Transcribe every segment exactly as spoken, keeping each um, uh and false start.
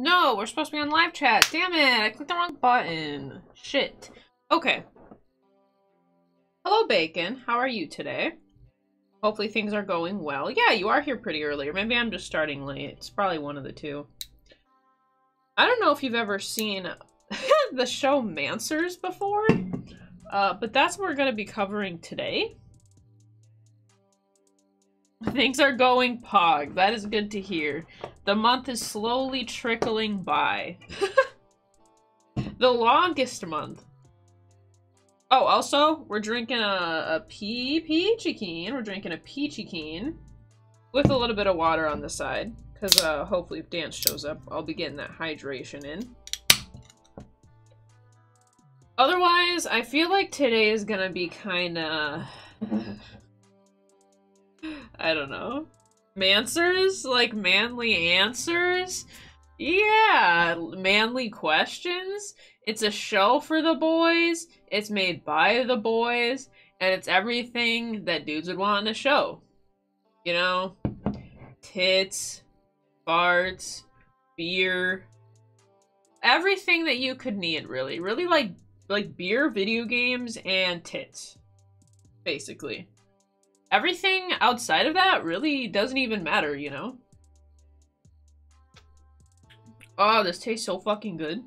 No, we're supposed to be on live chat. Damn it, I clicked the wrong button. Shit. Okay. Hello, Bacon. How are you today? Hopefully things are going well. Yeah, you are here pretty early. Or maybe I'm just starting late. It's probably one of the two. I don't know if you've ever seen the show Manswers before, uh, but that's what we're going to be covering today. Things are going pog. That is good to hear. The month is slowly trickling by. The longest month. Oh, also, we're drinking a, a pea peachy keen. We're drinking a peachy keen with a little bit of water on the side. Because uh, hopefully if Dan shows up, I'll be getting that hydration in. Otherwise, I feel like today is going to be kind of... I don't know. Manswers? Like manly answers? Yeah, manly questions. It's a show for the boys. It's made by the boys. And it's everything that dudes would want in a show. You know? Tits, farts, beer. Everything that you could need, really. Really like like beer, video games, and tits. Basically. Everything outside of that really doesn't even matter, you know? Oh, this tastes so fucking good.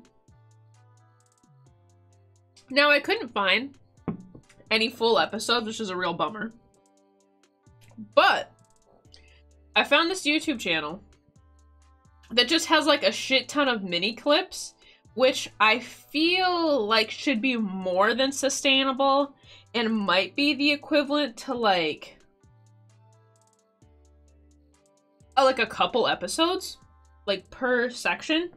Now, I couldn't find any full episodes, which is a real bummer. But, I found this YouTube channel that just has, like, a shit ton of mini clips, which I feel like should be more than sustainable. And might be the equivalent to, like, uh, like a couple episodes, like, per section.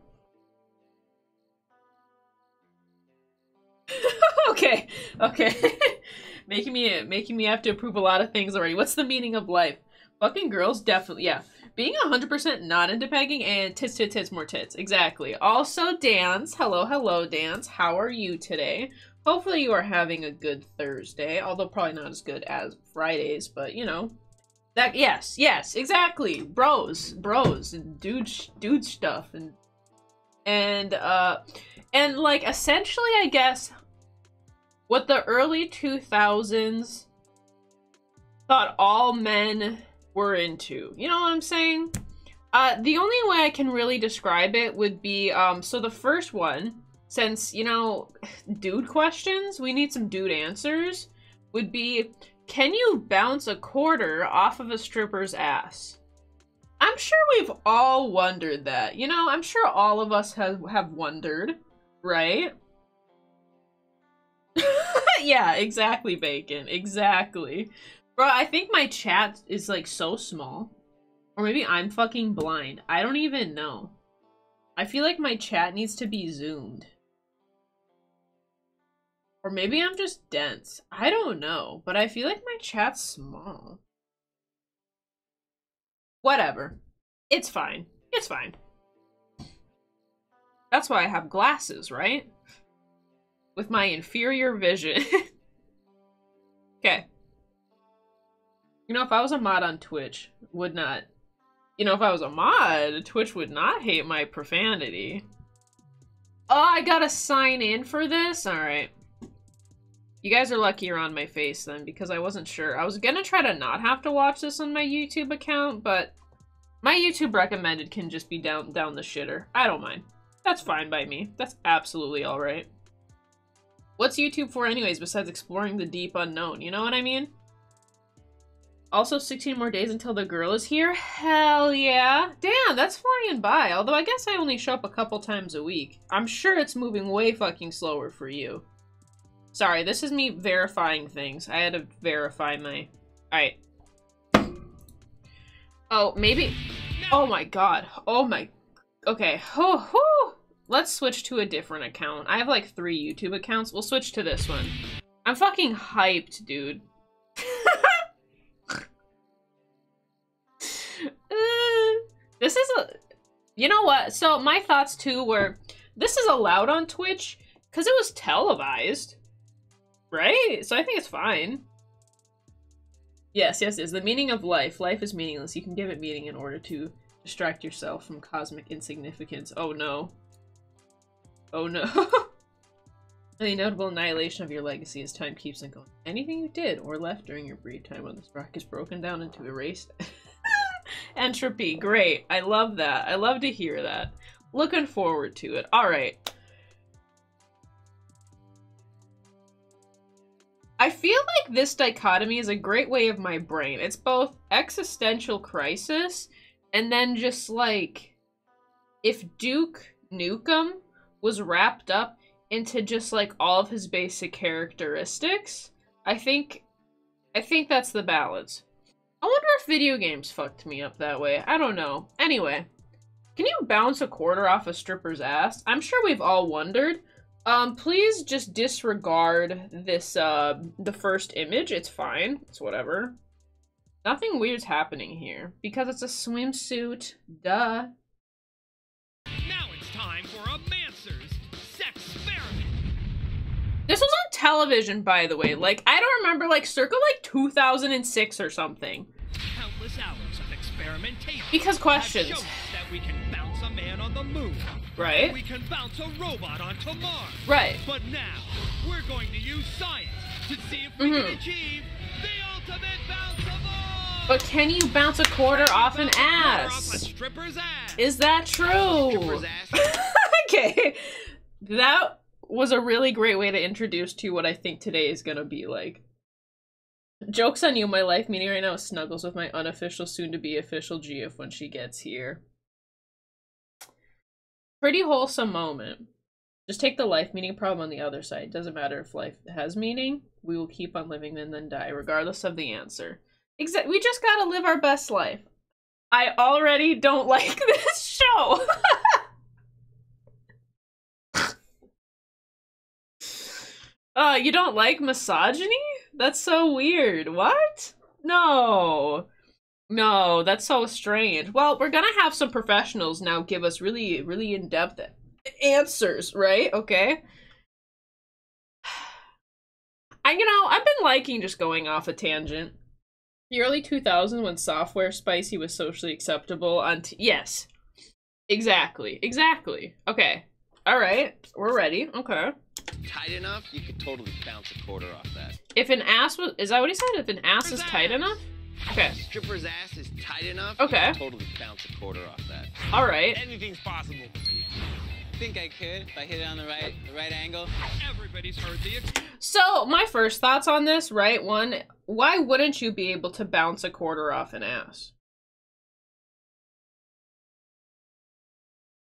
okay, okay. making me making me have to approve a lot of things already. What's the meaning of life? Fucking girls, definitely, yeah. Being one hundred percent not into pegging and tits, tits, tits, more tits. Exactly. Also, Dans. Hello, hello, Dans. How are you today? Hopefully you are having a good Thursday, although probably not as good as Fridays, but you know. That yes, yes, exactly. Bros, bros, and dude dude stuff and and uh and like essentially I guess what the early two thousands thought all men were into. You know what I'm saying? Uh the only way I can really describe it would be um so the first one, since, you know, dude questions, we need some dude answers, would be, can you bounce a quarter off of a stripper's ass? I'm sure we've all wondered that. You know, I'm sure all of us have, have wondered, right? Yeah, exactly, Bacon. Exactly. Bro, I think my chat is, like, so small. Or maybe I'm fucking blind. I don't even know. I feel like my chat needs to be zoomed. Or maybe I'm just dense. I don't know, but I feel like my chat's small. Whatever. It's fine. It's fine. That's why I have glasses, right? With my inferior vision. Okay. You know, if I was a mod on Twitch, would not... You know, if I was a mod, Twitch would not hate my profanity. Oh, I gotta sign in for this? Alright. You guys are lucky you're on my face then, because I wasn't sure. I was gonna try to not have to watch this on my YouTube account, but my YouTube recommended can just be down down the shitter. I don't mind. That's fine by me. That's absolutely alright. What's YouTube for anyways, besides exploring the deep unknown? You know what I mean? Also, sixteen more days until the girl is here. Hell yeah. Damn, that's flying by. Although I guess I only show up a couple times a week. I'm sure it's moving way fucking slower for you. Sorry, this is me verifying things. I had to verify my... Alright. Oh, maybe... Oh my god. Oh my... Okay. Oh, oh. Let's switch to a different account. I have like three YouTube accounts. We'll switch to this one. I'm fucking hyped, dude. This is a... You know what? So, my thoughts, too, were... This is allowed on Twitch, because it was televised. Right? So, I think it's fine. Yes, yes, yes. The meaning of life. Life is meaningless. You can give it meaning in order to Distract yourself from cosmic insignificance. Oh no. Oh no. The inevitable annihilation of your legacy as time keeps on going. Anything you did or left during your brief time on this rock is broken down into erased entropy. Great. I love that. I love to hear that. Looking forward to it. Alright. I feel like this dichotomy is a great way of my brain. It's both existential crisis and then just like, if Duke Nukem was wrapped up into just like all of his basic characteristics, I think, I think that's the balance. I wonder if video games fucked me up that way. I don't know. Anyway, can you bounce a quarter off a stripper's ass? I'm sure we've all wondered. Um, please just disregard this, uh, the first image. It's fine. It's whatever. Nothing weird's happening here because it's a swimsuit. Duh. Now it's time for a Manswers Sexperiment. This was on television, by the way. Like, I don't remember, like, circa, like, two thousand six or something. Countless hours of experimentation. Because questions. That we can bounce a man on the moon. Right. We can bounce a robot onto Mars. Right. But now, we're going to use science to see if we mm-hmm. can achieve the ultimate bounce of all. But can you bounce a quarter off an ass? Off a stripper's ass? Is that true? Ass. Okay. That was a really great way to introduce to you what I think today is gonna be like. Joke's on you, my life meeting right now is snuggles with my unofficial, soon-to-be official G F when she gets here. Pretty wholesome moment. Just take the life meaning problem on the other side. Doesn't matter if life has meaning. We will keep on living and then die, regardless of the answer. Exa- we just gotta live our best life. I already don't like this show. Uh, you don't like misogyny? That's so weird. What? No. No, that's so strange. Well, we're gonna have some professionals now give us really, really in-depth answers, right? Okay. I, you know, I've been liking just going off a tangent. The early two thousands when software spicy was socially acceptable on t- Yes. Exactly. Exactly. Okay. Alright. We're ready. Okay. Tight enough, you could totally bounce a quarter off that. If an ass was, is that what he said? If an ass Stripper's is tight ass. enough? Okay. Stripper's ass is tight enough, okay. You could totally bounce a quarter off that. Alright. Anything's possible. Think I could if I hit it on the right the right angle. Everybody's heard the So my first thoughts on this, right? One, why wouldn't you be able to bounce a quarter off an ass?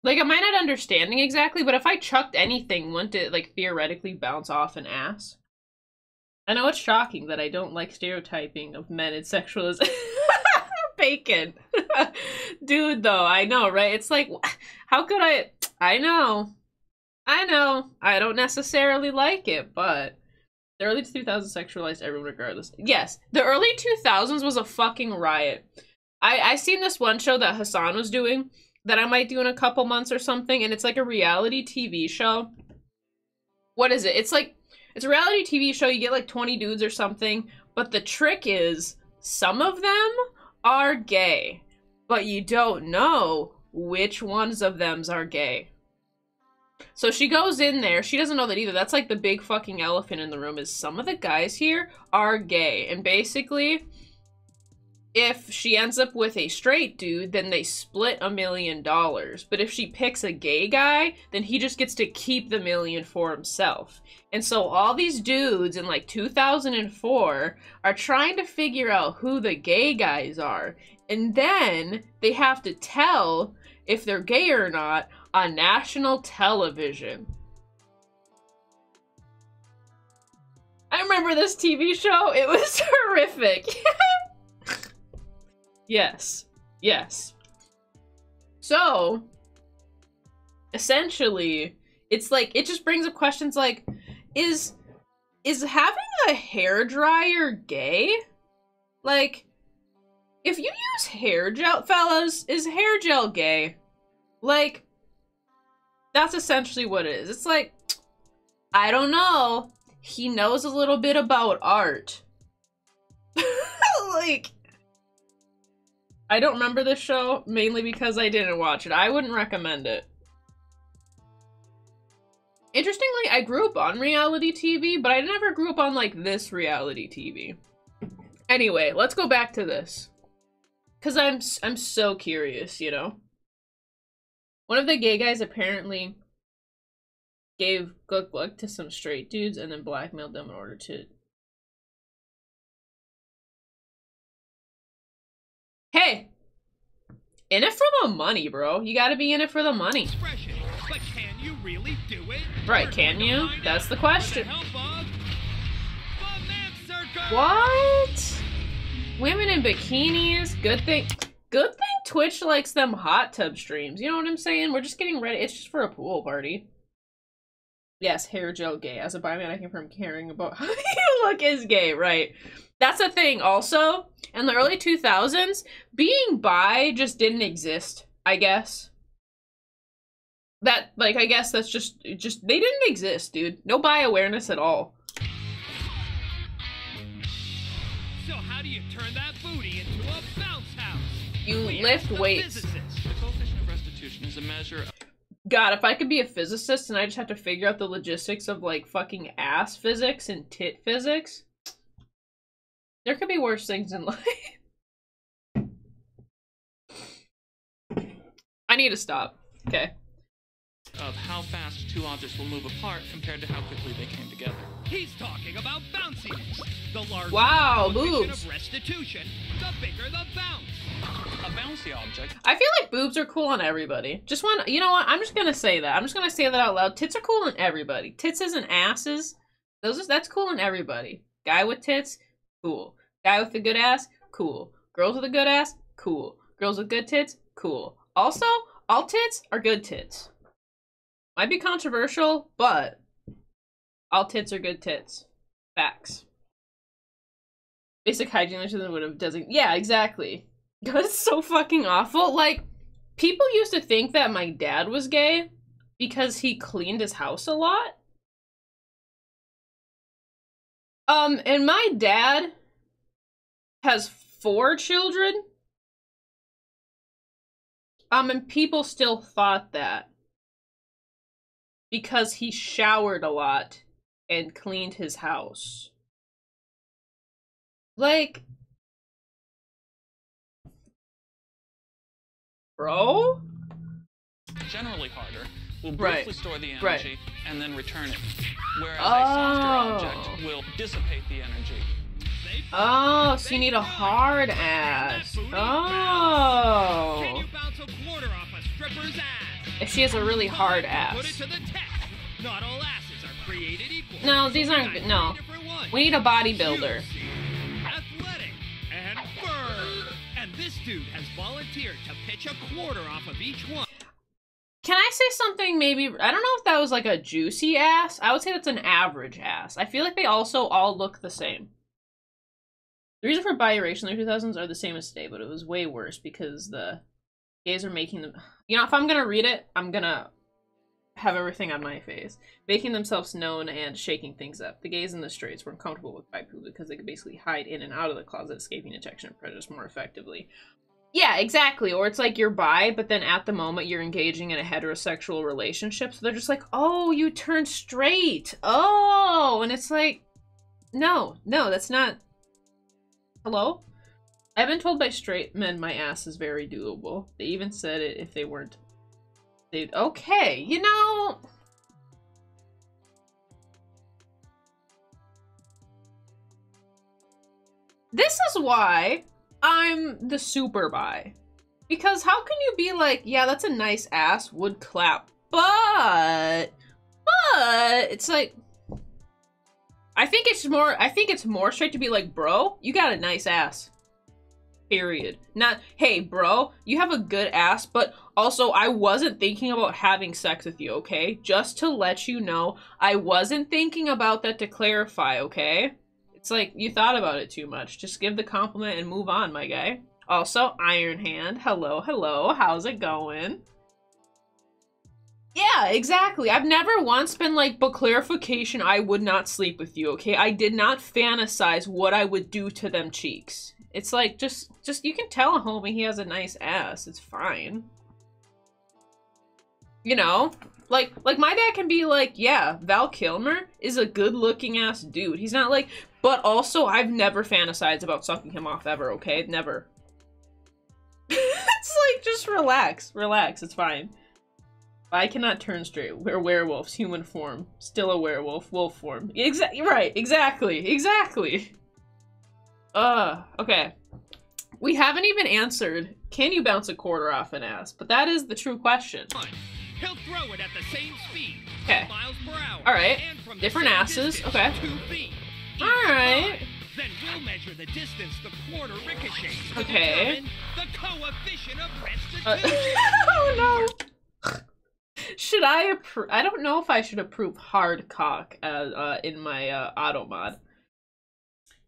Like, am I not understanding exactly? But if I chucked anything, wouldn't it, like, theoretically bounce off an ass? I know it's shocking that I don't like stereotyping of men and sexualism. Bacon. Dude, though, I know, right? It's like, how could I... I know. I know. I don't necessarily like it, but... The early two thousands sexualized everyone regardless. Yes, the early two thousands was a fucking riot. I, I seen this one show that Hassan was doing... that I might do in a couple months or something, and it's like a reality T V show. What is it? It's like, it's a reality T V show, you get like twenty dudes or something, but the trick is, some of them are gay, but you don't know which ones of them are gay. So she goes in there, she doesn't know that either, that's like the big fucking elephant in the room, is some of the guys here are gay, and basically... If she ends up with a straight dude, then they split a million dollars. But if she picks a gay guy, then he just gets to keep the million for himself. And so all these dudes in like two thousand four are trying to figure out who the gay guys are. And then they have to tell if they're gay or not on national television. I remember this T V show. It was horrific. Yes. Yes. So, essentially, it's like, it just brings up questions like, is, is having a hairdryer gay? Like, if you use hair gel, fellas, is hair gel gay? Like, that's essentially what it is. It's like, I don't know. He knows a little bit about art. Like... I don't remember this show, mainly because I didn't watch it. I wouldn't recommend it. Interestingly, I grew up on reality T V, but I never grew up on, like, this reality T V. Anyway, let's go back to this. Because I'm, I'm so curious, you know? One of the gay guys apparently gave good luck to some straight dudes and then blackmailed them in order to... Hey! In it for the money, bro. You gotta be in it for the money. But can you really do it? Right, can you? That's the question. What? Women in bikinis? Good thing good thing Twitch likes them hot tub streams. You know what I'm saying? We're just getting ready. It's just for a pool party. Yes, hair gel gay. As a bi man, I came from caring about how you look is gay, right? That's a thing also. In the early two thousands, being bi just didn't exist, I guess. That, like, I guess that's just, just, they didn't exist, dude. No bi awareness at all. So how do you turn that booty into a bounce house? You we lift weights. Physicist. The coefficient of restitution is a measure of... God, if I could be a physicist and I just have to figure out the logistics of, like, fucking ass physics and tit physics, there could be worse things in life. I need to stop. Okay. Of how fast two objects will move apart compared to how quickly they came together. He's talking about bounciness. The larger wow, boobs. Of restitution, the bigger the bounce. A bouncy object. I feel like boobs are cool on everybody. Just one, you know what? I'm just gonna say that. I'm just gonna say that out loud. Tits are cool on everybody. Tits and asses. Those is that's cool on everybody. Guy with tits, cool. Guy with the good ass, cool. Girls with a good ass, cool. Girls with good tits, cool. Also, all tits are good tits. Might be controversial, but all tits are good tits. Facts. Basic hygiene would have designated. Yeah, exactly. That's so fucking awful. Like, people used to think that my dad was gay because he cleaned his house a lot. Um, and my dad has four children. Um, and people still thought that. Because he showered a lot and cleaned his house. Like... Bro? Generally harder. Will briefly right. store the energy right. and then return it. Whereas oh. a softer object will dissipate the energy. Oh, so you need a hard ass. Oh. Can you bounce a quarter off a stripper's ass? If she has a really hard ass. No, these aren't good. No. We need a bodybuilder. Athletic and firm. And this dude has volunteered to pitch a quarter off of each one. Can I say something maybe? I don't know if that was like a juicy ass. I would say that's an average ass. I feel like they also all look the same. The reason for bi-race in the two thousands are the same as today, but it was way worse because the gays are making them... You know, if I'm gonna read it, I'm gonna have everything on my face. Making themselves known and shaking things up. The gays in the straights weren't comfortable with bi poo because they could basically hide in and out of the closet, escaping detection and prejudice more effectively. Yeah, exactly. Or it's like you're bi, but then at the moment you're engaging in a heterosexual relationship, so they're just like, oh, you turned straight! Oh! And it's like, no, no, that's not... Hello? I've been told by straight men my ass is very doable. They even said it if they weren't. They'd okay, you know. This is why I'm the super bi. Because how can you be like, yeah, that's a nice ass, would clap, but but it's like I think it's more I think it's more straight to be like, bro, you got a nice ass. Period. Not, hey, bro, you have a good ass, but also I wasn't thinking about having sex with you, okay? Just to let you know, I wasn't thinking about that to clarify, okay? It's like, you thought about it too much. Just give the compliment and move on, my guy. Also, Iron Hand. Hello, hello. How's it going? Yeah, exactly. I've never once been like, but clarification, I would not sleep with you, okay? I did not fantasize what I would do to them cheeks. It's like, just, just, you can tell a homie he has a nice ass. It's fine. You know? Like, like my dad can be like, yeah, Val Kilmer is a good-looking ass dude. He's not like, but also, I've never fantasized about sucking him off ever, okay? Never. It's like, just relax. Relax. It's fine. I cannot turn straight. We're werewolves. Human form. Still a werewolf. Wolf form. Exactly. Right. Exactly. Exactly. Uh, okay. We haven't even answered, can you bounce a quarter off an ass? But that is the true question. He'll throw it at the same speed. Okay. Alright. Different asses. Okay. Alright. Then we'll measure the distance the quarter ricochets. Okay. The coefficient of restitution. Oh no. Should I approve? I don't know if I should approve hard cock uh, uh, in my uh, auto mod.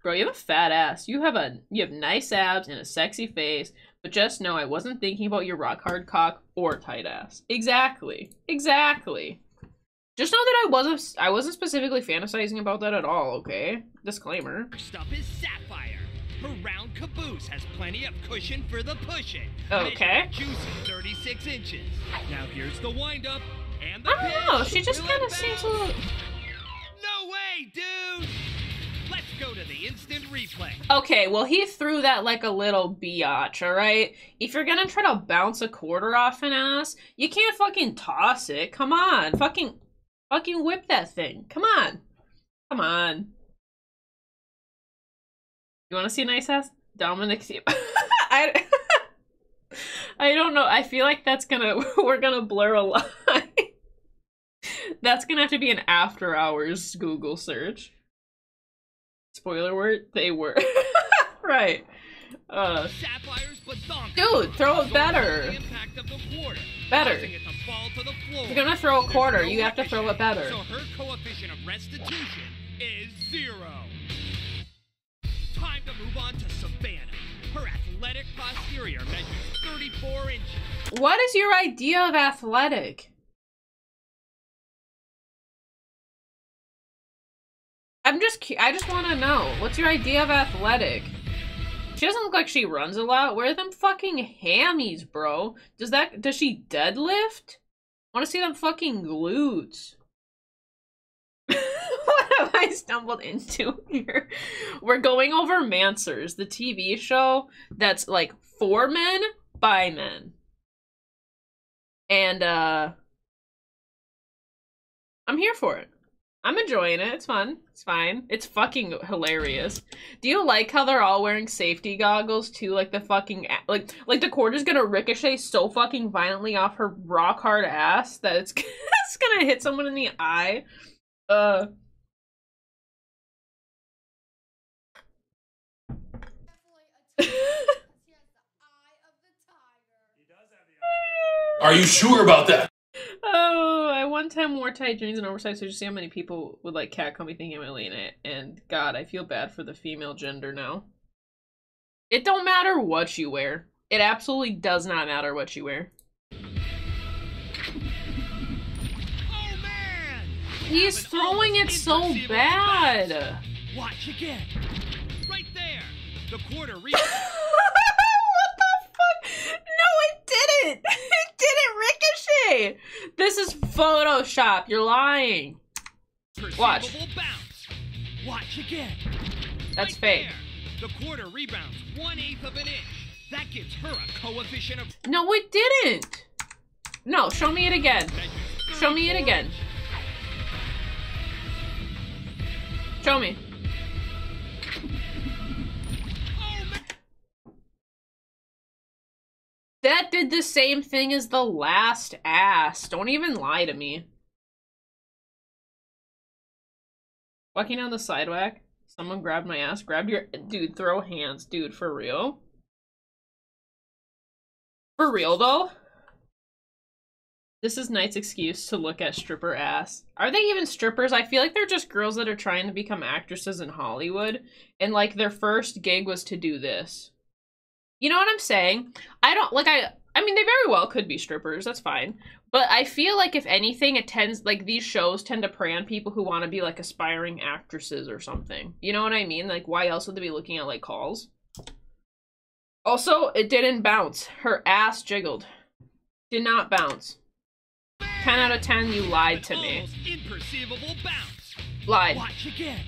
Bro, you have a fat ass. You have a you have nice abs and a sexy face, but just know I wasn't thinking about your rock hard cock or tight ass. Exactly. Exactly. Just know that I wasn't I wasn't specifically fantasizing about that at all, okay? Disclaimer. First up is Sapphire. Her round caboose has plenty of cushion for the pushing. Okay. Juicy thirty-six inches. Now here's the wind up and the I don't pitch. know, she just kind of seems a little... No way, dude! Let's go to the instant replay. Okay, well, he threw that like a little biatch, all right? If you're gonna try to bounce a quarter off an ass, you can't fucking toss it. Come on. Fucking fucking whip that thing. Come on. Come on. You want to see a nice ass? Dominic see I I don't know. I feel like that's gonna we're gonna blur a line. That's gonna have to be an after hours Google search. Spoiler word, they were. Right. Uh, dude, throw it better. Better. If you're gonna throw a quarter, you have to throw it better. So her coefficient of restitution is zero. Time to move on to Savannah. Her athletic posterior measures thirty-four inches. What is your idea of athletic? I'm just I just want to know. What's your idea of athletic? She doesn't look like she runs a lot. Where are them fucking hammies, bro? Does that- does she deadlift? I want to see them fucking glutes. What have I stumbled into here? We're going over Manswers, the T V show that's like for men, by men. And, uh... I'm here for it. I'm enjoying it. It's fun. It's fine. It's fucking hilarious. Do you like how they're all wearing safety goggles too? Like the fucking like like the quarter's gonna ricochet so fucking violently off her rock hard ass that it's it's gonna hit someone in the eye. Uh. Are you sure about that? Oh, I one time wore tight jeans and oversized so you see how many people would like catcall me thinking I'm alien it, and God, I feel bad for the female gender now. It don't matter what you wear. It absolutely does not matter what you wear. Oh man! He's throwing it so bad. Watch again. Right there. The quarter reach. No, it didn't! It didn't ricochet! This is Photoshop, you're lying. Watch. Bounce. Watch again. That's right fake. There. The quarter rebounds one eighth of an inch. That gives her a coefficient of... No, it didn't! No, show me it again. Show me it again. Show me. That did the same thing as the last ass. Don't even lie to me. Walking down the sidewalk, someone grabbed my ass. Grab your- Dude, throw hands. Dude, for real? For real, though? This is Knight's excuse to look at stripper ass. Are they even strippers? I feel like they're just girls that are trying to become actresses in Hollywood. And, like, their first gig was to do this. You know what I'm saying? I don't, like, I, I mean, they very well could be strippers, that's fine. But I feel like, if anything, it tends, like, these shows tend to prey on people who want to be, like, aspiring actresses or something. You know what I mean? Like, why else would they be looking at, like, calls? Also, it didn't bounce. Her ass jiggled. Did not bounce. ten out of ten, you lied to me. Lied. Watch again.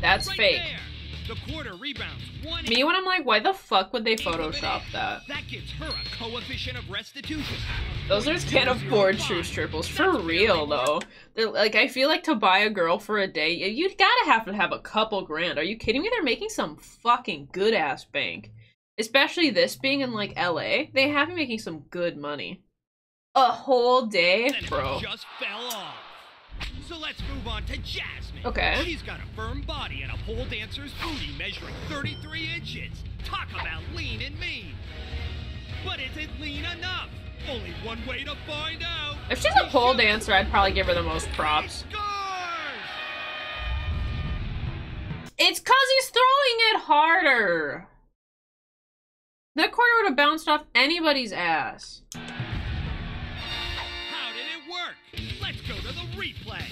That's right fake. There. The quarter rebounds. One me when I'm like, why the fuck would they Photoshop that? That gives her a coefficient of restitution. Those are can't afford true triples. For real, though. They're, like, I feel like to buy a girl for a day, you gotta have to have a couple grand. Are you kidding me? They're making some fucking good-ass bank. Especially this being in, like, L A. They have been making some good money. A whole day, bro. Just fell off. So let's move on to Jasmine. Okay. She's got a firm body and a pole dancer's booty measuring thirty-three inches. Talk about lean and mean. But is it lean enough? Only one way to find out. If she's a pole dancer, I'd probably give her the most props. It's cause he's throwing it harder. That corner would have bounced off anybody's ass. Let's go to the replay.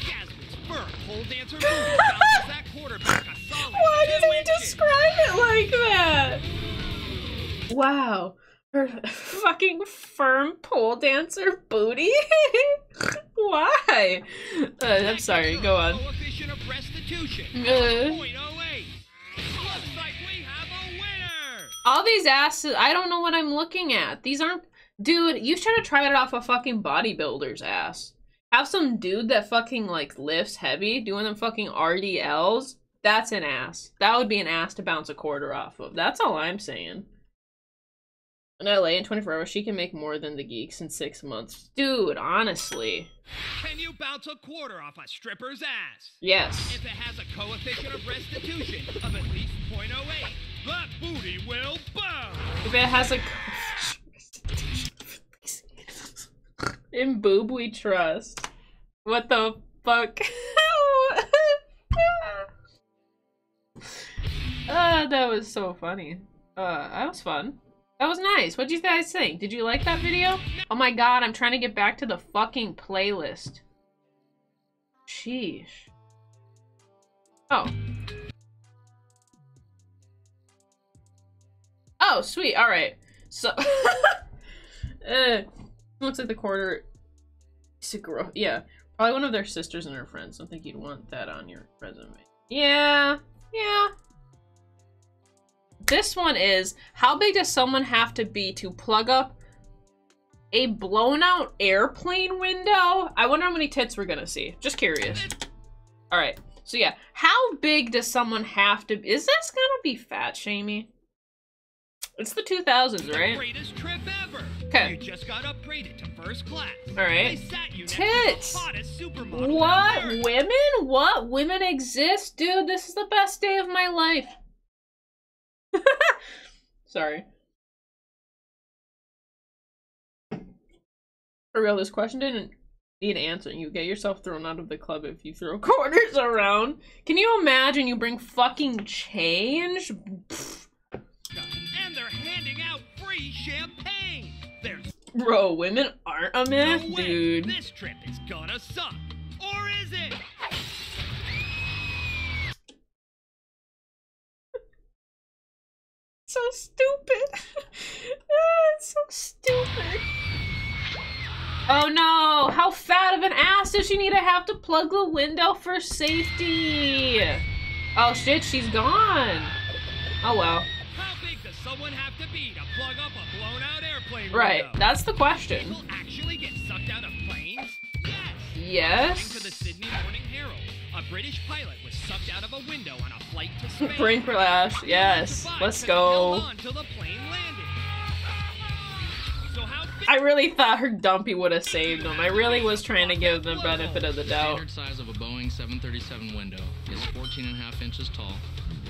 Jasmine's firm pole dancer move bounces that quarterback a solid. Why did he describe it like that? Wow. Her fucking firm pole dancer booty? Why? Uh, I'm sorry, go on. Coefficient of restitution. Uh. Looks like we have a winner. All these asses, I don't know what I'm looking at. These aren't. Dude, you should have tried it off a fucking bodybuilder's ass. Have some dude that fucking, like, lifts heavy, doing them fucking R D Ls. That's an ass. That would be an ass to bounce a quarter off of. That's all I'm saying. In L A, in twenty-four hours, she can make more than the geeks in six months. Dude, honestly. Can you bounce a quarter off a stripper's ass? Yes. If it has a coefficient of restitution of at least zero point zero eight, that booty will bounce. If it has a... In boob we trust. What the fuck? Ah, uh, that was so funny. Uh, that was fun. That was nice. What'd you guys think? Did you like that video? Oh my god, I'm trying to get back to the fucking playlist. Sheesh. Oh. Oh, sweet. Alright. So... uh, looks like the quarter is a girl. Yeah, probably one of their sisters and her friends. I don't think you'd want that on your resume. Yeah, yeah. This one is, how big does someone have to be to plug up a blown out airplane window? I wonder how many tits we're gonna see. Just curious. All right, so yeah. How big does someone have to be? Is this gonna be fat shamey? It's the two thousands, right? The greatest trip ever. Okay. You just got upgraded to first class. All right. Tits. What women? What women exist, dude? This is the best day of my life. Sorry. For real, this question didn't need answering. You get yourself thrown out of the club if you throw quarters around. Can you imagine? You bring fucking change. Pfft. And they're handing out free champagne. There's bro, women aren't a myth, no dude. This trip is gonna suck. Or is it? So stupid. Oh, it's so stupid. Oh no, how fat of an ass does she need to have to plug the window for safety? Oh shit, she's gone. Oh well. Someone have to be to plug up a blown out airplane right window. That's the question. People actually get sucked out of planes? Yes. Yes. To the Sydney Morning Herald, a British pilot was sucked out of a window on a flight to Spain. Brink for laughs. Yes. Let's go. On till the plane landed. So how I really thought her dumpy would have saved them. I really was trying to give them benefit of the doubt. The standard size of a Boeing seven thirty-seven window is fourteen and a half inches tall,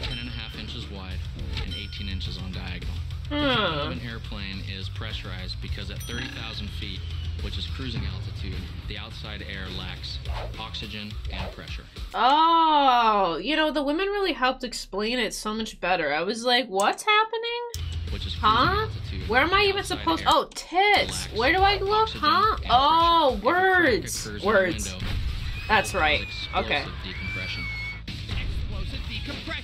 ten and a half inches wide, and eighteen inches on diagonal. The top of an airplane is pressurized because at thirty thousand feet, which is cruising altitude, the outside air lacks oxygen and pressure. Oh, you know, the women really helped explain it so much better. I was like, what's happening? Which is huh? Altitude, where am I even supposed? Oh, tits. Where do I look? Huh? Oh, words. Words. That's right. Okay. Decompression.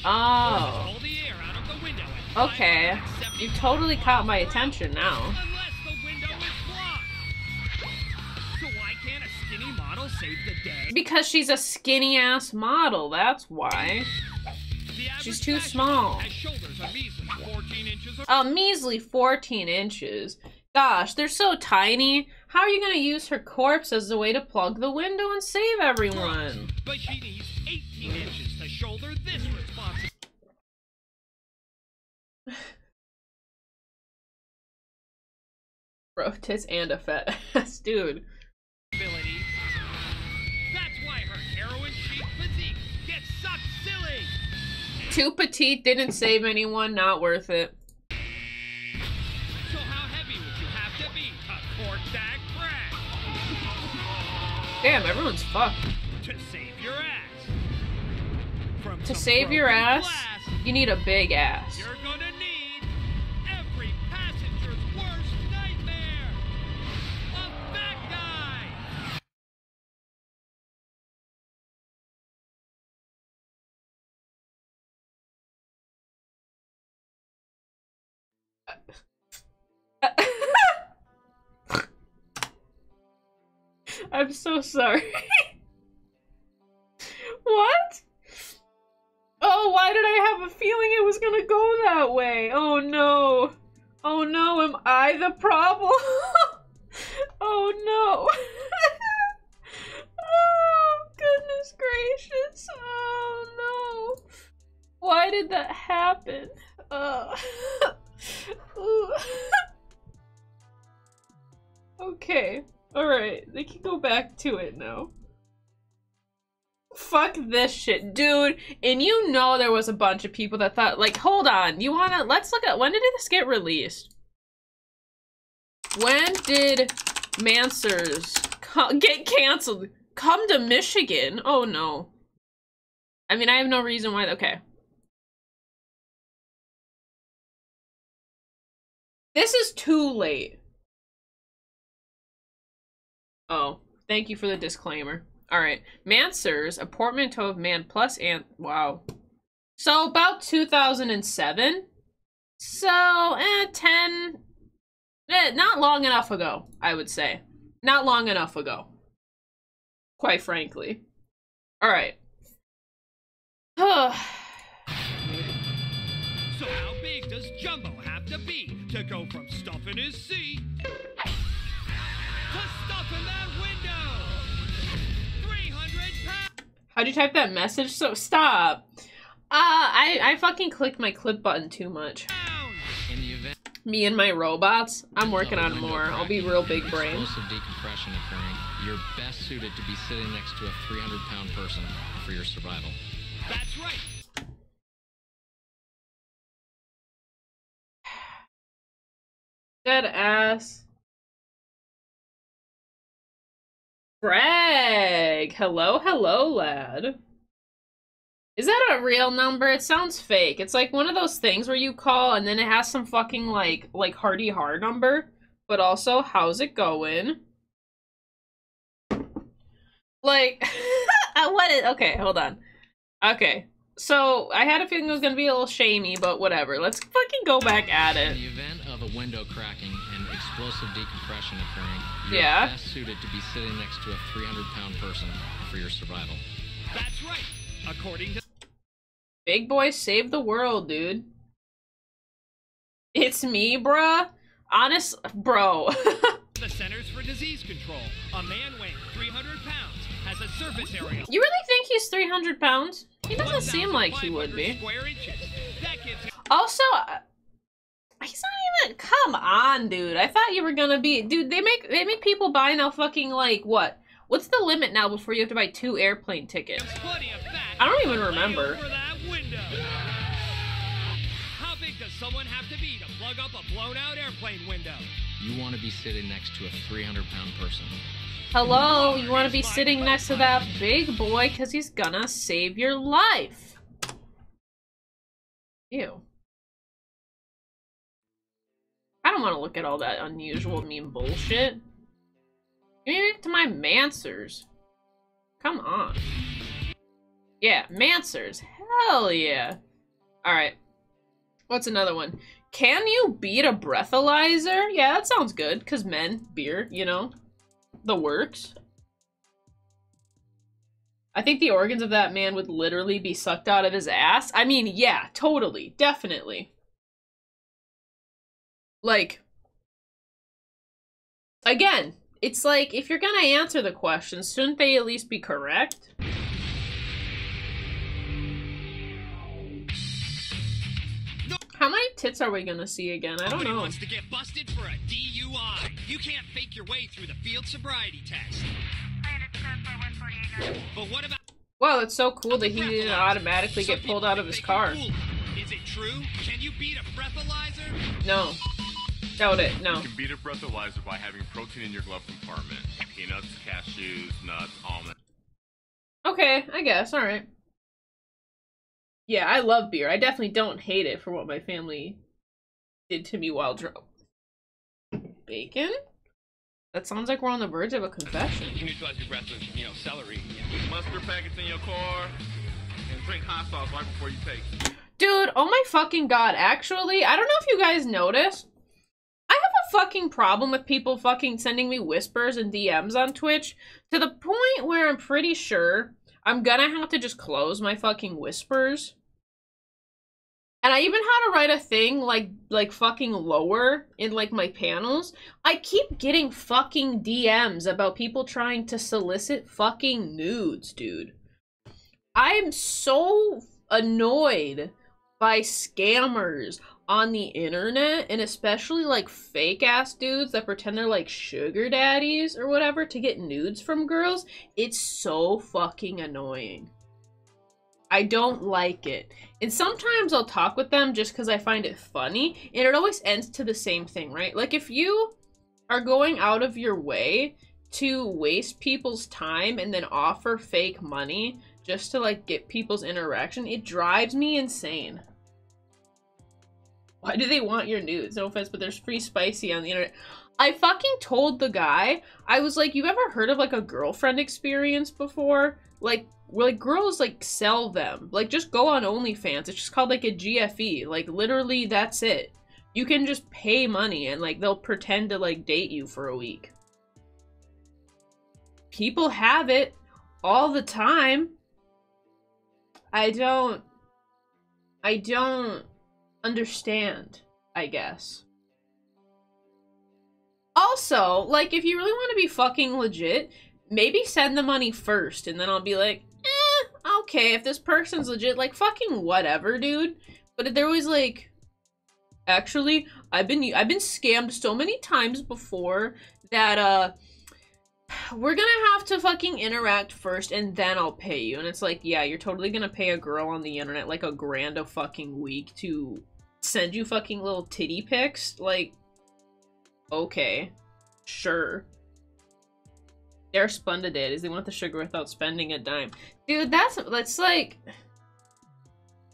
Oh. All the air out of the window at Okay, you totally caught my attention now. Unless the window is blocked. So why can't a skinny model save the day? Because she's a skinny ass model, that's why. She's too small. A measly fourteen inches. Gosh, they're so tiny. How are you gonna use her corpse as the way to plug the window and save everyone? But she needs eighteen inches to shoulder this responsibility. Bro, tits and a fat ass dude. That's why her heroin chic physique gets sucked silly. Too petite, didn't save anyone, not worth it. So how heavy would you have to be, a cork sack brat? Damn, everyone's fucked. To save your ass. From to save your ass, glass, you need a big ass. You're gonna need every passenger's worst nightmare. A fat guy. I'm so sorry. What? Oh, why did I have a feeling it was gonna go that way? Oh no. Oh no, am I the problem? Oh no. Oh, goodness gracious. Oh no. Why did that happen? Uh. Okay. Alright, they can go back to it now. Fuck this shit, dude. And you know there was a bunch of people that thought, like, hold on, you wanna, let's look at, when did this get released? When did Manswers get canceled? Come to Michigan? Oh no. I mean, I have no reason why, okay. This is too late. Oh, thank you for the disclaimer. Alright. Manswers, a portmanteau of man plus and... Wow. So, about two thousand seven? So, eh, ten... Eh, not long enough ago, I would say. Not long enough ago. Quite frankly. Alright. So, how big does Jumbo have to be to go from stuffing his seat to stuffing that window? three hundred pounds. How'd you type that message? So stop. Uh, I, I fucking clicked my clip button too much. In the event me and my robots, I'm working on more. I'll be real big brain. Explosive decompression occurring. You're best suited to be sitting next to a three hundred pound person for your survival. That's right. Dead ass. Greg! Hello, hello, lad. Is that a real number? It sounds fake. It's like one of those things where you call and then it has some fucking like, like Hardy Har number. But also, how's it going? Like, what is- okay, hold on. Okay. So, I had a feeling it was gonna be a little shamey, but whatever. Let's fucking go back at it. In the event of a window cracking and explosive decompression occurring, you're yeah. best suited to be sitting next to a three hundred pound person for your survival. That's right, according to... Big boy save the world, dude. It's me, bruh? Honest, bro. The Centers for Disease Control. A man weighing three hundred pounds has a surface area. You really think he's three hundred pounds? He doesn't seem like he would be. That gives... Also, he's not even. Come on, dude. I thought you were gonna be. Dude, they make they make people buy now. Fucking like what? What's the limit now before you have to buy two airplane tickets? I don't even remember. How big does someone have to be to plug up a blown out airplane window? You want to be sitting next to a three hundred pound person. Hello, you want to be sitting next to that big boy because he's gonna save your life. Ew. I don't want to look at all that unusual meme bullshit. Give me back to my Manswers. Come on. Yeah, Manswers. Hell yeah. Alright. What's another one? Can you beat a breathalyzer? Yeah, that sounds good, because men, beer, you know, the works. I think the organs of that man would literally be sucked out of his ass. I mean, yeah, totally, definitely. Like, again, it's like, if you're gonna answer the questions, shouldn't they at least be correct? How many tits are we gonna see again? I don't know. Wants to get busted for a D U I. You can't fake your way through the field sobriety test. But what about? Wow, it's so cool that he didn't automatically get pulled out of his car. Is it true? Can you beat a breathalyzer? No. Doubt it. No. You can beat a breathalyzer by having protein in your glove compartment. Peanuts, cashews, nuts, almonds. Okay, I guess. All right. Yeah, I love beer. I definitely don't hate it for what my family did to me while drunk. Bacon? That sounds like we're on the verge of a confession. You neutralize your breath with, you know, celery. Yeah. Mustard packets in your car, and drink hot sauce right before you take it. Dude, oh my fucking god, actually, I don't know if you guys noticed, I have a fucking problem with people fucking sending me whispers and D Ms on Twitch, to the point where I'm pretty sure I'm gonna have to just close my fucking whispers. And I even had to write a thing like like fucking lower in like my panels. I keep getting fucking D Ms about people trying to solicit fucking nudes, dude. I'm so annoyed by scammers on the internet, and especially like fake ass dudes that pretend they're like sugar daddies or whatever to get nudes from girls. It's so fucking annoying. I don't like it. And sometimes I'll talk with them just because I find it funny, and it always ends to the same thing, right? Like, if you are going out of your way to waste people's time and then offer fake money just to, like, get people's interaction, it drives me insane. Why do they want your nudes? No offense, but there's free spicy on the internet. I fucking told the guy, I was like, you ever heard of, like, a girlfriend experience before? Like, where, like, girls, like, sell them. Like, just go on OnlyFans. It's just called, like, a G F E. Like, literally, that's it. You can just pay money and, like, they'll pretend to, like, date you for a week. People have it all the time. I don't... I don't understand, I guess. Also, like, if you really want to be fucking legit, maybe send the money first, and then I'll be like, eh, okay, if this person's legit, like, fucking whatever, dude. But if there was, like, actually, I've been, I've been scammed so many times before that, uh, we're gonna have to fucking interact first, and then I'll pay you. And it's like, yeah, you're totally gonna pay a girl on the internet, like, a grand a fucking week to send you fucking little titty pics? Like, okay, sure. They're splendid is they want the sugar without spending a dime. Dude, that's, that's like,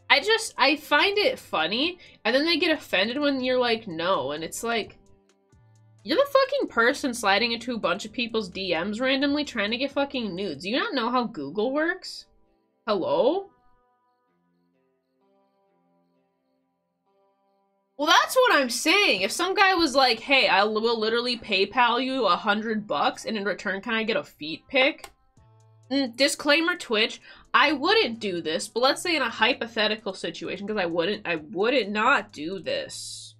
I just, I find it funny, and then they get offended when you're like, no, and it's like, you're the fucking person sliding into a bunch of people's D Ms randomly trying to get fucking nudes. Do you not know how Google works? Hello? Well, that's what I'm saying. If some guy was like, hey, I will literally PayPal you a hundred bucks, and in return, can I get a feet pic? Mm, disclaimer, Twitch, I wouldn't do this, but let's say in a hypothetical situation, because I wouldn't, I wouldn't not do this.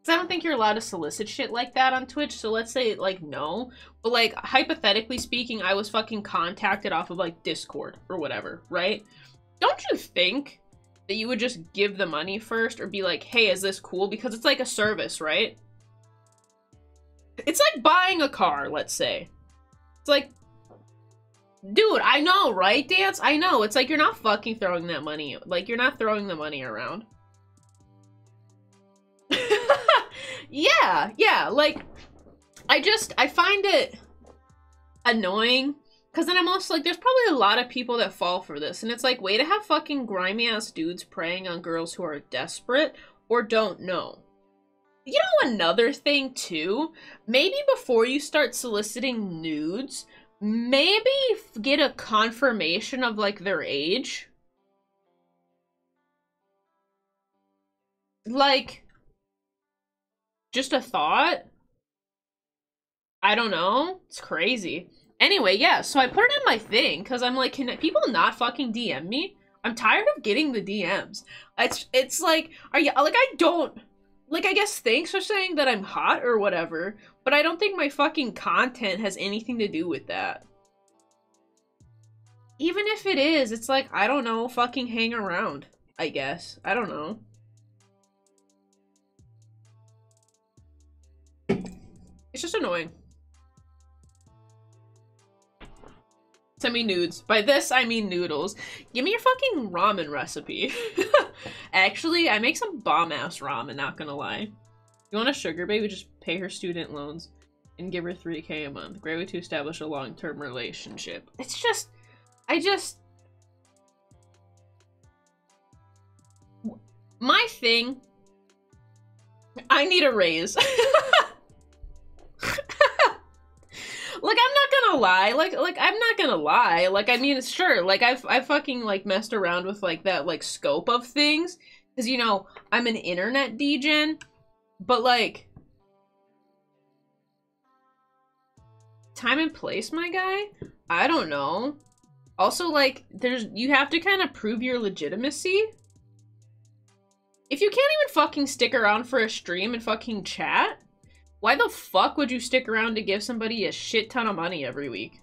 Because I don't think you're allowed to solicit shit like that on Twitch, so let's say, like, no. But, like, hypothetically speaking, I was fucking contacted off of, like, Discord or whatever, right? Don't you think that you would just give the money first, or be like, hey, is this cool? Because it's like a service, right? It's like buying a car, let's say. It's like, dude, I know, right, Dance? I know. It's like, you're not fucking throwing that money. Like, you're not throwing the money around. Yeah, yeah. Like, I just, I find it annoying. Because then I'm also like, there's probably a lot of people that fall for this. And it's like, way to have fucking grimy-ass dudes preying on girls who are desperate or don't know. You know another thing, too? Maybe before you start soliciting nudes, maybe get a confirmation of, like, their age. like, just a thought. I don't know. It's crazy. Anyway, yeah, so I put it in my thing, because I'm like, can people not fucking D M me? I'm tired of getting the D Ms. It's, it's like, are you, like, I don't, like, I guess thanks for saying that I'm hot or whatever, but I don't think my fucking content has anything to do with that. Even if it is, it's like, I don't know, fucking hang around, I guess. I don't know. It's just annoying. Send me nudes. By this, I mean noodles. Give me your fucking ramen recipe. Actually, I make some bomb-ass ramen, not gonna lie. You want a sugar baby? Just pay her student loans and give her three K a month. Great way to establish a long-term relationship. It's just... I just... My thing... I need a raise. Like, I'm not gonna lie, like, like, I'm not gonna lie, like, I mean, sure, like, I've, I fucking, like, messed around with, like, that, like, scope of things, because, you know, I'm an internet degen, but, like, time and place, my guy? I don't know. Also, like, there's, you have to kind of prove your legitimacy. If you can't even fucking stick around for a stream and fucking chat, why the fuck would you stick around to give somebody a shit ton of money every week?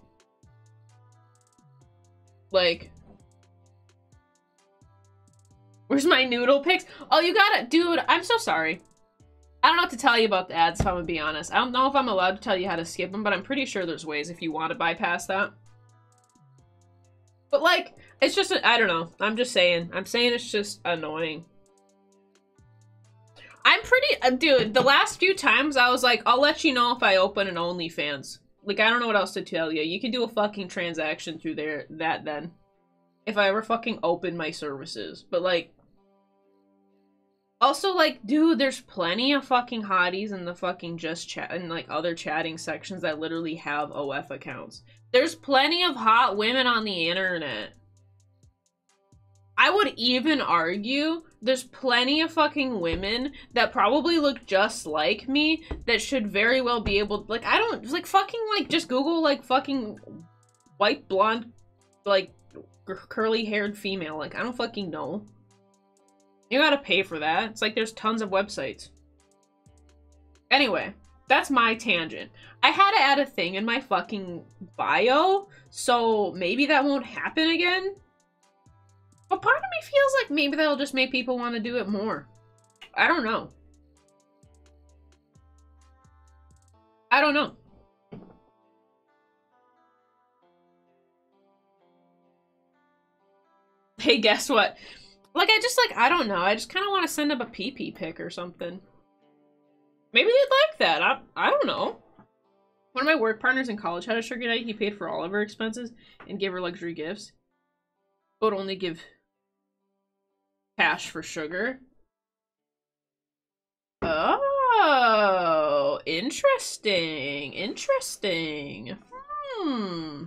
Like... Where's my noodle pics? Oh, you got it! Dude, I'm so sorry. I don't know what to tell you about the ads, if I'm gonna be honest. I don't know if I'm allowed to tell you how to skip them, but I'm pretty sure there's ways if you want to bypass that. But like, it's just... I don't know. I'm just saying. I'm saying it's just annoying. I'm pretty, uh, dude, the last few times I was like, I'll let you know if I open an OnlyFans. Like, I don't know what else to tell you. You can do a fucking transaction through there, that then. If I ever fucking open my services. But like, also like, dude, there's plenty of fucking hotties in the fucking just chat, and like other chatting sections that literally have O F accounts. There's plenty of hot women on the internet. I would even argue there's plenty of fucking women that probably look just like me that should very well be able to, like, I don't, like, fucking, like, just Google, like, fucking white, blonde, like, curly-haired female. Like, I don't fucking know. You gotta pay for that. It's like there's tons of websites. Anyway, that's my tangent. I had to add a thing in my fucking bio, so maybe that won't happen again. But part of me feels like maybe that'll just make people want to do it more. I don't know. I don't know. Hey, guess what? Like, I just, like, I don't know. I just kind of want to send up a pee-pee pic or something. Maybe they'd like that. I, I don't know. One of my work partners in college had a sugar daddy. He paid for all of her expenses and gave her luxury gifts. But only give... cash for sugar. Oh, interesting, interesting. Hmm.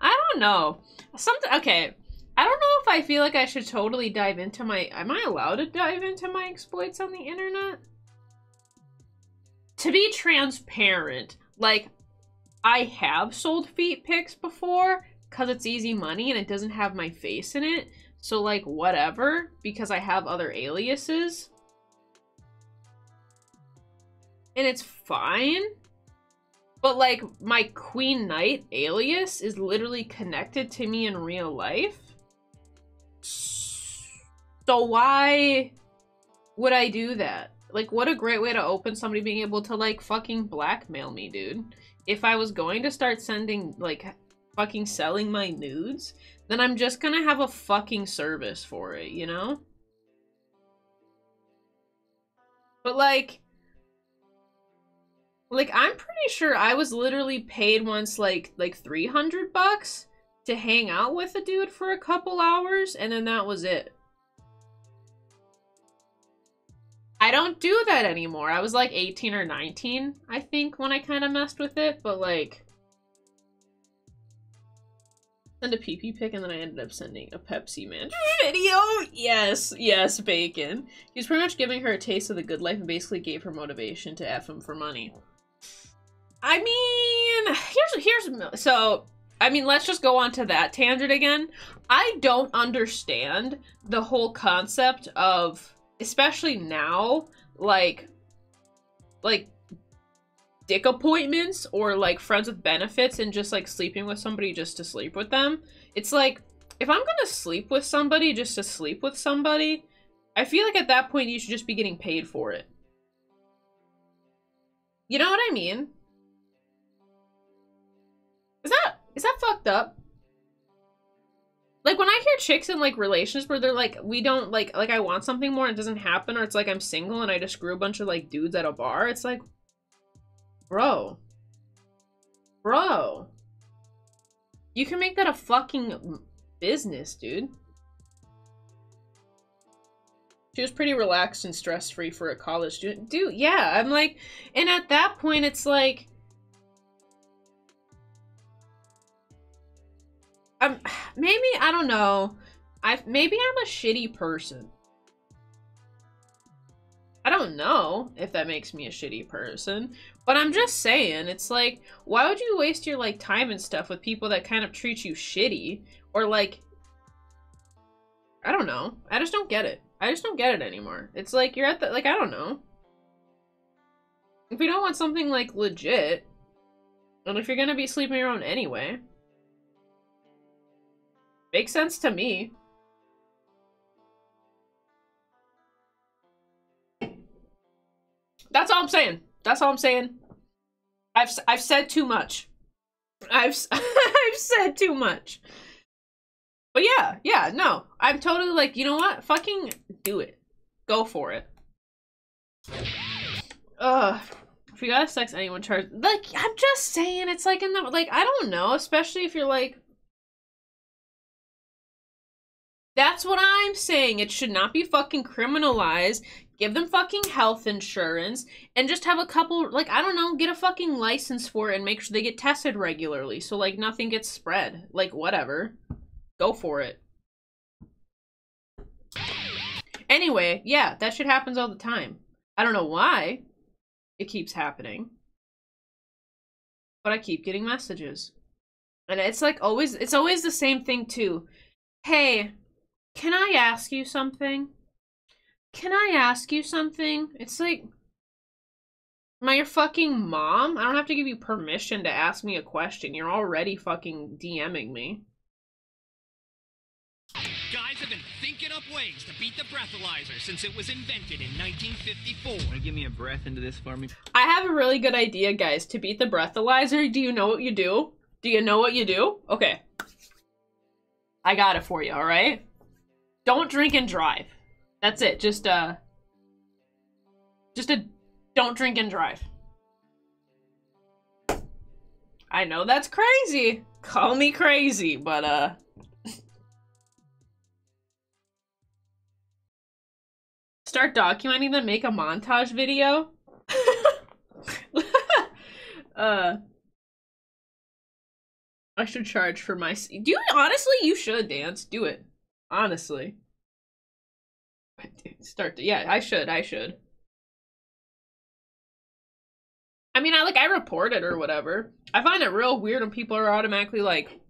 I don't know. Something. Okay. I don't know if I feel like I should totally dive into my. Am I allowed to dive into my exploits on the internet? To be transparent, like. I have sold feet pics before because it's easy money and it doesn't have my face in it. So like whatever, because I have other aliases. And it's fine. But like my Queenite alias is literally connected to me in real life. So why would I do that? Like what a great way to open somebody being able to like fucking blackmail me, dude. If I was going to start sending, like, fucking selling my nudes, then I'm just gonna have a fucking service for it, you know? But, like... Like, I'm pretty sure I was literally paid once, like, like three hundred bucks to hang out with a dude for a couple hours, and then that was it. I don't do that anymore. I was like eighteen or nineteen, I think, when I kind of messed with it, but like... send a pee-pee pic, and then I ended up sending a Pepsi Man video. Yes, yes, bacon. He was pretty much giving her a taste of the good life and basically gave her motivation to F him for money. I mean, here's, here's, so, I mean, let's just go on to that tangent again. I don't understand the whole concept of, especially now, like, like, dick appointments or like friends with benefits and just like sleeping with somebody just to sleep with them. It's like, if I'm gonna sleep with somebody just to sleep with somebody, I feel like at that point you should just be getting paid for it. You know what I mean? Is that, is that fucked up? Like, when I hear chicks in like relations where they're like, we don't like, like I want something more and it doesn't happen, or it's like I'm single and I just screw a bunch of like dudes at a bar, it's like, Bro. Bro. You can make that a fucking business, dude. She was pretty relaxed and stress-free for a college student. Dude, yeah, I'm like... And at that point, it's like... I'm, maybe, I don't know. I Maybe I'm a shitty person. I don't know if that makes me a shitty person, but I'm just saying, it's like, why would you waste your like time and stuff with people that kind of treat you shitty? Or like, I don't know. I just don't get it. I just don't get it anymore. It's like, you're at the, like, I don't know. If you don't want something like legit, and if you're gonna be sleeping around anyway, makes sense to me. That's all I'm saying. That's all I'm saying. I've I've said too much. I've I've said too much. But yeah, yeah, no. I'm totally like, you know what? Fucking do it. Go for it. Ugh. If you gotta sex anyone charged, like, I'm just saying, it's like in the, like, I don't know, especially if you're like, that's what I'm saying. It should not be fucking criminalized. Give them fucking health insurance and just have a couple, like, I don't know, get a fucking license for it and make sure they get tested regularly so, like, nothing gets spread. Like, whatever. Go for it. Anyway, yeah, that shit happens all the time. I don't know why it keeps happening, but I keep getting messages. And it's, like, always, it's always the same thing, too. Hey, can I ask you something? Can I ask you something? It's like, am I your fucking mom? I don't have to give you permission to ask me a question. You're already fucking DMing me. Guys have been thinking up ways to beat the breathalyzer since it was invented in nineteen fifty-four. Can you give me a breath into this for me? I have a really good idea, guys, to beat the breathalyzer. Do you know what you do? Do you know what you do? Okay. I got it for you, all right? Don't drink and drive. That's it. Just, uh, just a don't drink and drive. I know that's crazy. Call me crazy, but, uh, start documenting them, make a montage video. uh, I should charge for my, do you, honestly, you should, Dance. Do it. Honestly. Start to, yeah, I should, I should. I mean, I like, I report it or whatever. I find it real weird when people are automatically like,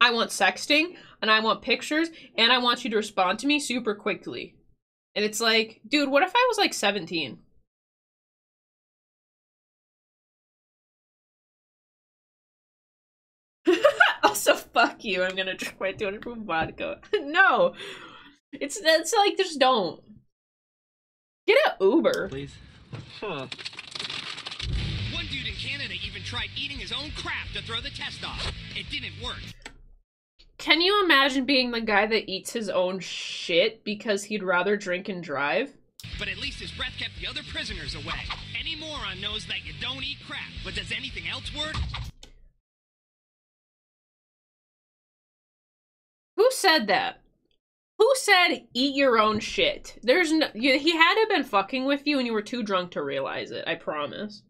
I want sexting, and I want pictures, and I want you to respond to me super quickly. And it's like, dude, what if I was like seventeen? Also, fuck you, I'm gonna drink my two hundred proof vodka. No! It's, it's like, just don't. Get an Uber. Please. Huh. One dude in Canada even tried eating his own crap to throw the test off. It didn't work. Can you imagine being the guy that eats his own shit because he'd rather drink and drive? But at least his breath kept the other prisoners away. Any moron knows that you don't eat crap, but does anything else work? Who said that? Who said, eat your own shit? There's no- you, he had to have been fucking with you and you were too drunk to realize it, I promise.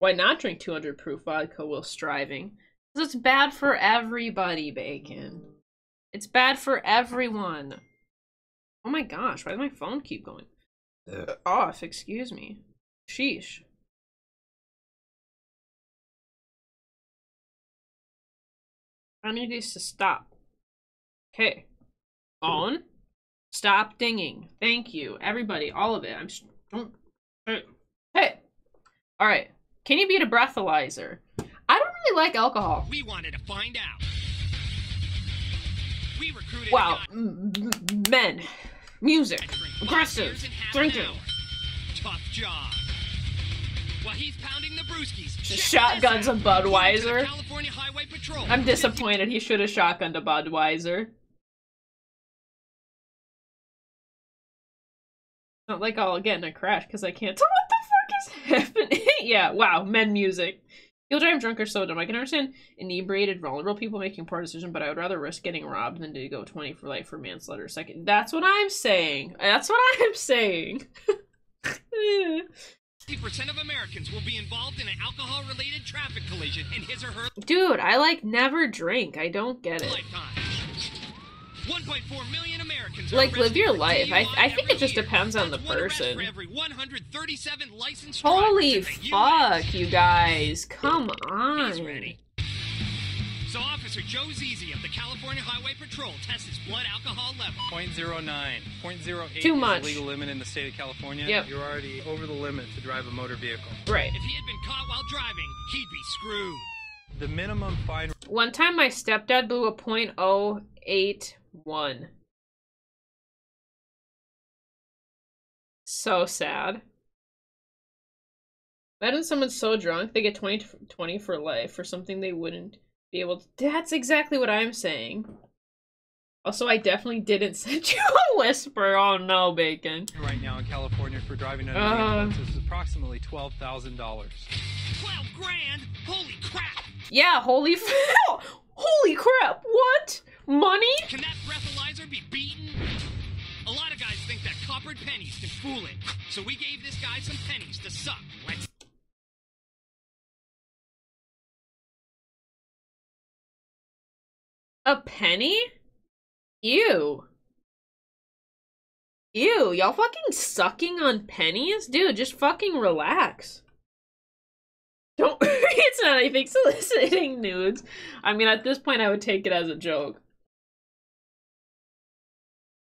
Why not drink two hundred proof vodka while striving? 'Cause it's bad for everybody, Bacon. It's bad for everyone. Oh my gosh, why does my phone keep going uh, off? Excuse me. Sheesh. I need these to stop. Okay. On. Stop dinging. Thank you. Everybody. All of it. I'm just... Hey. Alright. Can you beat a breathalyzer? I don't really like alcohol. We wanted to find out. We recruited wow. Men. Music. Aggressive. Drinking. Tough job. While he's pounding the brewskis. Shotguns of Budweiser. California Highway Patrol. I'm disappointed he should have shotgunned a Budweiser. Not like I'll get in a crash because I can't tell what the fuck is happening. Yeah, wow, men music. You'll drive drunk or so dumb. I can understand inebriated, vulnerable people making poor decisions, but I would rather risk getting robbed than to go twenty for life for manslaughter. Second, that's what I'm saying. That's what I'm saying. fifty percent of Americans will be involved in an alcohol-related traffic collision in his or her. Dude, I like never drink. I don't get it. one point four million Americans like live your life. I I think it just depends on the person. Holy fuck, you guys! Come on. So Officer Joe Zizi of the California Highway Patrol tests his blood alcohol level. zero point zero nine, zero point zero eight Too much. Is the legal limit in the state of California. Yep. You're already over the limit to drive a motor vehicle. Right. If he had been caught while driving, he'd be screwed. The minimum fine. One time, my stepdad blew a point oh eight one. So sad. Imagine someone's so drunk they get twenty, twenty for life for something they wouldn't be able to. That's exactly what I'm saying. Also, I definitely didn't send you a whisper. Oh no, Bacon. Right now in California for driving under the influence is approximately twelve thousand dollars. Twelve grand! Holy crap! Yeah, holy hell! Holy crap! What? Money? Can that breathalyzer be beaten? A lot of guys think that coppered pennies can fool it, so we gave this guy some pennies to suck. Let's. A penny? Ew. Ew, y'all fucking sucking on pennies? Dude, just fucking relax. Don't worry, it's not anything soliciting nudes. I mean, at this point, I would take it as a joke.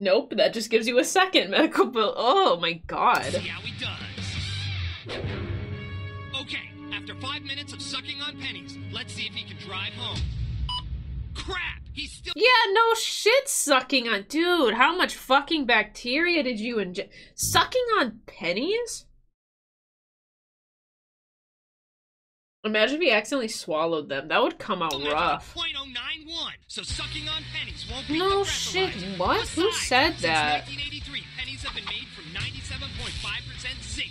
Nope, that just gives you a second medical bill. Oh my god. See how he does. Okay, after five minutes of sucking on pennies, let's see if he can drive home. Crap! He's still- Yeah, no shit sucking on- Dude, how much fucking bacteria did you inject? Sucking on pennies? Imagine if he accidentally swallowed them. That would come out rough. point oh nine one, so sucking on pennies won't be no shit, what? Besides, who said that? Since nineteen eighty-three, pennies have been made from ninety-seven point five percent zinc.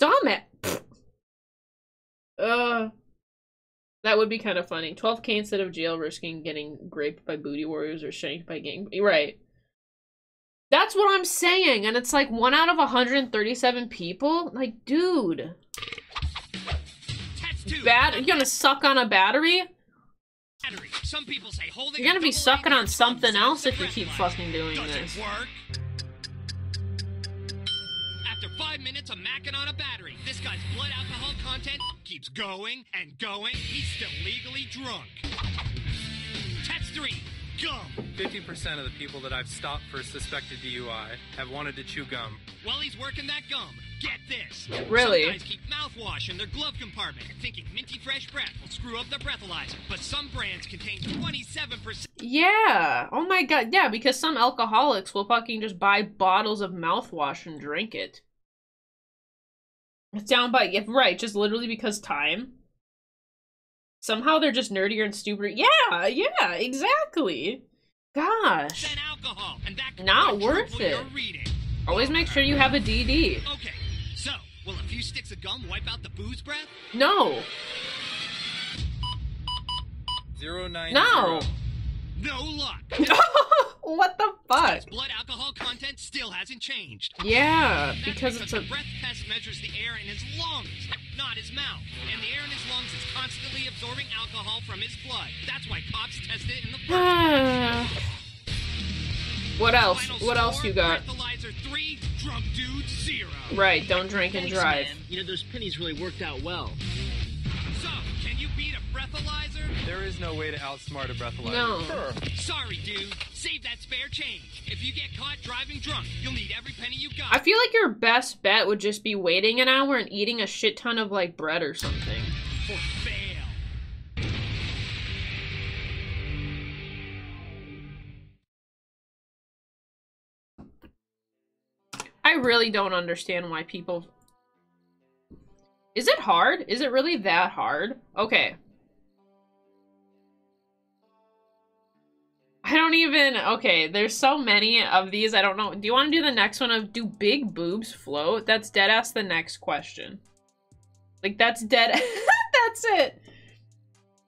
Dumbass. Dumbass. Uh... That would be kind of funny. twelve K instead of jail, risking getting raped by booty warriors or shanked by gang. Right. That's what I'm saying. And it's like one out of one hundred thirty-seven people. Like, dude. Bat- You're gonna suck on a battery? Battery. Some people say holding You're gonna be sucking on something else if you keep fucking doing this. Work? After five minutes of macking on a battery, this guy's blood alcohol content keeps going and going. He's still legally drunk. Test three, gum. fifty percent of the people that I've stopped for suspected D U I have wanted to chew gum. While he's working that gum, get this. Really? Some guys keep mouthwash in their glove compartment, thinking minty fresh breath will screw up the breathalyzer. But some brands contain twenty-seven percent. Yeah. Oh my god. Yeah, because some alcoholics will fucking just buy bottles of mouthwash and drink it. It's down by, yeah, right, just literally because time. Somehow they're just nerdier and stupider. Yeah, yeah, exactly. Gosh. Alcohol, and that not worth it. Always make sure you have a D D. Okay, so, will a few sticks of gum wipe out the booze breath? No. Zero nine. No. Zero. No luck. What the fuck? Its blood alcohol content still hasn't changed. Yeah, because, because it's a... The breath test measures the air in his lungs, not his mouth. And the air in his lungs is constantly absorbing alcohol from his blood. That's why cops test it in the first place. What else? Final what score, else you got? Three, drunk dude, zero. Right, don't drink and drive. Thanks, man. You know, those pennies really worked out well. So, can you beat a breathalyzer? There is no way to outsmart a breathalyzer. No. Sure. Sorry, dude. Save that spare change. If you get caught driving drunk, you'll need every penny you got. I feel like your best bet would just be waiting an hour and eating a shit ton of, like, bread or something. For fail. I really don't understand why people... Is it hard? Is it really that hard? Okay. I don't even... Okay, there's so many of these, I don't know. Do you want to do the next one of, do big boobs float? That's deadass the next question. Like, that's dead... That's it!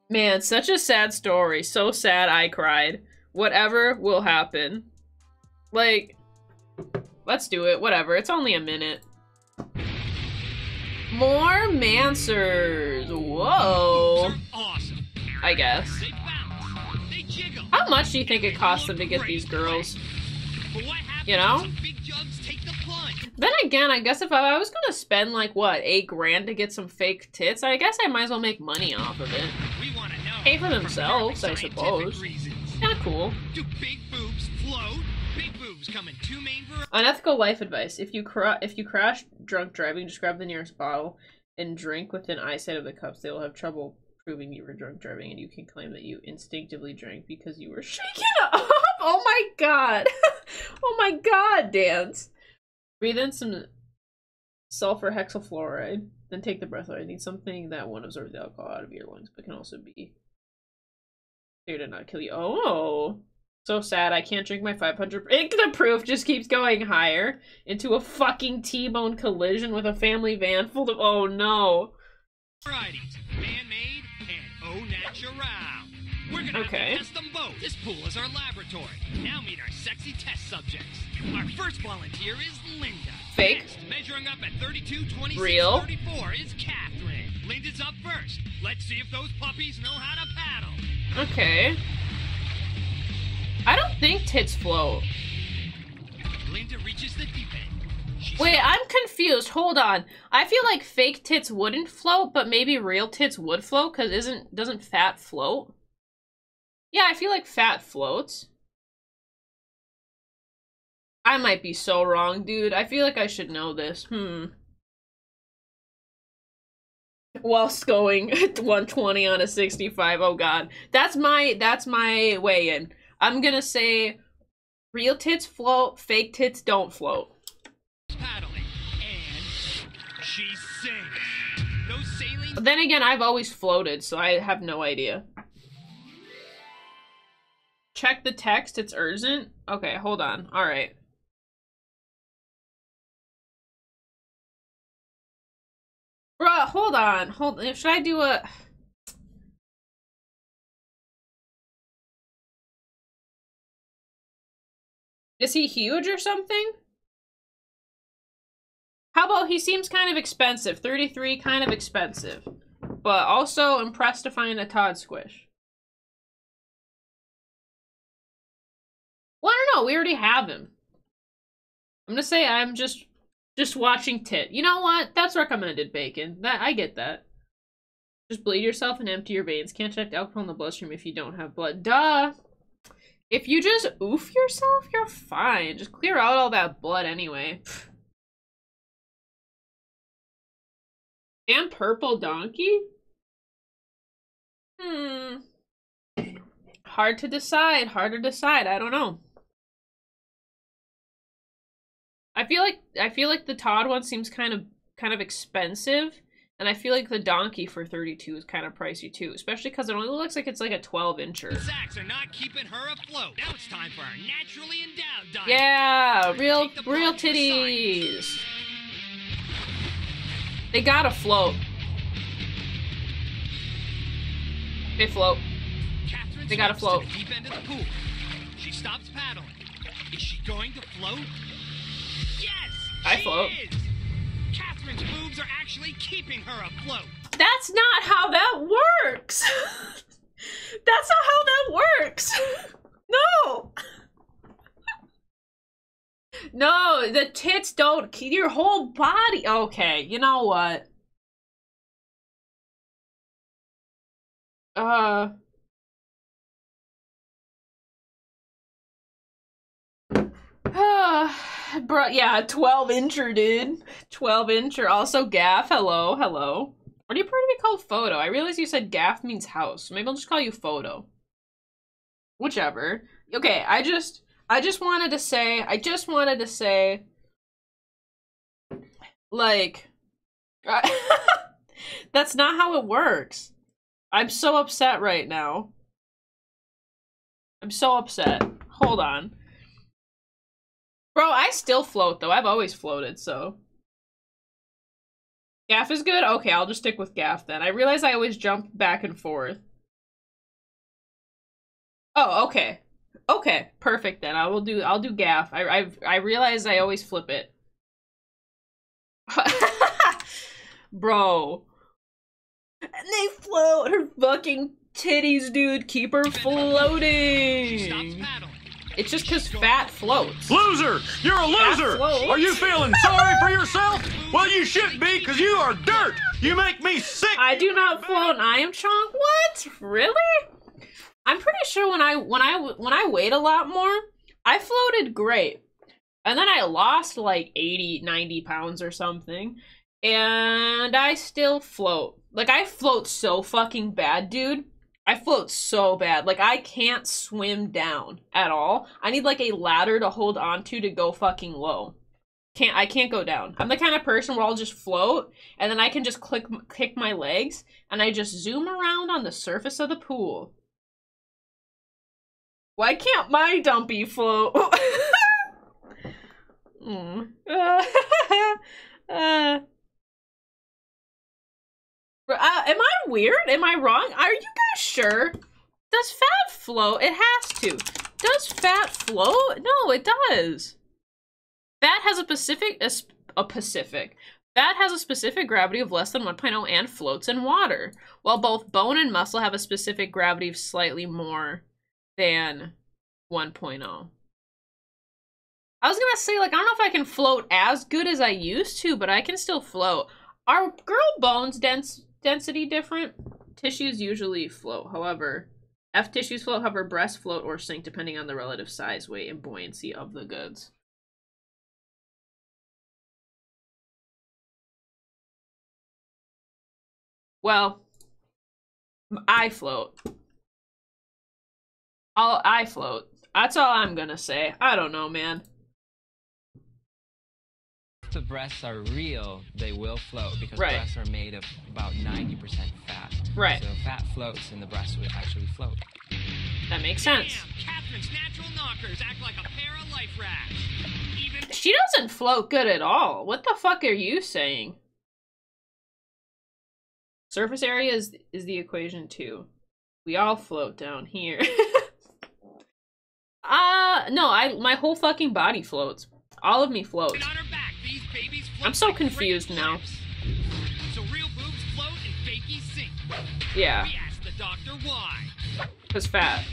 Man, such a sad story. So sad I cried. Whatever will happen. Like... Let's do it. Whatever. It's only a minute. More Manswers. Whoa. Awesome. I guess. They bounce. They jiggle. How much do you think it costs them to get these girls? You know? Big jugs take the plunge. Then again, I guess if I, I was gonna spend like, what, eight grand to get some fake tits, I guess I might as well make money off of it. We wanna know. Pay for themselves, I suppose. Kinda cool. Do big boobs float? Big boobs come in two main varieties. Unethical life advice. If you cr if you crash drunk driving, just grab the nearest bottle and drink within eyesight of the cups. They will have trouble proving you were drunk driving, and you can claim that you instinctively drank because you were shaken up. Oh my god. Oh my god, Dance. Breathe in some sulfur hexafluoride, then take the breathalyzer. Need something that one absorbs the alcohol out of your lungs, but can also be there to not kill you. Oh. So sad, I can't drink my five hundred. The proof just keeps going higher into a fucking T-bone collision with a family van full of. Oh no. Varieties, man-made and au natural. We're gonna okay. test them both. This pool is our laboratory. Now meet our sexy test subjects. Our first volunteer is Linda. Fake. Next, measuring up at thirty-two, twenty-six, real. thirty-four is Kathleen. Linda's up first. Let's see if those puppies know how to paddle. Okay. I don't think tits float. Linda reaches the deep end. Wait, I'm confused. Hold on. I feel like fake tits wouldn't float, but maybe real tits would float, because isn't doesn't fat float? Yeah, I feel like fat floats. I might be so wrong, dude. I feel like I should know this. Hmm. Whilst going one twenty on a sixty-five. Oh god. That's my that's my weigh-in. I'm gonna say, real tits float, fake tits don't float. Paddling, and she sinks. No sailing. But then again, I've always floated, so I have no idea. Check the text, it's urgent. Okay, hold on, all right. Bruh, hold on, hold, should I do a... Is he huge or something? How about he seems kind of expensive. thirty-three, kind of expensive. But also impressed to find a Todd Squish. Well, I don't know. We already have him. I'm gonna say I'm just just watching tit. You know what? That's recommended, Bacon. That I get that. Just bleed yourself and empty your veins. Can't check the alcohol in the bloodstream if you don't have blood. Duh! If you just oof yourself, you're fine. Just clear out all that blood anyway. And purple donkey? Hmm. Hard to decide. Hard to decide. I don't know. I feel like I feel like the Todd one seems kind of kind of expensive, and I feel like the donkey for thirty-two is kind of pricey too, especially because it only looks like it's like a twelve incher. Sacks are not keeping her afloat. Now it's time for our naturally endowed diet. Yeah, real, real titties. They gotta float. They float. They gotta float. She stops paddling. Is she going to float? Yes! I she float. Is. Catherine's boobs are actually keeping her afloat. That's not how that works. That's not how that works. No. No, the tits don't keep your whole body. Okay, you know what? Uh. Uh, bro, yeah, twelve incher, dude. twelve incher. Also, gaff. Hello, hello. What do you prefer to be called, photo? I realize you said gaff means house. Maybe I'll just call you photo. Whichever. Okay, I just, I just wanted to say, I just wanted to say, like, uh, that's not how it works. I'm so upset right now. I'm so upset. Hold on. Bro, I still float, though. I've always floated, so. Gaff is good? Okay, I'll just stick with gaff, then. I realize I always jump back and forth. Oh, okay. Okay, perfect, then. I will do- I'll do gaff. I- I- I realize I always flip it. Bro. And they float! Her fucking titties, dude! Keep her floating! She stops paddling. It's just because fat floats. Loser! You're a loser! Are you feeling sorry for yourself? Well, you should be, because you are dirt! You make me sick! I do not float and I am chonk? What? Really? I'm pretty sure when I when I when I weighed a lot more, I floated great. And then I lost like eighty, ninety pounds or something. And I still float. Like, I float so fucking bad, dude. I float so bad. Like, I can't swim down at all. I need, like, a ladder to hold onto to go fucking low. Can't- I can't go down. I'm the kind of person where I'll just float, and then I can just click- kick my legs, and I just zoom around on the surface of the pool. Why can't my dumpy float? mm. uh, Uh, am I weird? Am I wrong? Are you guys sure? Does fat float? It has to. Does fat float? No, it does. Fat has a specific- a, a Pacific. Fat has a specific gravity of less than one point oh and floats in water, while both bone and muscle have a specific gravity of slightly more than one point oh. I was gonna say, like, I don't know if I can float as good as I used to, but I can still float. Are girl bones dense? Density different? Tissues usually float, however. F tissues float, however, breasts float or sink depending on the relative size, weight, and buoyancy of the goods. Well, I float. I'll, I float. That's all I'm gonna say. I don't know, man. If breasts are real, they will float because right. breasts are made of about ninety percent fat. Right. So fat floats and the breasts will actually float. That makes sense. Damn, Catherine's natural knockers act like a pair of life racks. Even she doesn't float good at all. What the fuck are you saying? Surface area is, is the equation too. We all float down here. uh, no, I my whole fucking body floats. All of me floats. I'm so confused now. So real boobs float and fakies sink. Yeah. We asked the doctor why. Because fat.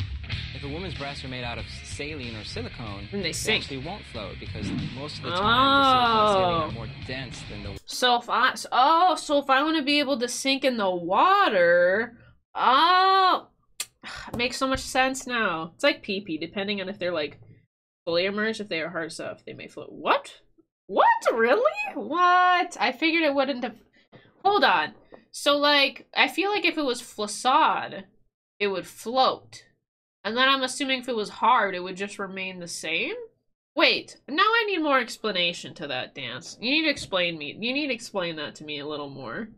If a woman's breasts are made out of saline or silicone, and they sink. They actually won't float because most of the time the silicone and saline are more dense than the. So if I oh so if I want to be able to sink in the water, oh, it makes so much sense now. It's like pee pee, depending on if they're like fully immersed. If they are hard stuff, they may float. What? What? Really? What? I figured it wouldn't have... Hold on. So, like, I feel like if it was flacid, it would float. And then I'm assuming if it was hard, it would just remain the same? Wait. Now I need more explanation to that dance. You need to explain me. You need to explain that to me a little more.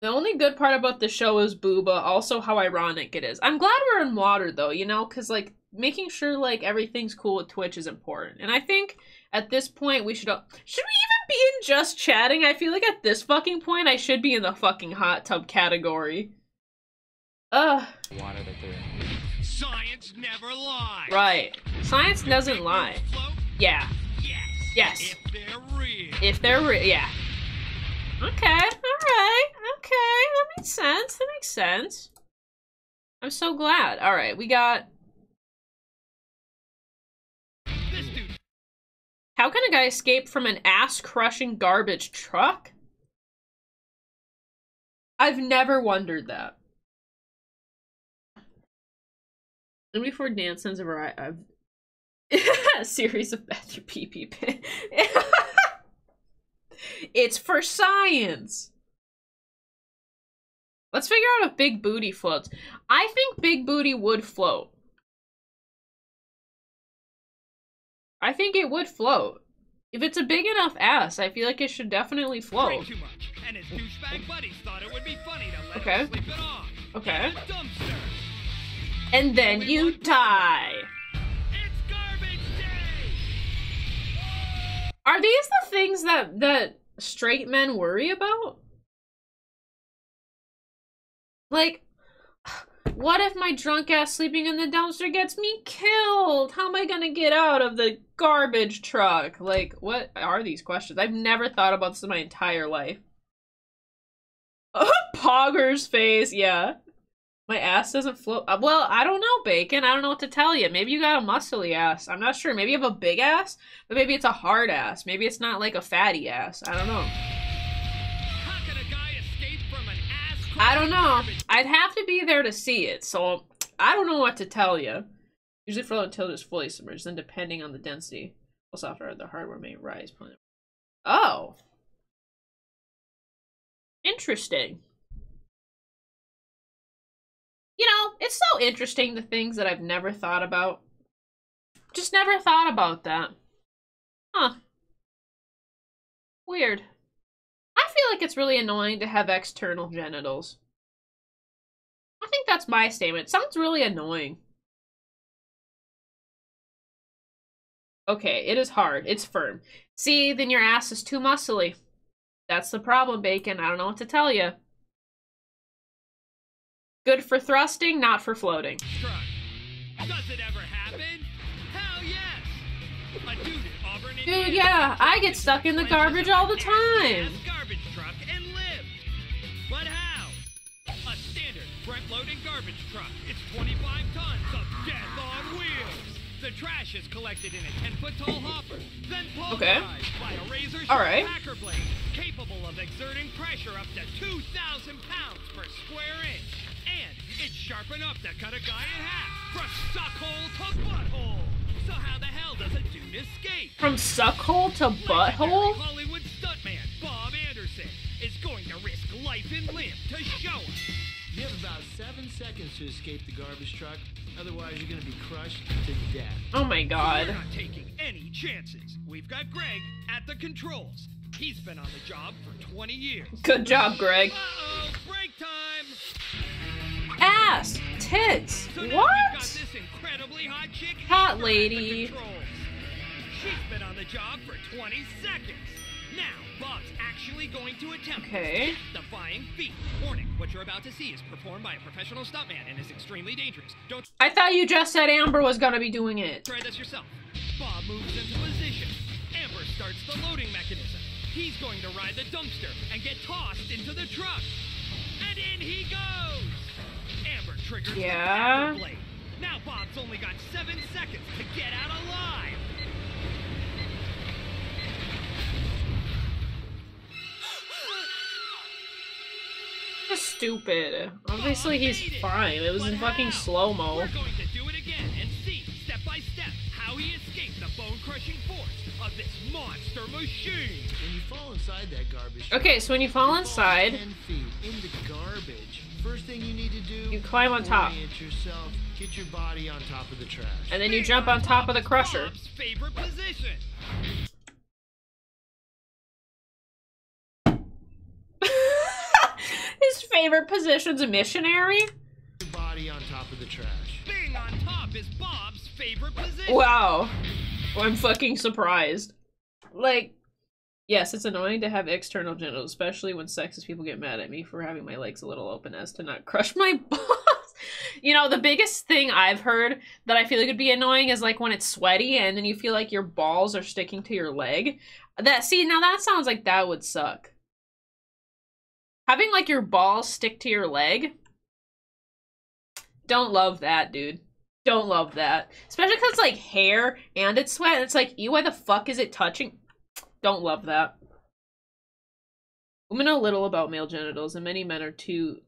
The only good part about the show is booba, also how ironic it is. I'm glad we're in water, though, you know? Because, like... making sure, like, everything's cool with Twitch is important. And I think at this point we should- Should we even be in just chatting? I feel like at this fucking point I should be in the fucking hot tub category. Ugh. Water that they're in. Science Science never lies. Right. Science doesn't lie. Yeah. Yes. Yes. If they're real. If they're real, yeah. Okay, alright, okay, that makes sense, that makes sense. I'm so glad. Alright, we got... This dude. How can a guy escape from an ass-crushing garbage truck? I've never wondered that. And before Dan sends a variety of... a series of bathroom pee-pee pin. It's for science. Let's figure out if Big Booty floats. I think Big Booty would float. I think it would float. If it's a big enough ass, I feel like it should definitely float. Too much, and his douchebag buddies thought it would be funny to let okay. him sleep it off. Okay. And then Everyone you die. Are these the things that, that straight men worry about? Like, what if my drunk ass sleeping in the dumpster gets me killed? How am I gonna get out of the garbage truck? Like, what are these questions? I've never thought about this in my entire life. Oh, Pogger's face, yeah. My ass doesn't float. Well, I don't know, Bacon. I don't know what to tell you. Maybe you got a muscly ass. I'm not sure. Maybe you have a big ass, but maybe it's a hard ass. Maybe it's not like a fatty ass. I don't know. How can a guy escape from an ass? I don't know. I'd have to be there to see it, so I don't know what to tell you. Usually float until it is fully submerged, then depending on the density, the softer the hardware may rise. Oh. Interesting. You know, it's so interesting, the things that I've never thought about. Just never thought about that. Huh. Weird. I feel like it's really annoying to have external genitals. I think that's my statement. Sounds really annoying. Okay, it is hard. It's firm. See, then your ass is too muscly. That's the problem, Bacon. I don't know what to tell you. Good for thrusting, not for floating. Does it ever happen? Hell yes! A dude, in Auburn, Indiana, dude, yeah, I get stuck in the garbage all the time. Garbage truck and live. But how? A standard front-loading garbage truck. It's twenty-five tons of death on wheels. The trash is collected in a ten-foot-tall hopper, then pulverized by a razor-sharp packer blade, capable of exerting pressure up to two thousand pounds per square inch. And it's sharp enough to cut a guy in half from suckhole to butthole. So how the hell does a dude escape? From suckhole to butthole? Legendary Hollywood stuntman Bob Anderson is going to risk life and limb to show us. You have about seven seconds to escape the garbage truck. Otherwise, you're going to be crushed to death. Oh my God. We're not taking any chances. We've got Greg at the controls. He's been on the job for twenty years. Good job, Greg. Uh-oh, break time. Ass, tits, so what? Got this incredibly hot chick hot lady. She's been on the job for twenty seconds. Now, Bob's actually going to attempt okay. the flying feet. Warning, what you're about to see is performed by a professional stuntman and is extremely dangerous. Don't I thought you just said Amber was gonna be doing it. Try this yourself. Bob moves into position. Amber starts the loading mechanism. He's going to ride the dumpster and get tossed into the truck. And in he goes. Yeah. Now Bob's only got seven seconds to get out alive. Stupid. Obviously he's fine. It was in fucking slow mo. We're going to do it again and see step by step how he escaped the bone-crushing force of this monster machine. When you fall inside that garbage. Okay, so when you fall inside. ten feet in the garbage. First thing you need to do, you climb on top. Yourself, get your body on top of the trash. And then you jump on top of the crusher. Bob's favorite position. His favorite position's a missionary? Your body on top of the trash. Being on top is Bob's favorite position. Wow. Well, I'm fucking surprised. Like, yes, it's annoying to have external genitals, especially when sexist people get mad at me for having my legs a little open as to not crush my balls. You know, the biggest thing I've heard that I feel like would be annoying is like when it's sweaty and then you feel like your balls are sticking to your leg. That, see, now that sounds like that would suck. Having like your balls stick to your leg. Don't love that, dude. Don't love that. Especially because it's like hair and it's sweat. And it's like, ew, why the fuck is it touching? Don't love that. Women know little about male genitals, and many men are too,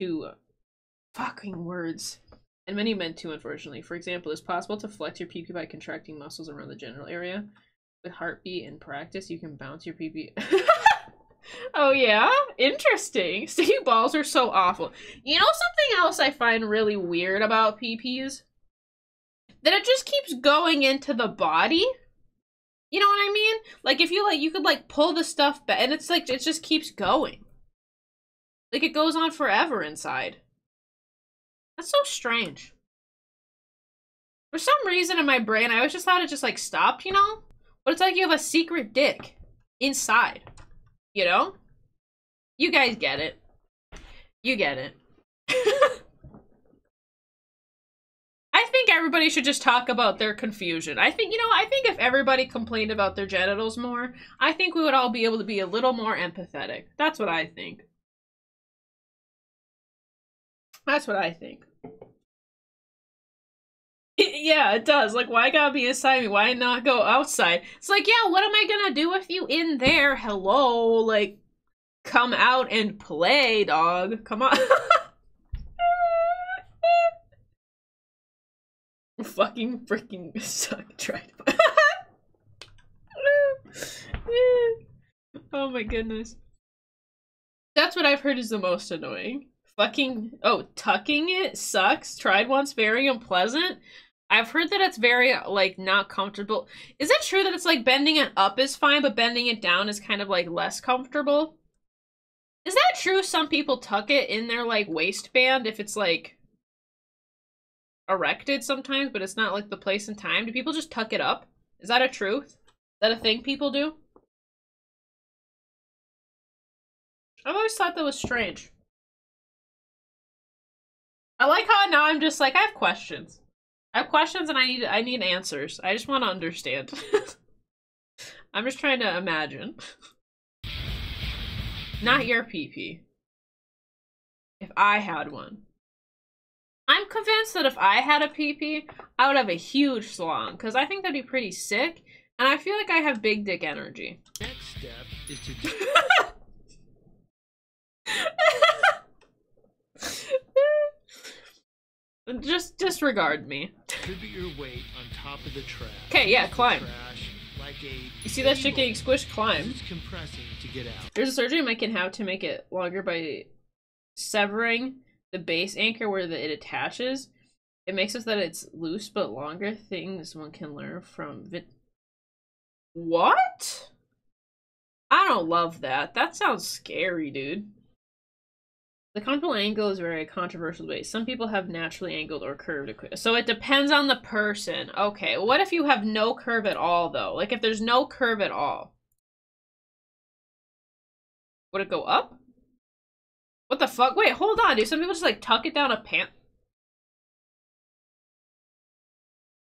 too uh, fucking words. And many men too, unfortunately. For example, it's possible to flex your pee-pee by contracting muscles around the genital area. With heartbeat and practice, you can bounce your pee-pee. Oh yeah? Interesting. Sticky balls are so awful. You know something else I find really weird about pee-pees? That it just keeps going into the body. You know what I mean? Like, if you, like, you could, like, pull the stuff back, and it's, like, it just keeps going. Like, it goes on forever inside. That's so strange. For some reason in my brain, I always just thought it just, like, stopped, you know? But it's like you have a secret dick inside, you know? You guys get it. You get it. I think everybody should just talk about their confusion. I think, you know, I think if everybody complained about their genitals more, I think we would all be able to be a little more empathetic. That's what I think. That's what I think. Yeah, it does. Like, why gotta be inside me? Why not go outside? It's like, yeah, what am I gonna do with you in there? Hello? Like, come out and play, dog. Come on. Fucking freaking suck tried. Oh my goodness. That's what I've heard is the most annoying. Fucking, oh, tucking it sucks. Tried once, very unpleasant. I've heard that it's very, like, not comfortable. Is it true that it's like bending it up is fine, but bending it down is kind of like less comfortable? Is that true? Some people tuck it in their, like, waistband if it's like erected sometimes, but it's not like the place and time. Do people just tuck it up? Is that a truth? Is that a thing people do? I've always thought that was strange. I like how now I'm just like, I have questions. I have questions and I need I need answers. I just want to understand. I'm just trying to imagine. Not your pee-pee. If I had one. I'm convinced that if I had a pee-pee, I would have a huge slong, because I think that'd be pretty sick, and I feel like I have big dick energy. Next step is to do Just disregard me. Could be your weight on top of the trash. Okay, yeah, climb. Trash, like a you see that shit getting squished? Climb. Compressing to get out. There's a surgery I can have to make it longer by severing the base anchor where the, it attaches. It makes it so that it's loose but longer. Things one can learn from vit. What? I don't love that. That sounds scary, dude. The comfortable angle is very controversial debate. Some people have naturally angled or curved. So it depends on the person. Okay, what if you have no curve at all, though? Like, if there's no curve at all. Would it go up? What the fuck? Wait, hold on, dude. Some people just, like, tuck it down a pant.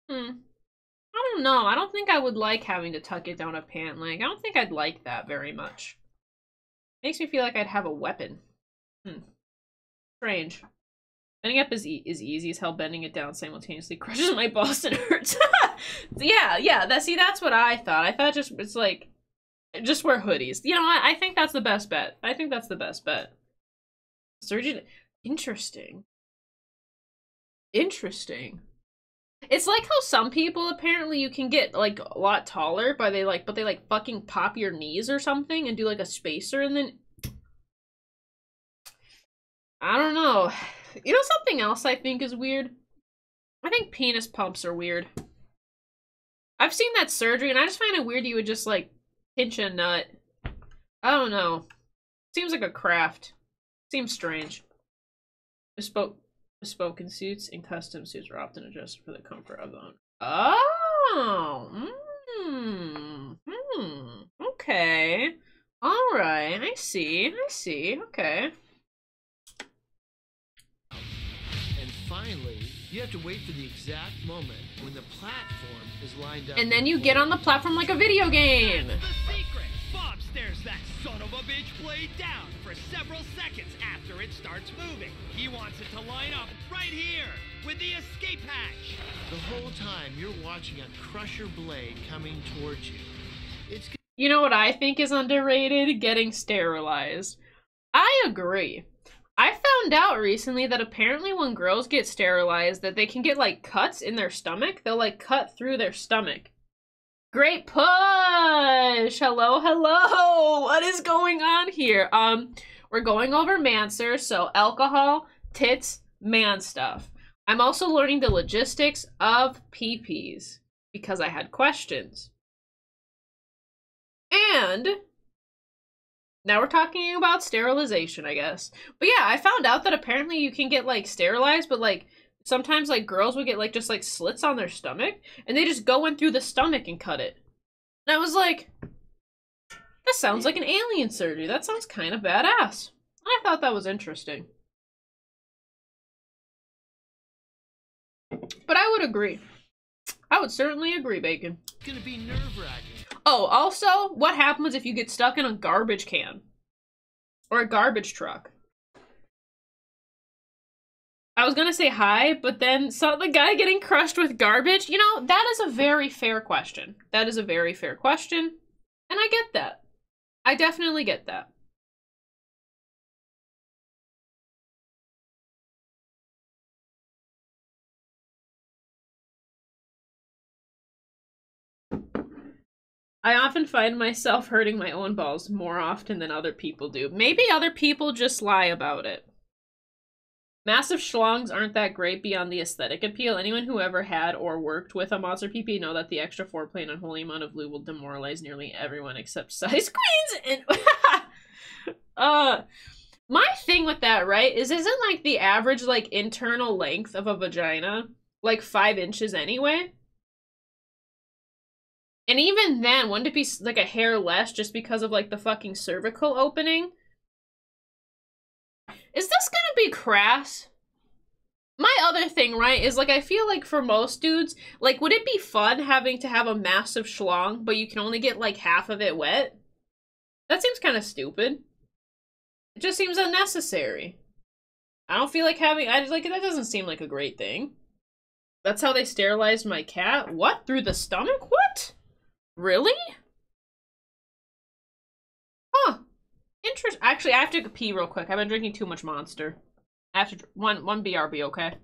Hmm. I don't know. I don't think I would like having to tuck it down a pant leg. I don't think I'd like that very much. Makes me feel like I'd have a weapon. Hmm. Strange. Bending up is, e is easy as hell. Bending it down simultaneously crushes my balls and hurts. yeah, yeah. That, see, that's what I thought. I thought just, it's like, just wear hoodies. You know what? I think that's the best bet. I think that's the best bet. Surgeon, interesting. Interesting. It's like how some people apparently you can get like a lot taller by they like, but they like fucking pop your knees or something and do like a spacer and then. I don't know. You know something else I think is weird? I think penis pumps are weird. I've seen that surgery and I just find it weird you would just like pinch a nut. I don't know. Seems like a craft. Seems strange. Bespoke, bespoken suits and custom suits are often adjusted for the comfort of the owner. Oh, mm, mm, okay, all right. I see. I see. Okay. And Finally, you have to wait for the exact moment when the platform is lined up. And then you get on the platform like a video game. That's the secret. Bob stares that son of a bitch blade down for several seconds after it starts moving. He wants it to line up right here with the escape hatch. The whole time you're watching a crusher blade coming towards you. It's You know what I think is underrated? Getting sterilized. I agree. I found out recently that apparently when girls get sterilized that they can get like cuts in their stomach. They'll like cut through their stomach. Great push! Hello, hello! What is going on here? Um, we're going over Manswers, so alcohol, tits, man stuff. I'm also learning the logistics of pee-pees because I had questions. And now we're talking about sterilization, I guess. But yeah, I found out that apparently you can get like sterilized, but like sometimes like girls would get like just like slits on their stomach and they just go in through the stomach and cut it. And I was like, that sounds like an alien surgery. That sounds kind of badass. And I thought that was interesting. But I would agree. I would certainly agree, Bacon. It's gonna be nerve-wracking. Oh, also, what happens if you get stuck in a garbage can? Or a garbage truck? I was gonna say hi, but then saw the guy getting crushed with garbage. You know, that is a very fair question. That is a very fair question. And I get that. I definitely get that. I often find myself hurting my own balls more often than other people do. Maybe other people just lie about it. Massive schlongs aren't that great beyond the aesthetic appeal. Anyone who ever had or worked with a monster P P know that the extra foreplay and unholy amount of lube will demoralize nearly everyone except size queens. And uh, my thing with that, right, is isn't like the average like internal length of a vagina like five inches anyway? And even then, wouldn't it be like a hair less just because of like the fucking cervical opening? Is this gonna be crass? My other thing, right, is like I feel like for most dudes, like would it be fun having to have a massive schlong, but you can only get like half of it wet? That seems kind of stupid. It just seems unnecessary. I don't feel like having, I just like, that doesn't seem like a great thing. That's how they sterilized my cat? What? Through the stomach? What? Really? Huh. Interesting. Actually, I have to pee real quick. I've been drinking too much Monster. I have to one one B R B, okay?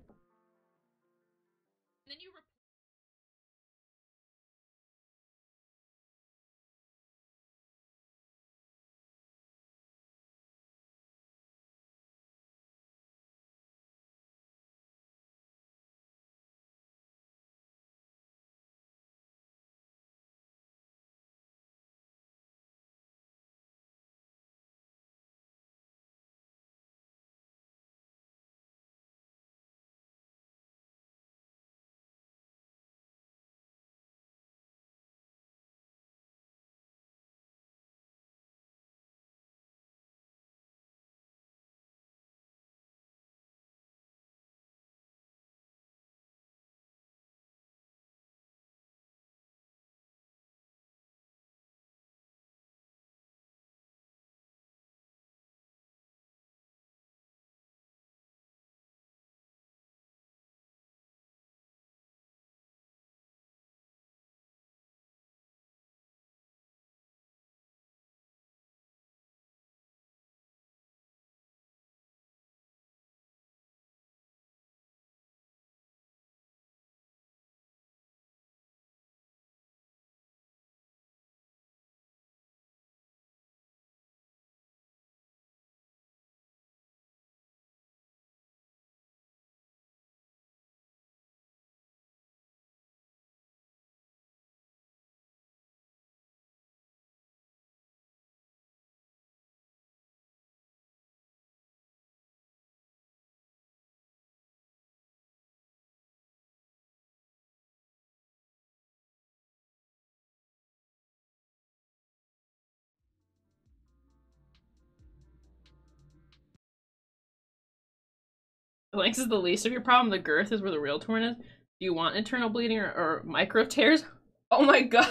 Length is the least of your problem. The girth is where the real torn is. Do you want internal bleeding or, or micro tears? Oh my god.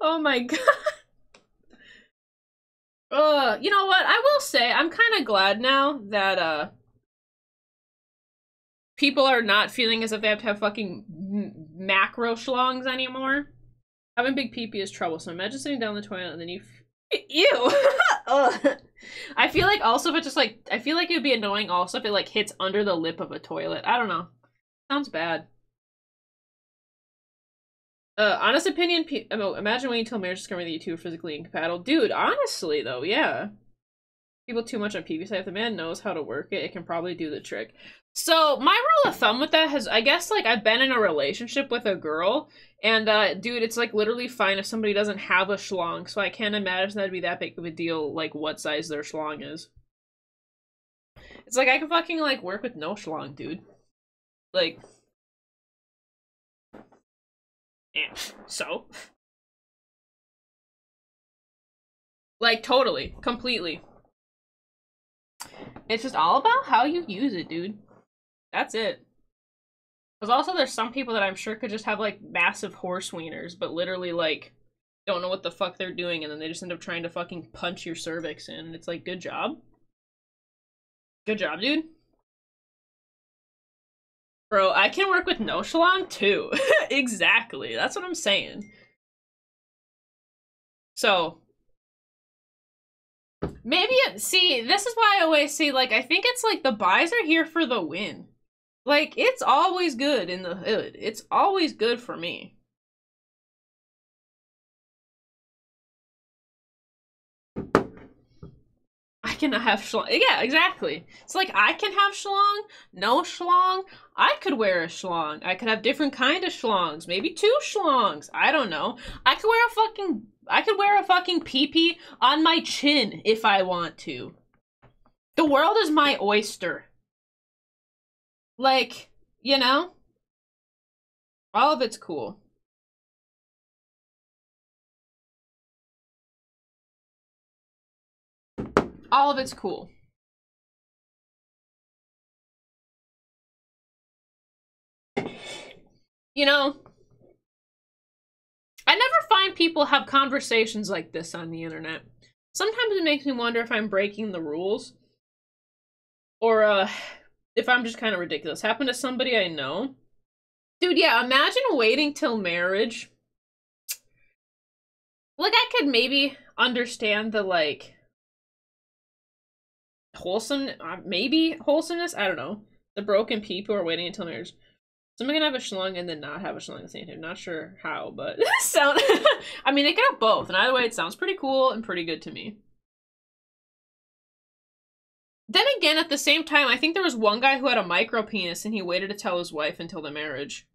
Oh my god. Uh, you know what? I will say I'm kind of glad now that uh people are not feeling as if they have to have fucking m macro schlongs anymore. Having big pee-pee is troublesome. Imagine sitting down the toilet and then you f ew. Ugh. I feel like also if it just like I feel like it would be annoying also if it like hits under the lip of a toilet. I don't know. Sounds bad. Uh, honest opinion, pe imagine waiting until marriage discovering that you two are physically incompatible. Dude, honestly, though, yeah. People too much on P V side. If the man knows how to work it, it can probably do the trick. So, my rule of thumb with that has, I guess, like, I've been in a relationship with a girl, and, uh, dude, it's, like, literally fine if somebody doesn't have a schlong, so I can't imagine that'd be that big of a deal, like, what size their schlong is. It's like, I can fucking, like, work with no schlong, dude. Like... Yeah. So, like, totally, completely. It's just all about how you use it, dude. That's it. Because also there's some people that I'm sure could just have, like, massive horse wieners, but literally, like, don't know what the fuck they're doing, and then they just end up trying to fucking punch your cervix in. And it's like, good job. Good job, dude. Bro, I can work with no schlong too. Exactly. That's what I'm saying. So. Maybe, it, see, this is why I always say, like, I think it's like the buys are here for the win. Like, it's always good in the hood. It's always good for me. Cannot have schlong. Yeah, exactly. It's like I can have schlong, no schlong. I could wear a schlong. I could have different kind of schlongs. Maybe two schlongs. I don't know. I could wear a fucking I could wear a fucking pee-pee on my chin if I want to. The world is my oyster. Like, you know? All of it's cool. All of it's cool. You know, I never find people have conversations like this on the internet. Sometimes it makes me wonder if I'm breaking the rules or uh, if I'm just kind of ridiculous. Happened to somebody I know. Dude, yeah, imagine waiting till marriage. Like, I could maybe understand the, like, wholesome, uh, maybe wholesomeness. I don't know. The broken people are waiting until marriage. Someone can have a schlong and then not have a schlong at the same time. Not sure how, but sound. I mean, they can have both, and either way, it sounds pretty cool and pretty good to me. Then again, at the same time, I think there was one guy who had a micro penis, and he waited to tell his wife until the marriage.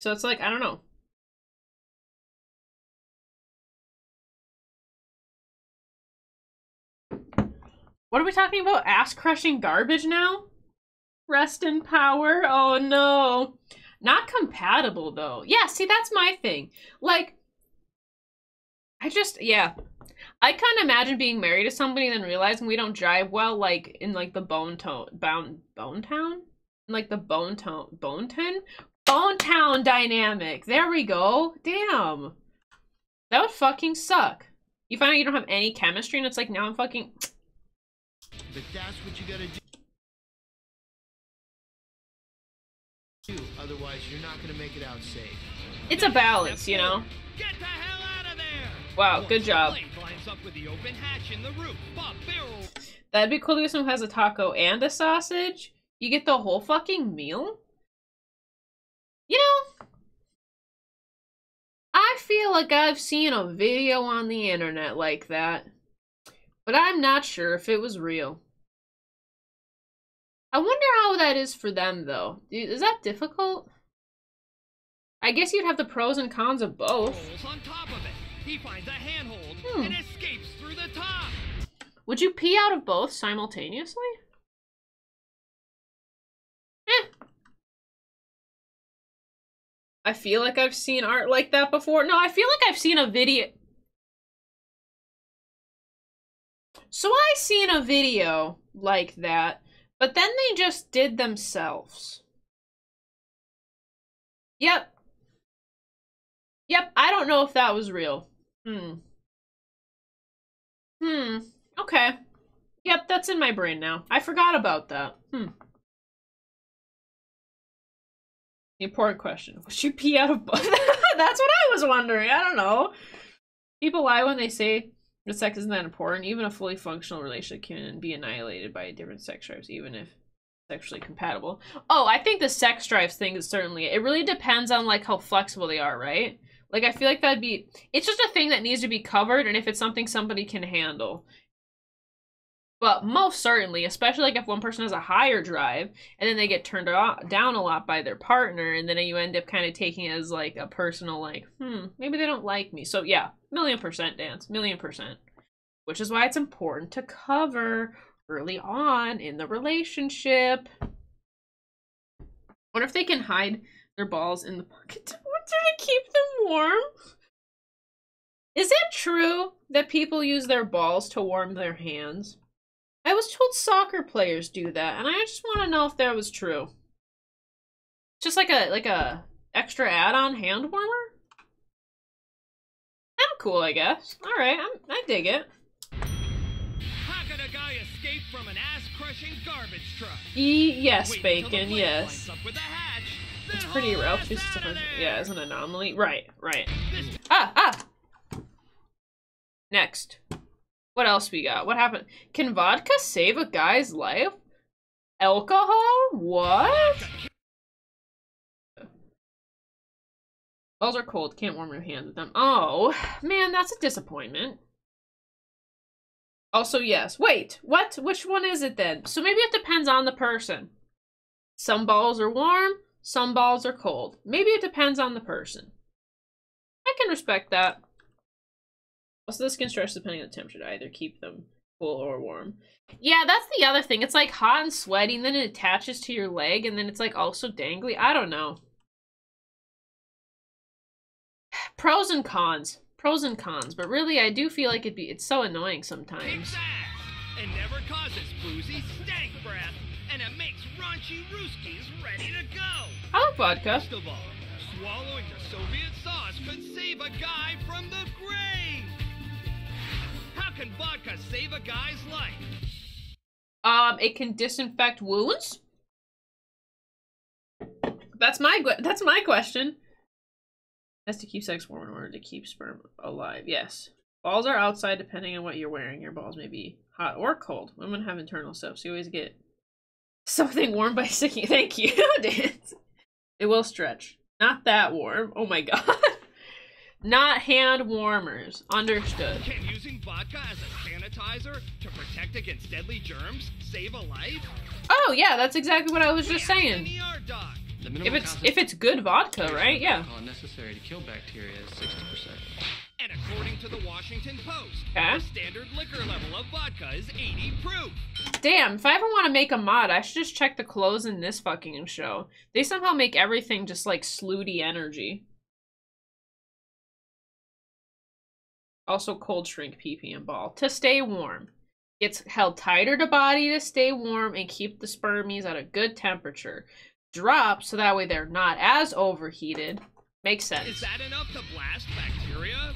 So it's like, I don't know. What are we talking about? Ass-crushing garbage now? Rest in power? Oh, no. Not compatible, though. Yeah, see, that's my thing. Like, I just, yeah. I can't imagine being married to somebody and then realizing we don't jive well, like, in, like, the bone tone, bone, bone town? In, like, the bone tone, bone town? Bone town dynamic. There we go. Damn. That would fucking suck. You find out you don't have any chemistry and it's like, now I'm fucking... But that's what you gotta do. Otherwise, you're not gonna make it out safe. It's a balance, you know. Get the hell out of there! Wow, good job. That'd be cool to get someone who has a taco and a sausage. You get the whole fucking meal. You know, I feel like I've seen a video on the internet like that. But I'm not sure if it was real. I wonder how that is for them, though. Is that difficult? I guess you'd have the pros and cons of both. On top of it. He finds a handhold hmm. and escapes through the top. Would you pee out of both simultaneously? Eh. I feel like I've seen art like that before. No, I feel like I've seen a video... So I seen a video like that, but then they just did themselves. Yep. Yep, I don't know if that was real. Hmm. Hmm. Okay. Yep, that's in my brain now. I forgot about that. Hmm. The important question. Would you pee out of butt? That's what I was wondering. I don't know. People lie when they say that sex isn't that important. Even a fully functional relationship can be annihilated by different sex drives, even if sexually compatible. Oh, I think the sex drives thing is certainly... It really depends on, like, how flexible they are, right? Like, I feel like that'd be... It's just a thing that needs to be covered, and if it's something somebody can handle. But most certainly, especially, like, if one person has a higher drive, and then they get turned off, down a lot by their partner, and then you end up kind of taking it as, like, a personal, like, hmm, maybe they don't like me. So, yeah, million percent, Dance. Million percent. Which is why it's important to cover early on in the relationship. I wonder if they can hide their balls in the pocket to, to keep them warm. Is it true that people use their balls to warm their hands? I was told soccer players do that, and I just want to know if that was true. Just like a like a extra add-on hand warmer? That's cool, I guess. All right, I'm, I dig it. From an ass-crushing garbage truck. E yes, Bacon, yes. It's pretty rough. Yeah, it's an anomaly. Right, right. Ah, ah! Next. What else we got? What happened? Can vodka save a guy's life? Alcohol? What? Balls are cold. Can't warm your hands with them. Oh, man, that's a disappointment. Also, yes. Wait, what? Which one is it then? So maybe it depends on the person. Some balls are warm, some balls are cold. Maybe it depends on the person. I can respect that. Also, this can stretch depending on the temperature to either keep them cool or warm. Yeah, that's the other thing. It's like hot and sweaty, and then it attaches to your leg, and then it's like also dangly. I don't know. Pros and cons. Pros and cons, but really I do feel like it'd be it's so annoying sometimes. It never causes boozy stank breath, and it makes raunchy rooskies ready to go. I like vodka. First of all, swallowing the Soviet sauce could save a guy from the grave. How can vodka save a guy's life? Um, it can disinfect wounds? That's my that's my question. That's to keep sex warm in order to keep sperm alive. Yes. Balls are outside depending on what you're wearing. Your balls may be hot or cold. Women have internal stuff, so you always get something warm by sticking. Thank you, Dance. It will stretch. Not that warm. Oh my god. Not hand warmers. Understood. Can using vodka as a sanitizer to protect against deadly germs save a life? Oh yeah, that's exactly what I was just saying. If it's if it's good vodka, right? Yeah. Necessary to kill bacteria is sixty percent. And according to the Washington Post, the standard liquor level of vodka is eighty proof. Damn, if I ever want to make a mod, I should just check the clothes in this fucking show. They somehow make everything just like slooty energy. Also cold shrink pee-pee and ball to stay warm. It's held tighter to body to stay warm and keep the spermies at a good temperature. Drop so that way they're not as overheated. Makes sense. Is that enough to blast bacteria?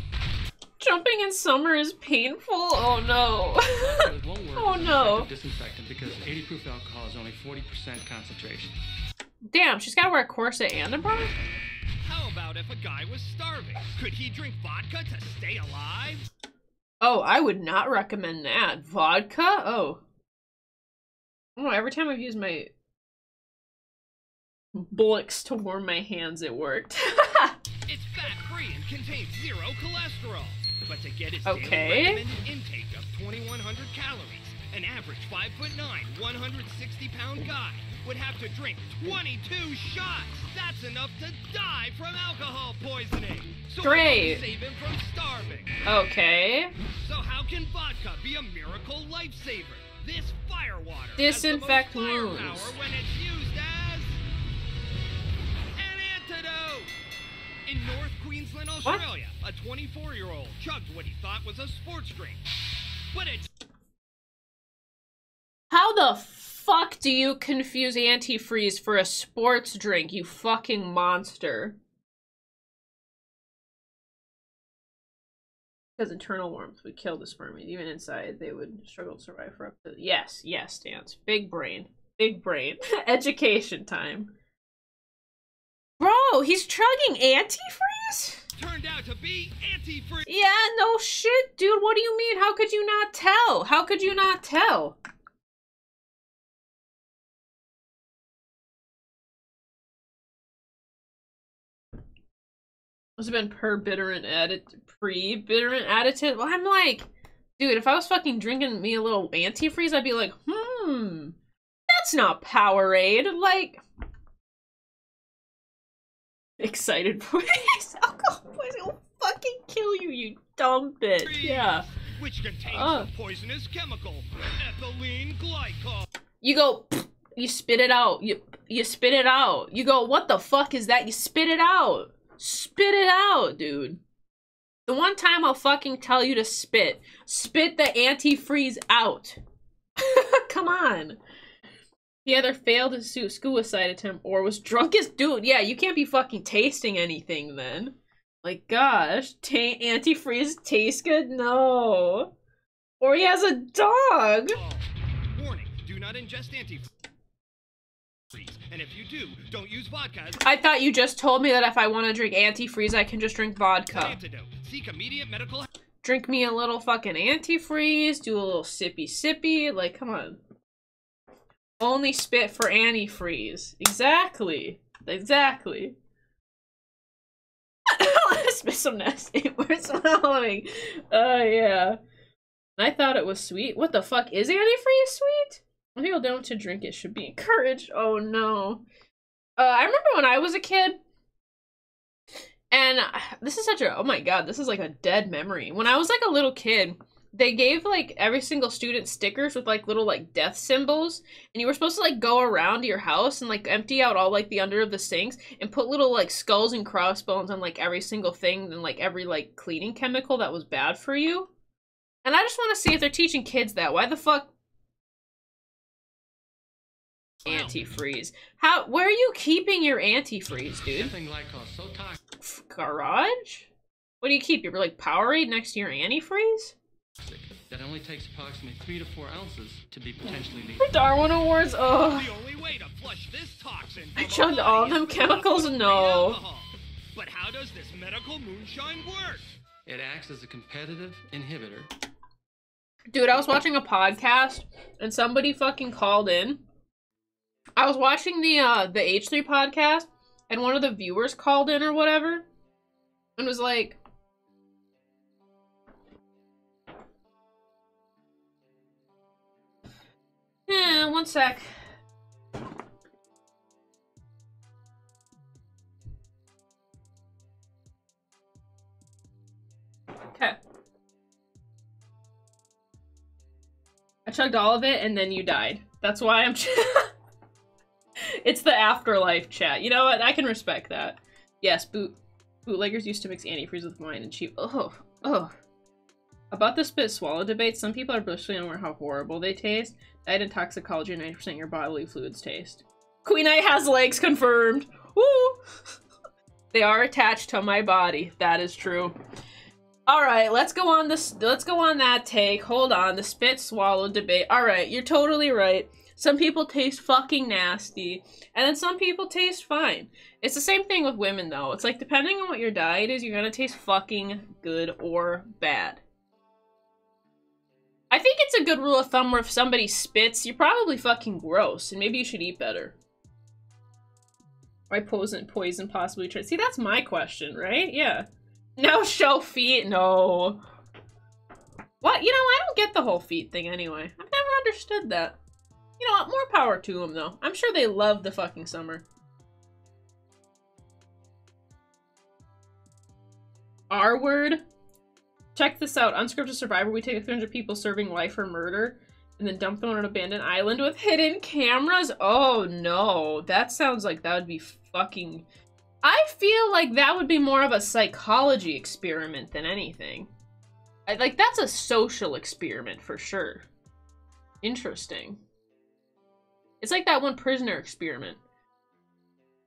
Jumping in summer is painful. Oh no. Oh no. Disinfectant because eighty proof alcohol is only forty percent concentration. Damn, she's got to wear a corset and a bra? How about if a guy was starving? Could he drink vodka to stay alive? Oh, I would not recommend that. Vodka? Oh. Oh, every time I've used my bullocks to warm my hands, it worked. It's fat-free and contains zero cholesterol. But to get its okay. daily recommended intake of twenty-one hundred calories, an average five foot nine, one hundred sixty pound guy would have to drink twenty-two shots. That's enough to die from alcohol poisoning. So great. Save him from starving. Okay. So how can vodka be a miracle lifesaver? This firewater disinfect wounds. When it's used as in North Queensland, Australia, what? a twenty-four-year-old chugged what he thought was a sports drink, but it the fuck do you confuse antifreeze for a sports drink, you fucking monster? Because internal warmth would kill the spermid. Even inside, they would struggle to survive for up to... Yes, yes, Dance. Big brain. Big brain. Education time. Bro, he's chugging antifreeze? Turned out to be antifreeze. Yeah, no shit, dude. What do you mean? How could you not tell? How could you not tell? Must have been per bitterant added, pre bitterant additive. Well, I'm like, dude, if I was fucking drinking me a little antifreeze, I'd be like, hmm, that's not Powerade. Like, excited boys, alcohol poison will fucking kill you, you dumb bitch. Yeah. Which contains uh. the poisonous chemical ethylene glycol. You go, you spit it out. You you spit it out. You go, what the fuck is that? You spit it out. Spit it out, dude. The one time I'll fucking tell you to spit, spit the antifreeze out. Come on. He either failed his suicide attempt or was drunk as dude. Yeah, you can't be fucking tasting anything then. Like, gosh, ta antifreeze tastes good? No. Or he has a dog. Warning, do not ingest antifreeze. And if you do, don't use vodka. I thought you just told me that if I want to drink antifreeze, I can just drink vodka. Antidote. Seek immediate medical. Drink me a little fucking antifreeze. Do a little sippy sippy. Like, come on. Only spit for antifreeze. Exactly. Exactly. Let's miss some nasty words following. Oh, uh, yeah. I thought it was sweet. What the fuck is antifreeze sweet? When people don't to drink it should be encouraged. Oh no. Uh, I remember when I was a kid, and this is such a, oh my god, this is like a dead memory. When I was like a little kid, they gave like every single student stickers with like little like death symbols, and you were supposed to like go around your house and like empty out all like the under of the sinks and put little like skulls and crossbones on like every single thing and like every like cleaning chemical that was bad for you. And I just want to see if they're teaching kids that. Why the fuck? Antifreeze. How? Where are you keeping your antifreeze, dude? So F garage? What do you keep? You're like Powerade next to your antifreeze? That only takes approximately three to four ounces to be potentially lethal. Darwin Awards. Oh. The only way to flush this toxin. I chugged all them chemicals. No. But how does this medical moonshine work? It acts as a competitive inhibitor. Dude, I was watching a podcast and somebody fucking called in. I was watching the uh the H three podcast, and one of the viewers called in or whatever and was like, eh, one sec. Okay. I chugged all of it and then you died. That's why I'm ch It's the afterlife chat. You know what? I can respect that. Yes, boot bootleggers used to mix antifreeze with wine and cheap. Oh, oh. About the spit-swallow debate, some people are blissfully unaware how horrible they taste. Diet and toxicology, ninety percent of your bodily fluids taste. Queenite has legs confirmed! Woo! They are attached to my body. That is true. Alright, let's go on this- let's go on that take. Hold on, the spit-swallow debate. Alright, you're totally right. Some people taste fucking nasty, and then some people taste fine. It's the same thing with women, though. It's like, depending on what your diet is, you're gonna taste fucking good or bad. I think it's a good rule of thumb where if somebody spits, you're probably fucking gross, and maybe you should eat better. Why poison, poison possibly try- See, that's my question, right? Yeah. No, show feet, no. What? You know, I don't get the whole feet thing anyway. I've never understood that. You know what? More power to them, though. I'm sure they love the fucking summer. R-word. Check this out. Unscripted Survivor. We take three hundred people serving life or murder and then dump them on an abandoned island with hidden cameras. Oh, no. That sounds like that would be fucking... I feel like that would be more of a psychology experiment than anything. I, like, that's a social experiment for sure. Interesting. It's like that one prisoner experiment,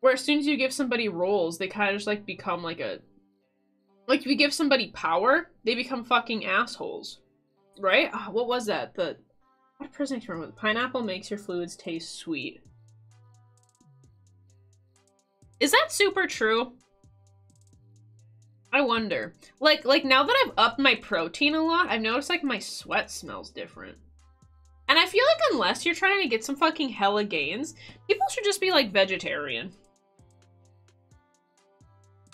where as soon as you give somebody roles, they kind of just like become like a... Like, if you give somebody power, they become fucking assholes. Right? Oh, what was that? The... What a prisoner experiment with pineapple makes your fluids taste sweet. Is that super true? I wonder. Like, like now that I've upped my protein a lot, I've noticed like my sweat smells different. And I feel like unless you're trying to get some fucking hella gains, people should just be like vegetarian.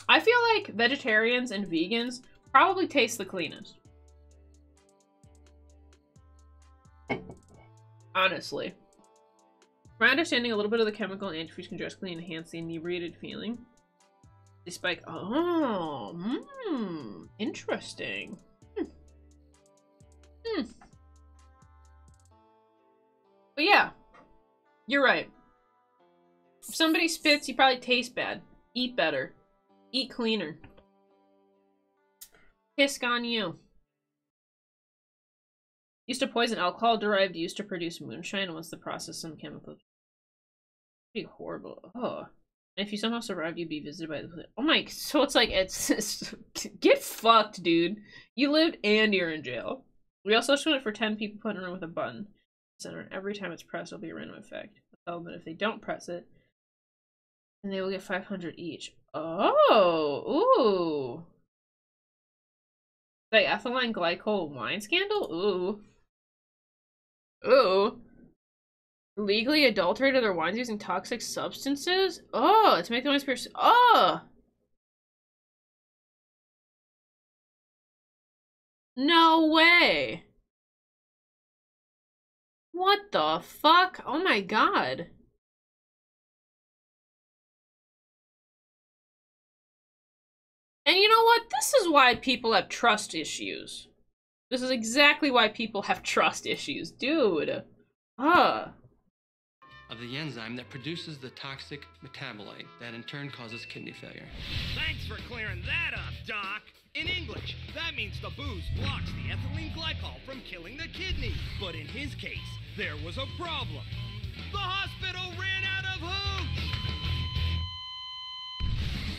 I feel like vegetarians and vegans probably taste the cleanest. Honestly. From my understanding, a little bit of the chemical and antifreeze can drastically enhance the inebriated feeling. They spike. Oh, hmm, interesting. Hmm. Hmm. But yeah, you're right. If somebody spits, you probably taste bad. Eat better. Eat cleaner. Pisk on you. Used to poison alcohol derived used to produce moonshine once the process some chemicals. Pretty horrible. Oh. If you somehow survive, you'd be visited by the... Oh my... So it's like... it's, it's Get fucked, dude. You lived and you're in jail. We also shoot it for ten people put in a room with a button. Center. Every time it's pressed, it'll be a random effect. Oh, but if they don't press it, then they will get five hundred each. Oh! Ooh! The ethylene glycol wine scandal? Ooh. Ooh. Legally adulterated their wines using toxic substances? Oh, to make the wines pure. Oh! No way! What the fuck? Oh my god. And you know what? This is why people have trust issues. This is exactly why people have trust issues, dude. Ugh. Of the enzyme that produces the toxic metabolite that in turn causes kidney failure. Thanks for clearing that up, Doc. In English, that means the booze blocks the ethylene glycol from killing the kidney. But in his case, there was a problem. The hospital ran out of hooch!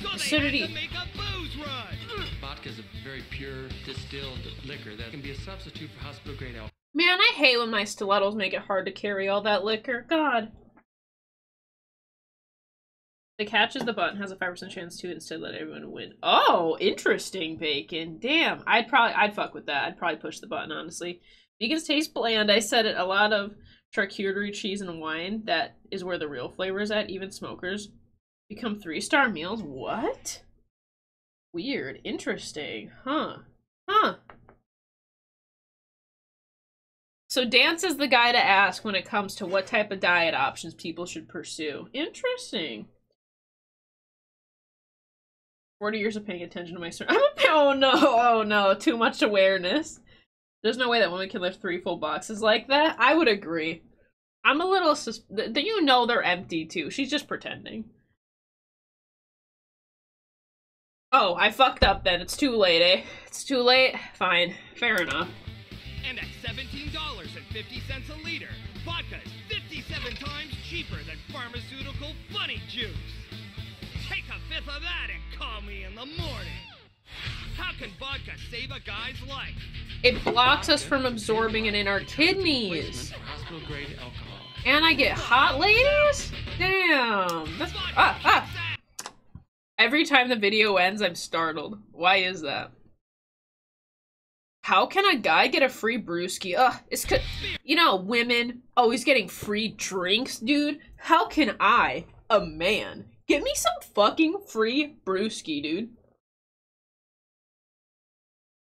So they Acidity. had to make a booze run! Vodka is a very pure, distilled liquor that can be a substitute for hospital-grade alcohol. Man, I hate when my stilettos make it hard to carry all that liquor. God. The catch is the button has a five percent chance to instead let everyone win. Oh, interesting, bacon. Damn. I'd probably, I'd fuck with that. I'd probably push the button, honestly. Vegans taste bland. I said it. A lot of charcuterie, cheese, and wine. That is where the real flavor is at. Even smokers become three-star meals. What? Weird. Interesting. Huh. Huh. So Dance is the guy to ask when it comes to what type of diet options people should pursue. Interesting. forty years of paying attention to my sur- Oh no, oh no, too much awareness. There's no way that women can lift three full boxes like that. I would agree. I'm a little sus- th- you know they're empty too. She's just pretending. Oh, I fucked up then. It's too late, eh? It's too late? Fine. Fair enough. And at seventeen dollars and fifty cents a liter, vodka is fifty-seven times cheaper than pharmaceutical bunny juice. Take a fifth of that and call me in the morning. How can vodka save a guy's life? It blocks us from absorbing it in our kidneys. And I get hot, ladies? Damn. That's, ah, ah. Every time the video ends, I'm startled. Why is that? How can a guy get a free brewski? Ugh, it's 'cause, you know, women always getting free drinks, dude. How can I, a man... Get me some fucking free brewski, dude.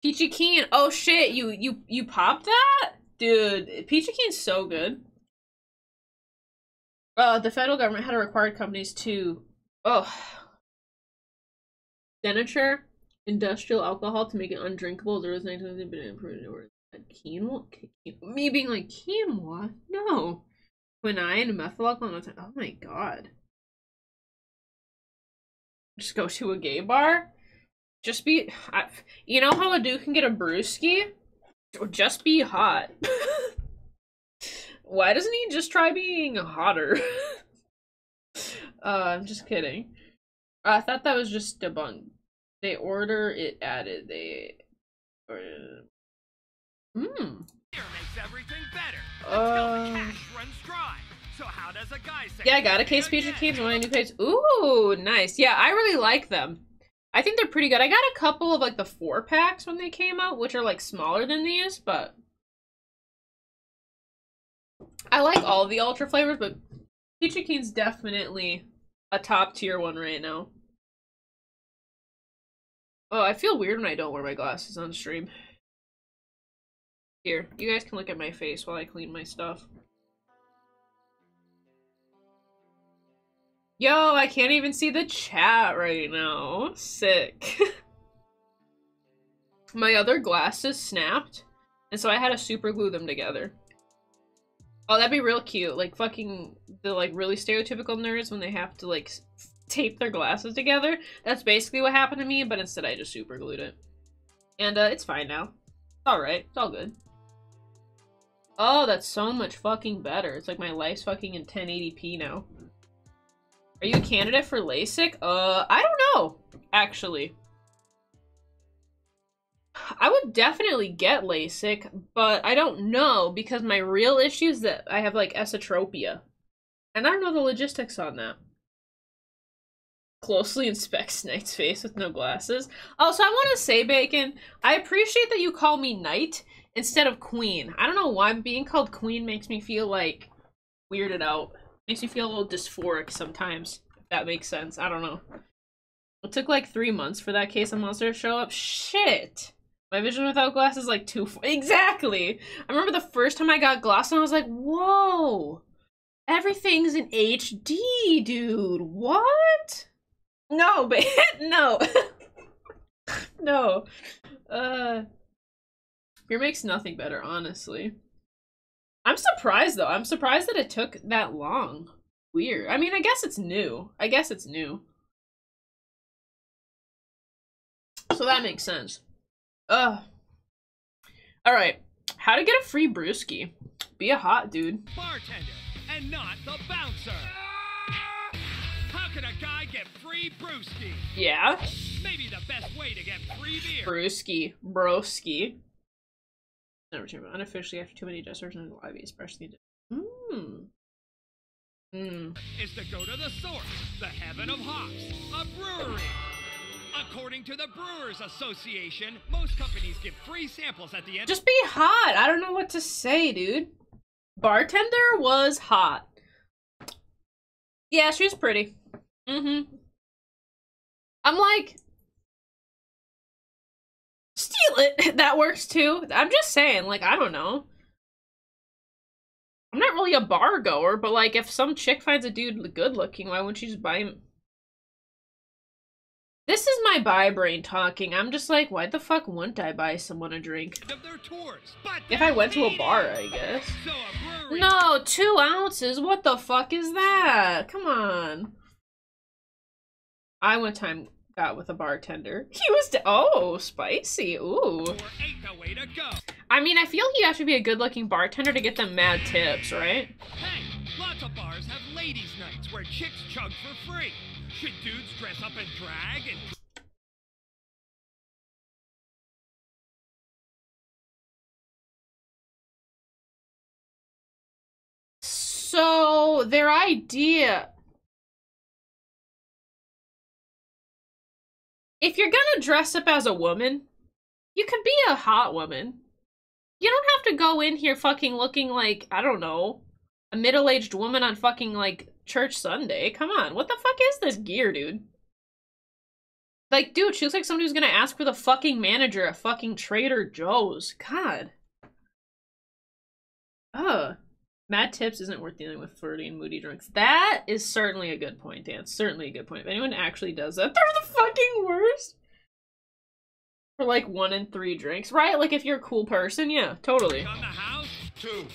Peachy Keen. Oh shit, you you you popped that? Dude, Peachy Keen's so good. Uh, the federal government had required companies to oh denature industrial alcohol to make it undrinkable. There was nineteen been improved quinoa. Me being like quinoa? No. Quinine, methyl alcohol. Oh my god. Just go to a gay bar. Just be, I, you know how a dude can get a brewski? Just be hot. Why doesn't he just try being hotter? uh, I'm just kidding. I thought that was just debunked. They order it added. They order. Hmm. Uh, yeah, I got a case feature keeps one of my new page. Ooh, nice. Yeah, I really like them. I think they're pretty good. I got a couple of like the four packs when they came out, which are like smaller than these, but I like all the ultra flavors, but Peachy Keen's definitely a top tier one right now. Oh, I feel weird when I don't wear my glasses on stream. Here, you guys can look at my face while I clean my stuff. Yo, I can't even see the chat right now. Sick. My other glasses snapped, and so I had to super glue them together. Oh, that'd be real cute. Like fucking the like really stereotypical nerds when they have to like tape their glasses together. That's basically what happened to me, but instead I just super glued it. And uh, it's fine now. It's alright. It's all good. Oh, that's so much fucking better. It's like my life's fucking in ten eighty p now. Are you a candidate for LASIK? Uh, I don't know, actually. I would definitely get LASIK, but I don't know because my real issue is that I have like esotropia. And I don't know the logistics on that. Closely inspect Knight's face with no glasses. Also, I want to say, Bacon, I appreciate that you call me Knight instead of Queen. I don't know why being called Queen makes me feel like weirded out. Makes me feel a little dysphoric sometimes, if that makes sense. I don't know. It took like three months for that case of Monsters to show up. Shit! My vision without glasses is like too f- Exactly! I remember the first time I got glasses and I was like, whoa! Everything's in H D, dude! What? No, but no! No. Uh, beer makes nothing better, honestly. I'm surprised, though. I'm surprised that it took that long. Weird. I mean, I guess it's new. I guess it's new. So that makes sense. Ugh. Alright. How to get a free brewski. Be a hot dude. Bartender, and not the bouncer. How can a guy get free brewski? Yeah. Maybe the best way to get free beer. Brewski. Broski. Number two, unofficially after too many adjusters in the lobby, especially. Mmm. Mmm. Is to go to the source, the heaven of hops, a brewery. According to the Brewers Association, most companies give free samples at the end. Just be hot. I don't know what to say, dude. Bartender was hot. Yeah, she was pretty. Mm-hmm. I'm like. Steal it! That works too. I'm just saying, like, I don't know. I'm not really a bar goer, but like, if some chick finds a dude good looking, why wouldn't she just buy him? This is my buy brain talking. I'm just like, why the fuck wouldn't I buy someone a drink? If I went to a bar, I guess. No, two ounces? What the fuck is that? Come on. I one time got with a bartender. He was oh spicy. Ooh. Ain't no way to go. I mean, I feel you have to be a good-looking bartender to get them mad tips, right? Hey, lots of bars have ladies' nights where chicks chug for free. Should dudes dress up in drag and? So their idea. If you're gonna dress up as a woman, you could be a hot woman. You don't have to go in here fucking looking like, I don't know, a middle-aged woman on fucking, like, church Sunday. Come on, what the fuck is this gear, dude? Like, dude, she looks like somebody who's gonna ask for the fucking manager at fucking Trader Joe's. God. Ugh. Mad tips isn't worth dealing with flirty and moody drunks. That is certainly a good point, Dan. Certainly a good point. If anyone actually does that, they're the fucking worst. For like one in three drinks, right? Like if you're a cool person, yeah, totally. On the house, two.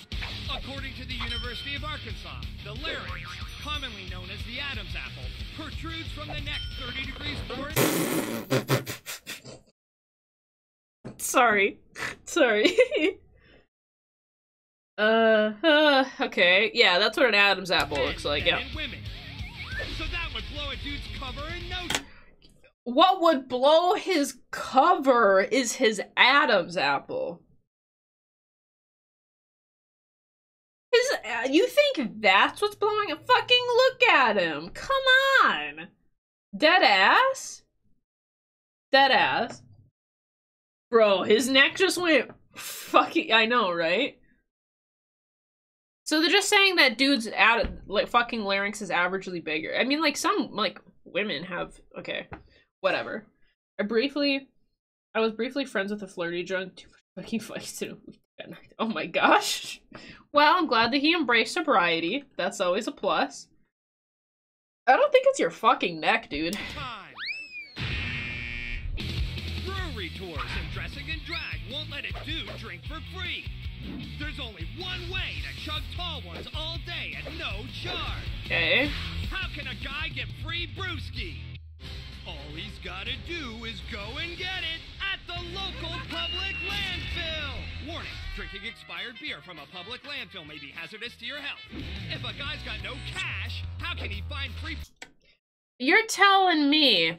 According to the University of Arkansas, the larynx, commonly known as the Adam's apple, protrudes from the neck thirty degrees forward. Sorry, sorry. Uh, uh, okay. Yeah, that's what an Adam's apple looks like, yeah. So that would blow a dude's cover in no time. What would blow his cover is his Adam's apple. His, uh, you think that's what's blowing a fucking look at him? Come on! Dead ass? Dead ass. Bro, his neck just went fucking- I know, right? So they're just saying that dude's out like fucking larynx is averagely bigger. I mean, like some like women have okay, whatever. I briefly, I was briefly friends with a flirty drunk. Too much fucking fights in a week that night. Oh my gosh. Well, I'm glad that he embraced sobriety. That's always a plus. I don't think it's your fucking neck, dude. Brewery tours and dressing and drag won't let a dude drink for free. There's only one way to chug tall ones all day at no charge. Okay. How can a guy get free brewski? All he's gotta do is go and get it at the local public landfill. Warning, drinking expired beer from a public landfill may be hazardous to your health. If a guy's got no cash, how can he find free... You're telling me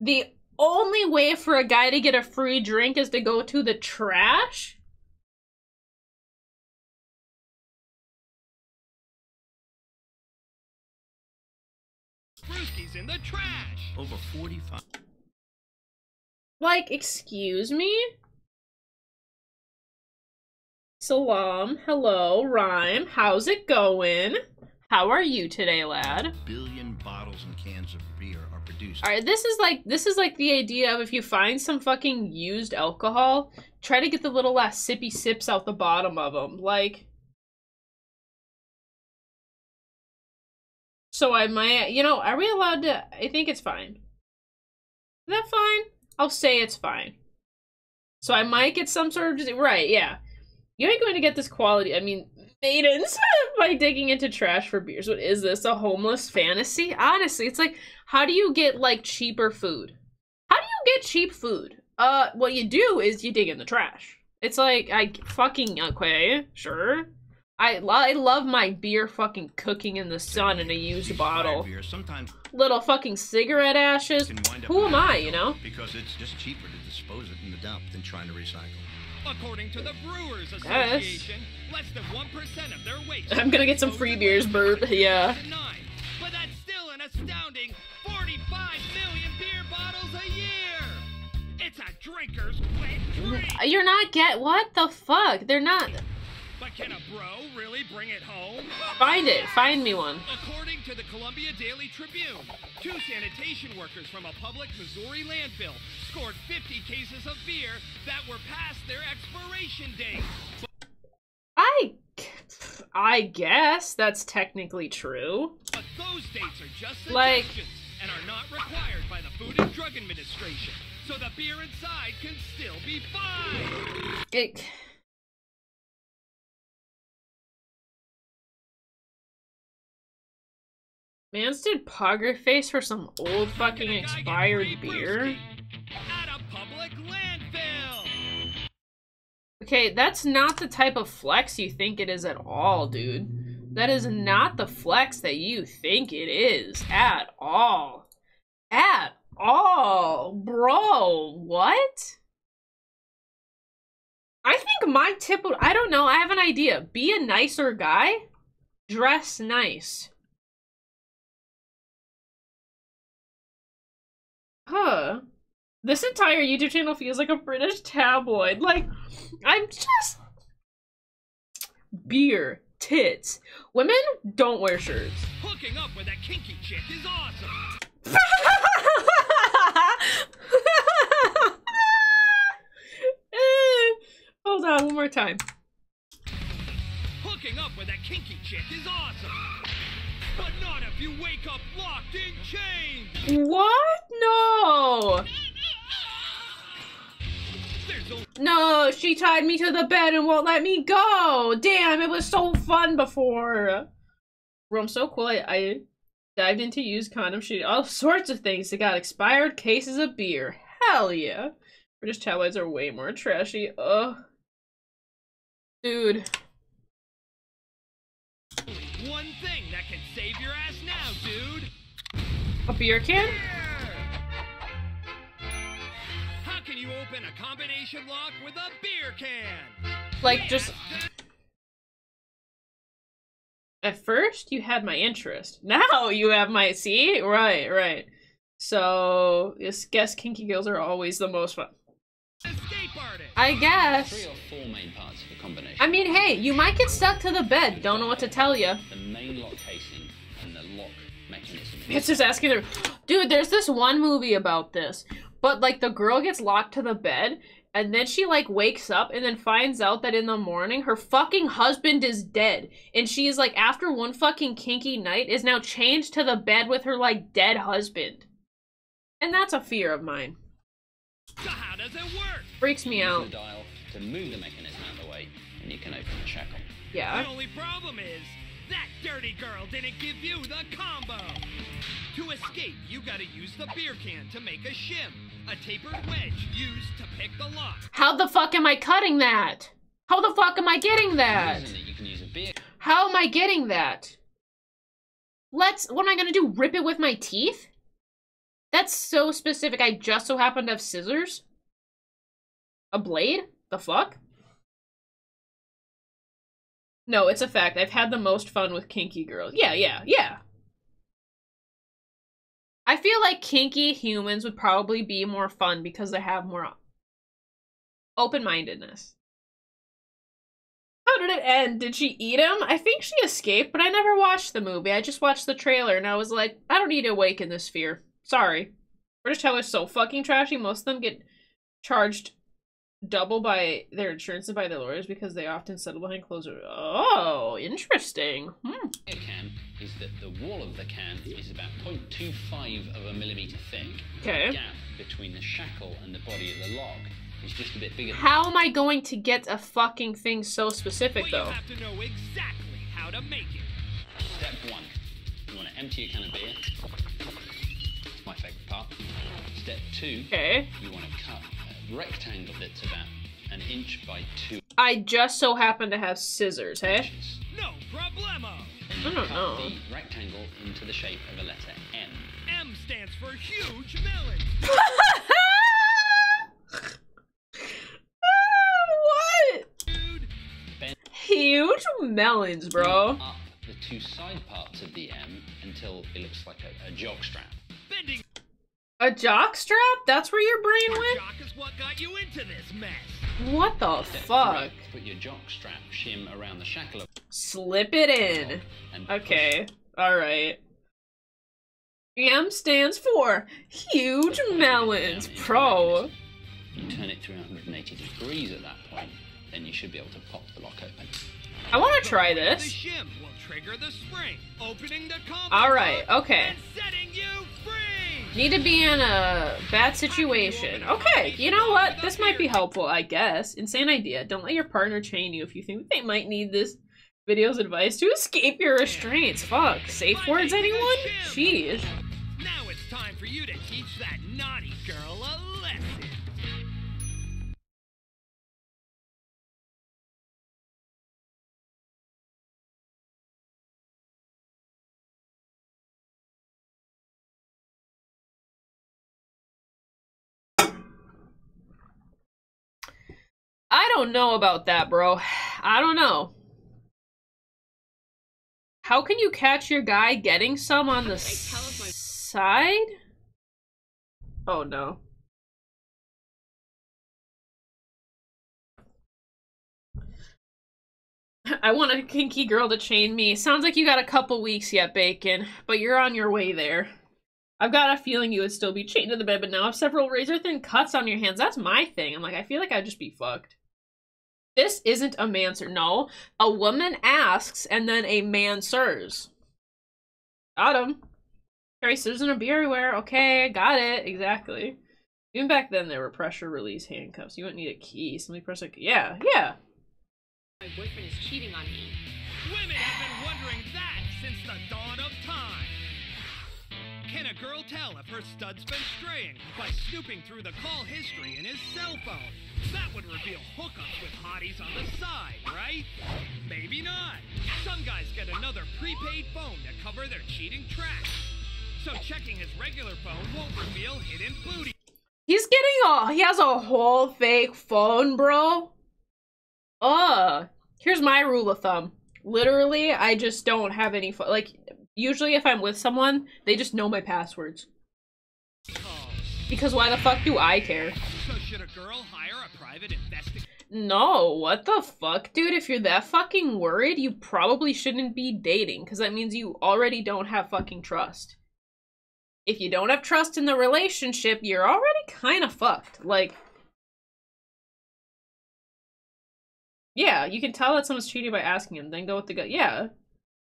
the only way for a guy to get a free drink is to go to the trash? Brewski's in the trash. Over forty-five. Like, excuse me? Salam, hello, Rhyme. How's it going? How are you today, lad? A billion bottles and cans of beer are produced. Alright, this is like this is like the idea of if you find some fucking used alcohol, try to get the little last sippy sips out the bottom of them. Like... So I might, you know, are we allowed to, I think it's fine. Is that fine? I'll say it's fine. So I might get some sort of, right, yeah. You ain't going to get this quality, I mean, maidens by digging into trash for beers. What is this, a homeless fantasy? Honestly, it's like, how do you get, like, cheaper food? How do you get cheap food? Uh, what you do is you dig in the trash. It's like, I fucking, okay, sure. I, lo I love my beer fucking cooking in the sun in a used bottle. Beer, sometimes little fucking cigarette ashes. Who am I, you know? Because it's just cheaper to dispose it in the dump than trying to recycle. According to the Brewers Association, yes. Less than one percent of their waste. I'm gonna get some free beers, burp. Yeah. But that's still an astounding forty-five million beer bottles a year. It's a drinker's wet drink. You're not get what the fuck? They're not. But can a bro really bring it home? Find it. Find me one. According to the Columbia Daily Tribune, two sanitation workers from a public Missouri landfill scored fifty cases of beer that were past their expiration date. I, I guess that's technically true. But those dates are just like, suggestions and are not required by the Food and Drug Administration, so the beer inside can still be fine. It... Mans did pogger face for some old fucking expired beer. At a public landfill. Okay, that's not the type of flex you think it is at all, dude. That is not the flex that you think it is at all. At all, bro. What? I think my tip would, I don't know, I have an idea. Be a nicer guy, dress nice. Huh. This entire YouTube channel feels like a British tabloid. Like, I'm just... Beer. Tits. Women don't wear shirts. Hooking up with a kinky chick is awesome. Hold on, one more time. Hooking up with a kinky chick is awesome. But not if you wake up locked in chains. What? No. No, she tied me to the bed and won't let me go. Damn, it was so fun before. Bro, I'm so cool. I, I dived into used condoms, she all sorts of things. They got expired cases of beer. Hell yeah. British tabloids are way more trashy. Ugh. Dude. A beer can? How can you open a combination lock with a beer can? Like, just... At first, you had my interest. Now you have my... See? Right, right. So, I guess kinky girls are always the most fun. I guess. Three or four main parts of the combination. I mean, hey, you might get stuck to the bed. Don't know what to tell you. The main lock casing and the lock mechanism. It's just asking her. Dude, there's this one movie about this, but like the girl gets locked to the bed, and then she like wakes up and then finds out that in the morning her fucking husband is dead, and she is like, after one fucking kinky night, is now chained to the bed with her like dead husband, and that's a fear of mine. So how does it work? Freaks me out. Use the dial to move the mechanism out of the way, and you can open the shackle. Yeah. The only problem is that dirty girl didn't give you the combo. To escape, you gotta use the beer can to make a shim, a tapered wedge used to pick the lock. How the fuck am I cutting that? How the fuck am I getting that? The reason that you can use a beer. How am I getting that? Let's. What am I gonna do? Rip it with my teeth? That's so specific. I just so happen to have scissors. A blade? The fuck? No, it's a fact. I've had the most fun with kinky girls. Yeah, yeah, yeah. I feel like kinky humans would probably be more fun because they have more open-mindedness. How did it end? Did she eat him? I think she escaped, but I never watched the movie. I just watched the trailer and I was like, I don't need to awaken this fear. Sorry. British tellers so fucking trashy, most of them get charged double by their insurance and by their lawyers because they often settle behind closed doors. Oh, interesting. Hmm. The can is that the wall of the can is about zero point two five of a millimeter thick. Okay. The gap between the shackle and the body of the log is just a bit bigger. How am I going to get a fucking thing so specific, though? Well, you have to know exactly how to make it. Step one. You want to empty your can of beer. My favorite part. Step two, okay. You want to cut a rectangle that's about an inch by two. I just so happen to have scissors, hey? No problemo. I don't know. Cut the rectangle into the shape of a letter M. M stands for huge melon. What? Dude. Huge melons, bro. Up the two side parts of the M until it looks like a, a jock strap. A jock strap? That's where your brain went? Jock is what got you into this mess. What the fuck? Put your jock strap shim around the shackle. Slip it in. Okay. Alright. M stands for huge melons, pro. You turn it three hundred eighty degrees at that point, then you should be able to pop the lock open. I want to try this. Alright, okay. Need to be in a bad situation. Okay, you know what? This might be helpful, I guess. Insane idea. Don't let your partner chain you if you think they might need this video's advice to escape your restraints. Fuck. Safe words, anyone? Jeez. Now it's time for you to teach that naughty girl a lesson. I don't know about that, bro. I don't know. How can you catch your guy getting some on the side? Oh, no. I want a kinky girl to chain me. Sounds like you got a couple weeks yet, Bacon, but you're on your way there. I've got a feeling you would still be chained to the bed, but now have several razor-thin cuts on your hands. That's my thing. I'm like, I feel like I'd just be fucked. This isn't a manswer. No, a woman asks, and then a man serves. Got him. Carry scissors and a beer everywhere. Okay, got it. Exactly. Even back then, there were pressure release handcuffs. You wouldn't need a key. Somebody press a key. Yeah, yeah. My boyfriend is cheating on me. Women have been wondering that since the dawn of time. Can a girl tell if her stud's been straying by snooping through the call history in his cell phone? That would reveal hookups with hotties on the side, right? Maybe not. Some guys get another prepaid phone to cover their cheating tracks. So checking his regular phone won't reveal hidden booty. He's getting a, he has a whole fake phone, bro. Uh, here's my rule of thumb. Literally, I just don't have any fo- like, usually if I'm with someone, they just know my passwords. Because why the fuck do I care? So should a girl hire a private investigator? No, what the fuck, dude? If you're that fucking worried, you probably shouldn't be dating, because that means you already don't have fucking trust. If you don't have trust in the relationship, you're already kind of fucked. Like, yeah, you can tell that someone's cheating by asking him, then go with the guy. Yeah,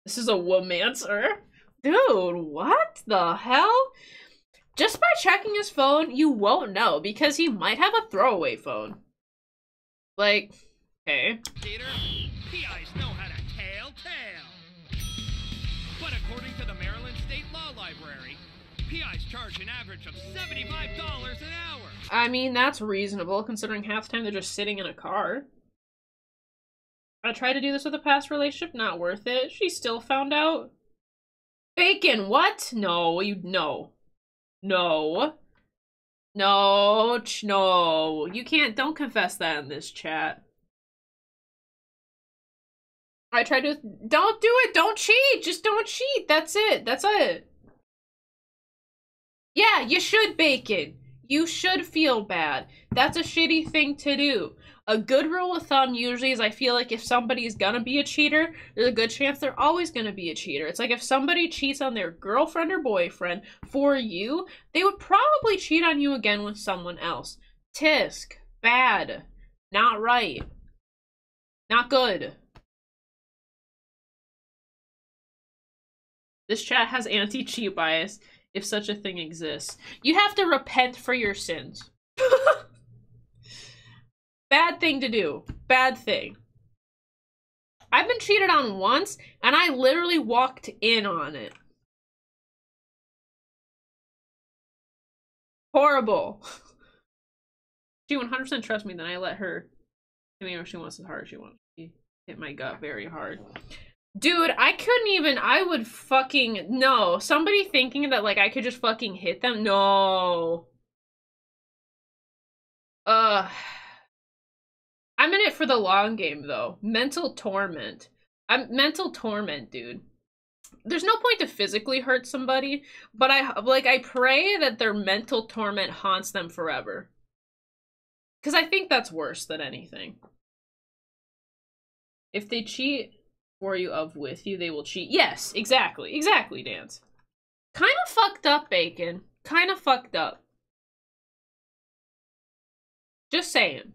this is a womancer. Dude, what the hell? Just by checking his phone, you won't know, because he might have a throwaway phone. Like, okay. Peter, P Is know how to tell tale. But according to the Maryland State Law Library, P Is charge an average of seventy-five dollars an hour. I mean, that's reasonable, considering half the time they're just sitting in a car. I tried to do this with a past relationship, not worth it. She still found out. Bacon, what? No, you, no. No. No, no, you can't, don't confess that in this chat. I tried to, don't do it, don't cheat, just don't cheat, that's it, that's it. Yeah, you should, Bacon. You should feel bad. That's a shitty thing to do. A good rule of thumb usually is I feel like if somebody's gonna be a cheater, there's a good chance they're always gonna be a cheater. It's like if somebody cheats on their girlfriend or boyfriend for you, they would probably cheat on you again with someone else. Tisk. Bad. Not right. Not good. This chat has anti-cheat bias, if such a thing exists. You have to repent for your sins. Bad thing to do. Bad thing. I've been cheated on once, and I literally walked in on it. Horrible. She one hundred percent trusts me, then I let her. I mean, if she wants as hard as she wants. She hit my gut very hard. Dude, I couldn't even, I would fucking, no. Somebody thinking that, like, I could just fucking hit them? No. Ugh. I'm in it for the long game, though. Mental torment. I'm mental torment, dude. There's no point to physically hurt somebody, but I, like, I pray that their mental torment haunts them forever. Because I think that's worse than anything. If they cheat for you of with you, they will cheat. Yes, exactly. Exactly, Dance. Kind of fucked up, Bacon. Kind of fucked up. Just saying.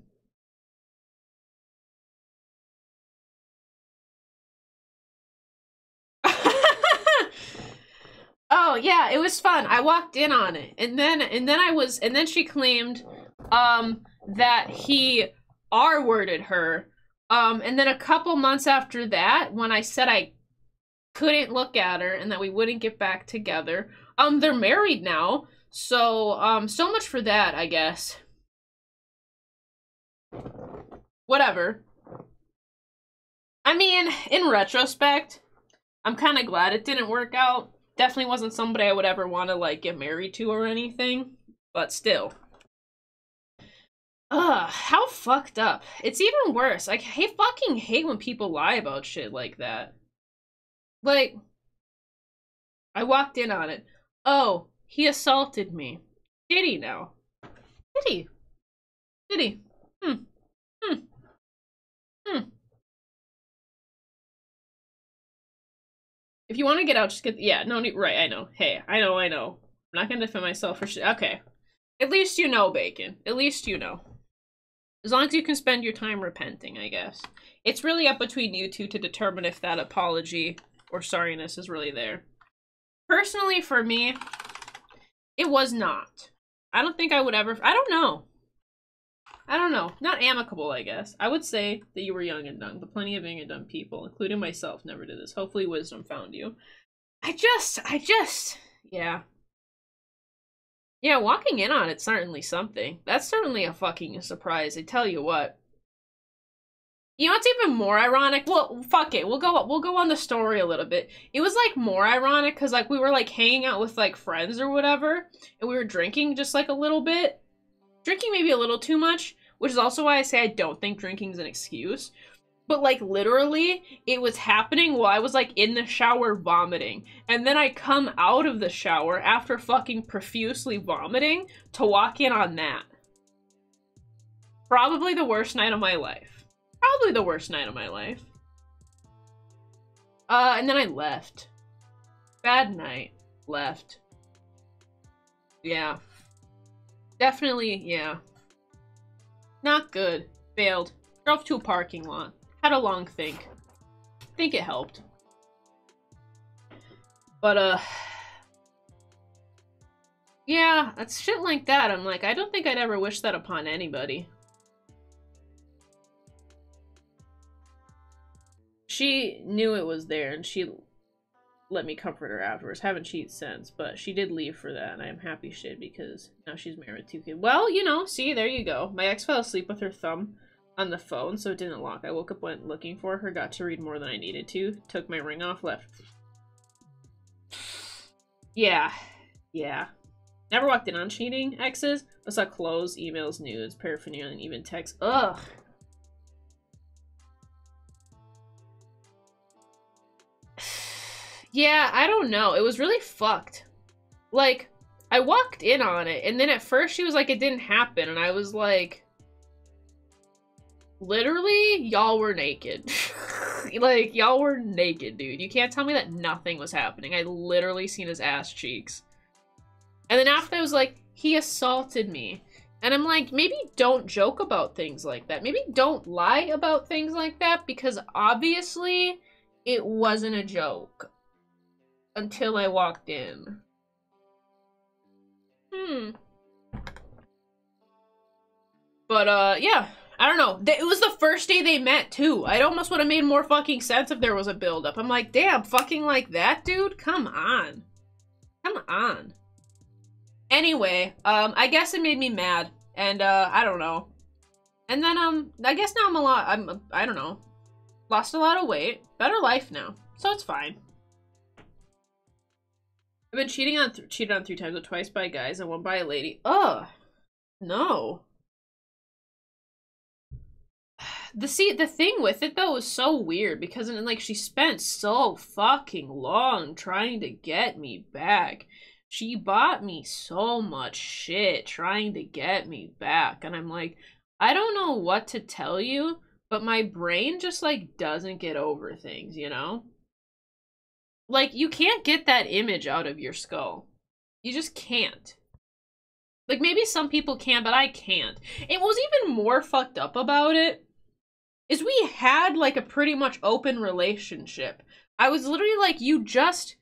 Oh yeah, it was fun. I walked in on it, and then and then I was and then she claimed um that he R-worded her, um and then a couple months after that, when I said I couldn't look at her and that we wouldn't get back together, um they're married now, so um so much for that, I guess. Whatever. I mean, in retrospect, I'm kind of glad it didn't work out. Definitely wasn't somebody I would ever want to, like, get married to or anything, but still. Ugh, how fucked up. It's even worse. Like, I fucking hate when people lie about shit like that. Like, I walked in on it. Oh, he assaulted me. Did he now? Did he? Did he? Hmm. Hmm. Hmm. If you want to get out, just get- yeah, no need- right, I know. Hey, I know, I know. I'm not gonna defend myself for shit. Okay. At least you know, Bacon. At least you know. As long as you can spend your time repenting, I guess. It's really up between you two to determine if that apology or sorriness is really there. Personally, for me, it was not. I don't think I would ever- I don't know. I don't know. Not amicable, I guess. I would say that you were young and dumb, but plenty of young and dumb people, including myself, never did this. Hopefully wisdom found you. I just, I just, yeah. Yeah, walking in on it's certainly something. That's certainly a fucking surprise, I tell you what. You know what's even more ironic? Well, fuck it. We'll go we'll go on the story a little bit. It was like more ironic because like we were like hanging out with like friends or whatever, and we were drinking just like a little bit. Drinking maybe a little too much, which is also why I say I don't think drinking's an excuse. But like literally, it was happening while I was like in the shower vomiting. And then I come out of the shower after fucking profusely vomiting to walk in on that. Probably the worst night of my life. Probably the worst night of my life. Uh, and then I left. Bad night. Left. Yeah. Definitely, yeah. Not good. Failed. Drove to a parking lot. Had a long think. Think it helped. But, uh... yeah, that's shit like that. I'm like, I don't think I'd ever wish that upon anybody. She knew it was there, and she let me comfort her afterwards. Haven't cheated since, but she did leave for that, and I'm happy she did because now she's married with two kids. Well, you know, see, there you go. My ex fell asleep with her thumb on the phone, so it didn't lock. I woke up, went looking for her, got to read more than I needed to, took my ring off, left. Yeah. Yeah. Never walked in on cheating exes. I saw clothes, emails, nudes, paraphernalia, and even texts. Ugh. Yeah, I don't know. It was really fucked. Like, I walked in on it, and then at first she was like, it didn't happen, and I was like, literally, y'all were naked. Like, y'all were naked, dude. You can't tell me that nothing was happening. I literally seen his ass cheeks. And then after I was like, he assaulted me. And I'm like, maybe don't joke about things like that. Maybe don't lie about things like that, because obviously it wasn't a joke. Until I walked in. Hmm. But, uh, yeah. I don't know. It was the first day they met, too. I almost would have made more fucking sense if there was a buildup. I'm like, damn, fucking like that, dude? Come on. Come on. Anyway, um, I guess it made me mad. And, uh, I don't know. And then, um, I guess now I'm a lot, I'm, I don't know. Lost a lot of weight. Better life now. So it's fine. I've been cheating on th cheated on three times, but twice by guys and one by a lady. Ugh. No. The see the thing with it though was so weird because and, like she spent so fucking long trying to get me back. She bought me so much shit trying to get me back, and I'm like, I don't know what to tell you, but my brain just like doesn't get over things, you know? Like, you can't get that image out of your skull. You just can't. Like, maybe some people can, but I can't. It was even more fucked up about it, is we had, like, a pretty much open relationship. I was literally like, you just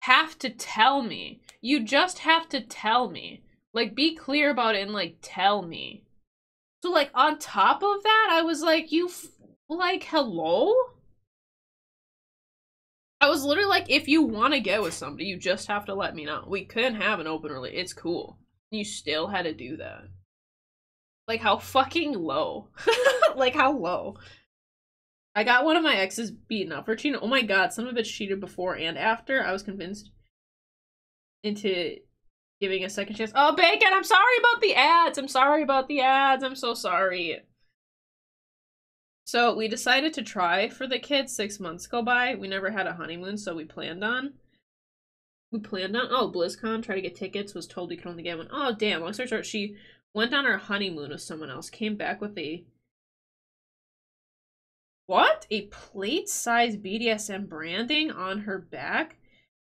have to tell me. You just have to tell me. Like, be clear about it and, like, tell me. So, like, on top of that, I was like, you, f like, hello? I was literally like, if you want to get with somebody, you just have to let me know. We couldn't have an open relationship. It's cool. You still had to do that. Like, how fucking low. Like, how low. I got one of my exes beaten up for cheating. Oh my god, some of it's cheated before and after. I was convinced into giving a second chance. Oh, Bacon, I'm sorry about the ads. I'm sorry about the ads. I'm so sorry. So we decided to try for the kids. Six months go by. We never had a honeymoon, so we planned on. We planned on. Oh, BlizzCon. Tried to get tickets. Was told we could only get one. Oh, damn. Long story short, she went on her honeymoon with someone else. Came back with a... what? A plate-sized B D S M branding on her back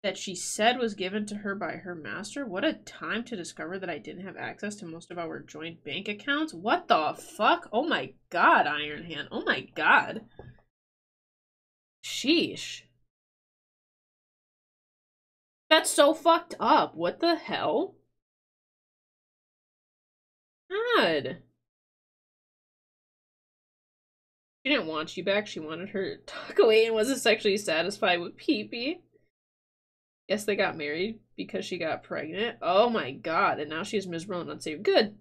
that she said was given to her by her master. What a time to discover that I didn't have access to most of our joint bank accounts. What the fuck? Oh my god, Iron Hand. Oh my god. Sheesh. That's so fucked up. What the hell? God. She didn't want you back. She wanted her to talk away and wasn't sexually satisfied with pee-pee. Yes, they got married because she got pregnant. Oh my god, and now she's miserable and unsafe. Good.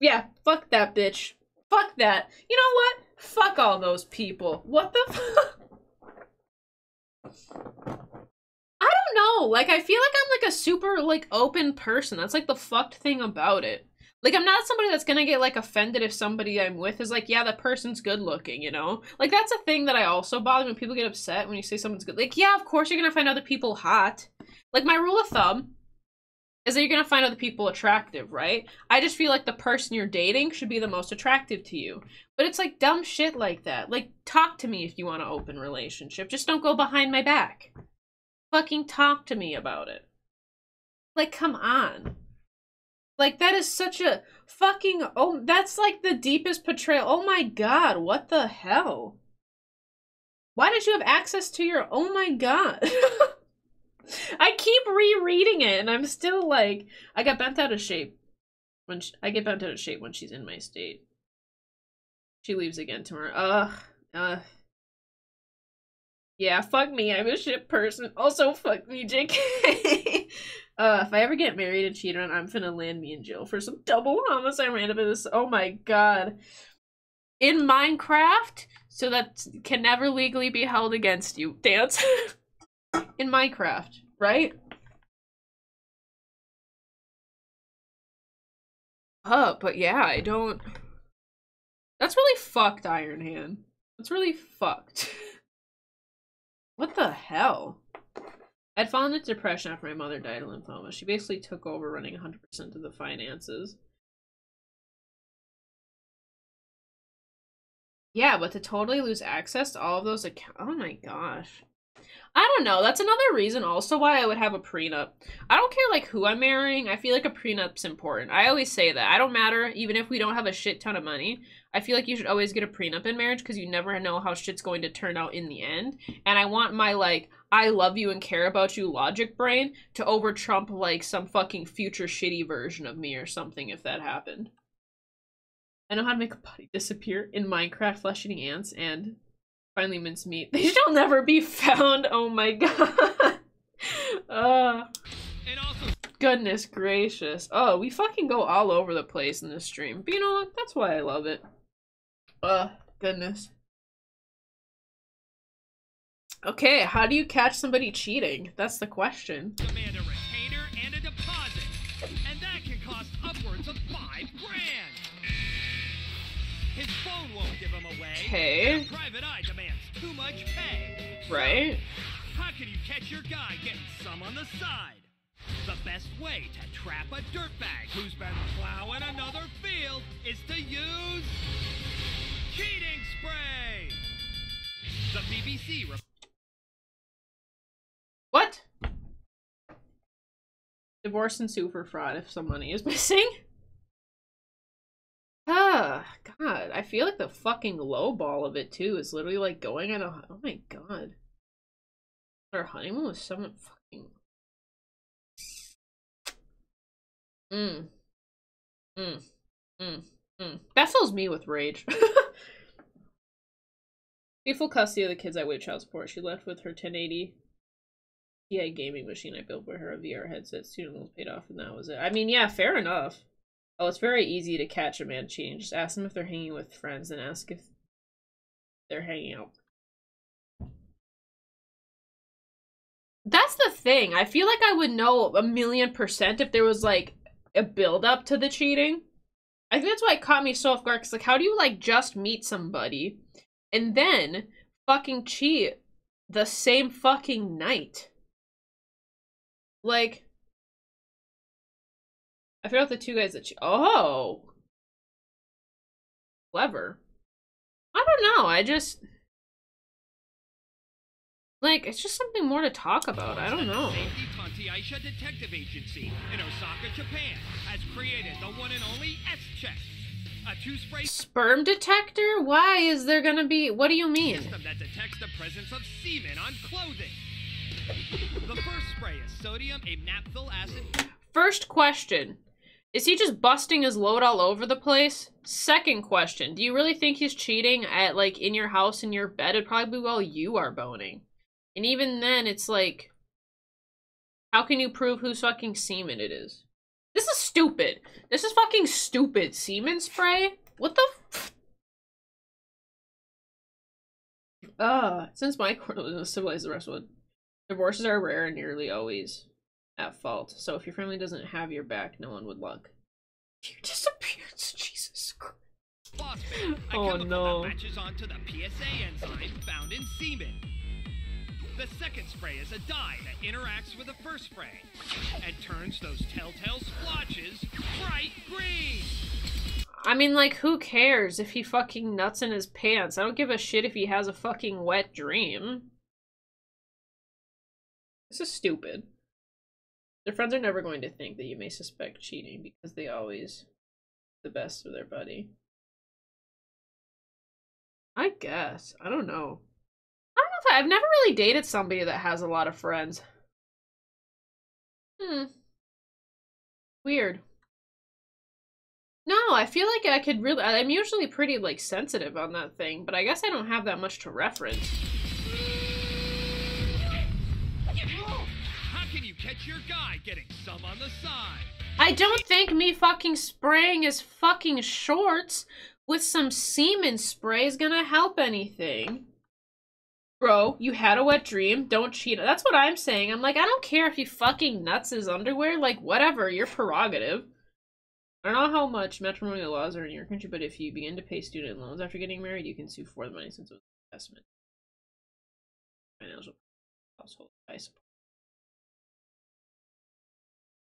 Yeah, fuck that bitch. Fuck that. You know what? Fuck all those people. What the fuck? I don't know. Like, I feel like I'm, like, a super, like, open person. That's, like, the fucked thing about it. Like, I'm not somebody that's gonna get, like, offended if somebody I'm with is like, yeah, that person's good looking, you know? Like, that's a thing that I also bother when people get upset when you say someone's good. Like, yeah, of course you're gonna find other people hot. Like, my rule of thumb is that you're gonna find other people attractive, right? I just feel like the person you're dating should be the most attractive to you. But it's, like, dumb shit like that. Like, talk to me if you want an open relationship. Just don't go behind my back. Fucking talk to me about it. Like, come on. Like, that is such a fucking... Oh, that's like the deepest portrayal. Oh my god, what the hell? Why did you have access to your... Oh my god. I keep rereading it, and I'm still like... I got bent out of shape. when she, I get bent out of shape when she's in my state. She leaves again tomorrow. Ugh. Ugh. Yeah, fuck me, I'm a shit person. Also, fuck me, J K. uh, if I ever get married and cheated on, I'm finna land me in jail for some double homicide random in this. Oh my god. In Minecraft, so that can never legally be held against you. Dance. In Minecraft, right? Uh, but yeah, I don't... That's really fucked, Iron Hand. That's really fucked. What the hell? I'd fallen into depression after my mother died of lymphoma. She basically took over running one hundred percent of the finances. Yeah, but to totally lose access to all of those accounts. Oh my gosh. I don't know. That's another reason also why I would have a prenup. I don't care, like, who I'm marrying. I feel like a prenup's important. I always say that. I don't matter, even if we don't have a shit ton of money. I feel like you should always get a prenup in marriage because you never know how shit's going to turn out in the end. And I want my, like, I love you and care about you logic brain to over-trump, like, some fucking future shitty version of me or something if that happened. I know how to make a body disappear in Minecraft, flesh-eating ants, and finally mince meat. They shall never be found! Oh my god! uh, goodness gracious. Oh, we fucking go all over the place in this stream. But you know what? That's why I love it. Uh, goodness. Okay, how do you catch somebody cheating? That's the question. Demand a retainer and a deposit, and that can cost upwards of five grand. His phone won't give him away. Okay. Private eye demands too much pay. Right. So, how can you catch your guy getting some on the side? The best way to trap a dirtbag who's been plowing another field is to use cheating spray. The B B C. What? Divorce and sue for fraud if some money is missing. Ah, god, I feel like the fucking low ball of it too is literally like going on a... Oh my god. Our honeymoon was someone fucking... Mmm. Mmm. Mmm. Mmm. That fills me with rage. She full custody of the kids I waived child support. She left with her ten eighty Ti gaming machine I built for her, a V R headset, student loans paid off, and that was it. I mean, yeah, fair enough. Oh, it's very easy to catch a man cheating. Just ask them if they're hanging with friends and ask if they're hanging out. That's the thing. I feel like I would know a million percent if there was, like, a build-up to the cheating. I think that's why it caught me so off guard. Because, like, how do you, like, just meet somebody and then fucking cheat the same fucking night? Like... I figured out the two guys that she- Oh! Clever. I don't know, I just... Like, it's just something more to talk about, I don't know. The Aisha Detective Agency in Osaka, Japan has created the one and only S-Check. A two-spray- Sperm detector? Why is there gonna be- What do you mean? A system that detects the presence of semen on clothing. The first spray is sodium amynaphyl acid- First question. Is he just busting his load all over the place? Second question. Do you really think he's cheating at, like, in your house, in your bed? It'd probably be while you are boning. And even then, it's like... How can you prove whose fucking semen it is? This is stupid. This is fucking stupid. Semen spray? What the f- Uh, since my court doesn't civilize the rest would. Divorces are rare and nearly always at fault, so if your family doesn't have your back, no one would look. You disappeared, Jesus Christ. Boss man, I oh no. Matches onto the P S A enzyme found in semen. The second spray is a dye that interacts with the first spray and turns those telltale splotches bright green. I mean, like, who cares if he fucking nuts in his pants? I don't give a shit if he has a fucking wet dream. This is stupid. Their friends are never going to think that you may suspect cheating because they always the best of their buddy. I guess. I don't know. I don't know if I- I've never really dated somebody that has a lot of friends. Hmm. Weird. No, I feel like I could really- I'm usually pretty, like, sensitive on that thing, but I guess I don't have that much to reference. How can you catch your guy getting some on the side? I don't think me fucking spraying his fucking shorts with some semen spray is gonna help anything. Bro, you had a wet dream, don't cheat. That's what I'm saying. I'm like, I don't care if he fucking nuts his underwear, like, whatever, your prerogative. I don't know how much matrimonial laws are in your country, but if you begin to pay student loans after getting married, you can sue for the money since it was an investment. Financial household, I support.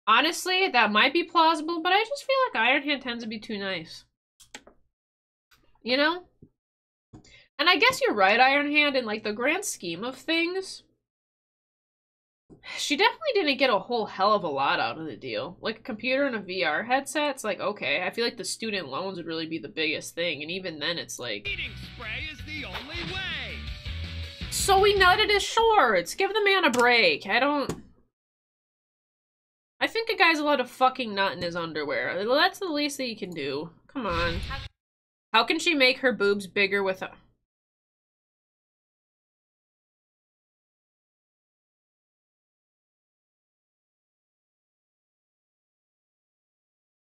Honestly, that might be plausible, but I just feel like Iron Hand tends to be too nice. You know? And I guess you're right, Iron Hand, in, like, the grand scheme of things. She definitely didn't get a whole hell of a lot out of the deal. Like, a computer and a V R headset, it's like, okay. I feel like the student loans would really be the biggest thing, and even then it's like... Eating spray is the only way! So he nutted his shorts! Give the man a break! I don't... I think a guy's allowed to fucking nut in his underwear. That's the least that you can do. Come on. How can she make her boobs bigger with a...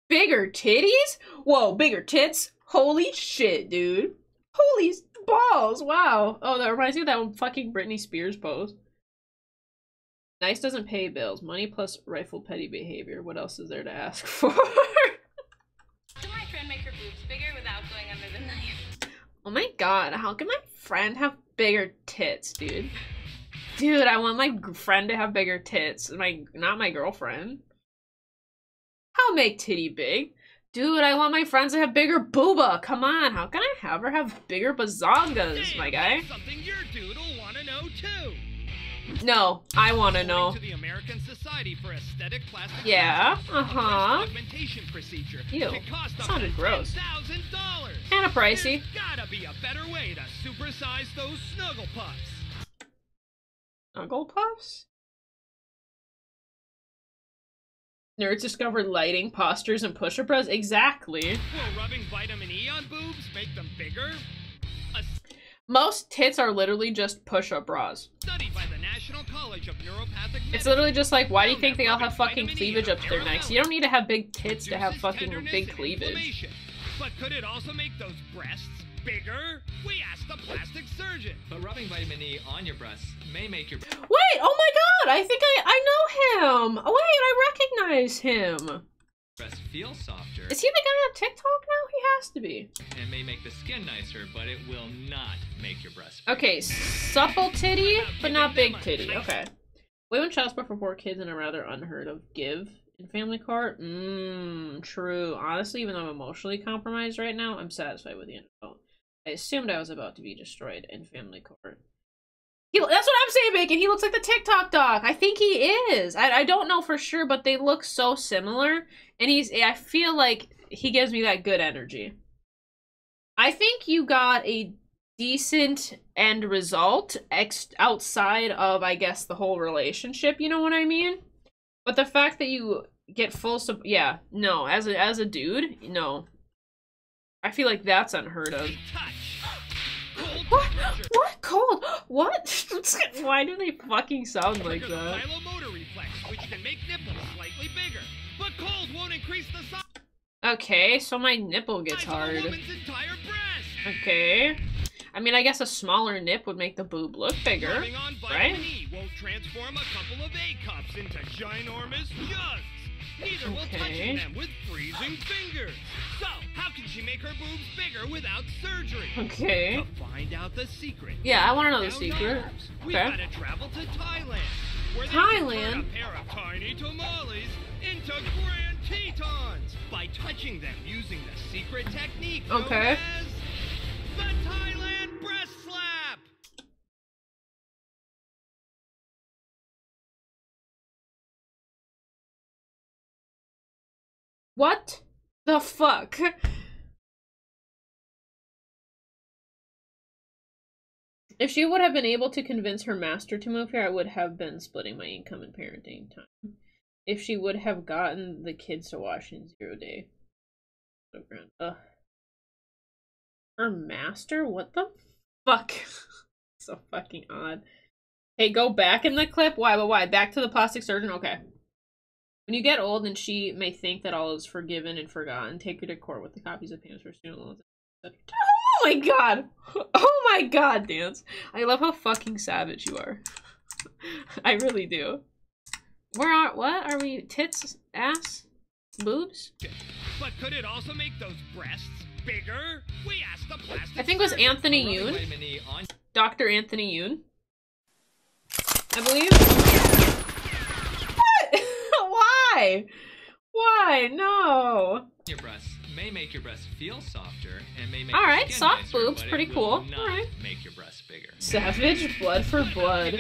Bigger titties? Whoa, bigger tits? Holy shit, dude. Holy balls, wow. Oh, that reminds me of that one fucking Britney Spears pose. Nice doesn't pay bills. Money plus rifle petty behavior. What else is there to ask for? Did my friend make her boobs bigger without going under the knife? Oh my god, how can my friend have bigger tits, dude? Dude, I want my friend to have bigger tits. My, not my girlfriend. I'll make titty big. Dude, I want my friends to have bigger booba. Come on, how can I have her have bigger bazongas, hey, my guy? Something your dude will want to know too. No, I want to know. To the American Society for Aesthetic Plastic yeah, uh-huh. Ew, sounded gross. Kinda pricey. There's gotta be a better way to supersize those snuggle puffs. Snuggle puffs? Nerds discovered lighting, postures, and push-up bras? Exactly. Will rubbing vitamin E on boobs make them bigger? A Most tits are literally just push-up bras. Study by the National College of Neuropathic Medicine. It's literally just like, why do you think they all have fucking cleavage up to their necks? You don't need to have big tits to have fucking big cleavage. But could it also make those breasts bigger? We asked the plastic surgeon. But rubbing vitamin E on your breasts may make your... Wait! Oh my god! I think I I know him! Oh, wait, I recognize him! Breasts feel softer. Is he the guy on TikTok now? He has to be. It may make the skin nicer, but it will not make your breasts bigger. Okay, supple titty, but not big titty. Okay. Women child support for four kids and a rather unheard of give. In family court? Mmm, true. Honestly, even though I'm emotionally compromised right now, I'm satisfied with the end result. I assumed I was about to be destroyed in family court. He, that's what I'm saying, Bacon! He looks like the TikTok doc! I think he is! I, I don't know for sure, but they look so similar. And he's- I feel like he gives me that good energy. I think you got a decent end result ex outside of, I guess, the whole relationship, you know what I mean? But the fact that you get full sub- yeah, no, as a- as a dude, no. I feel like that's unheard of. Cold what? Pressure. What? Cold? What? Why do they fucking sound like that? Okay, so my nipple gets hard. Okay. I mean, I guess a smaller nip would make the boob look bigger, Coming on, right? E won't transform a couple of A-cups into ginormous jugs. Neither okay. will touching them with freezing fingers. So, how can she make her boobs bigger without surgery? Okay. To find out the secret. Yeah, I want to know the secret. We okay. gotta travel to Thailand. Where Thailand? They turn a pair of tiny tamales into Grand Tetons by touching them using the secret technique known okay. as the Thailand breast slap. What the fuck? If she would have been able to convince her master to move here, I would have been splitting my income and parenting time. If she would have gotten the kids to wash in zero day. Uh, her master? What the fuck? So fucking odd. Hey, go back in the clip? Why, but why? Back to the plastic surgeon? Okay. When you get old and she may think that all is forgiven and forgotten, take her to court with the copies of payments for student loans. Oh my god! Oh my god, Dance! I love how fucking savage you are. I really do. Where are- what? Are we tits? Ass? Boobs? But could it also make those breasts bigger? We asked the plastic I think it was Anthony Yoon. Doctor Anthony Yoon. I believe. Why? Why? No. Your breasts may make your breasts feel softer and may make All right, your soft nicer, boobs, pretty cool. All right. Make your breasts bigger. Savage, blood for blood.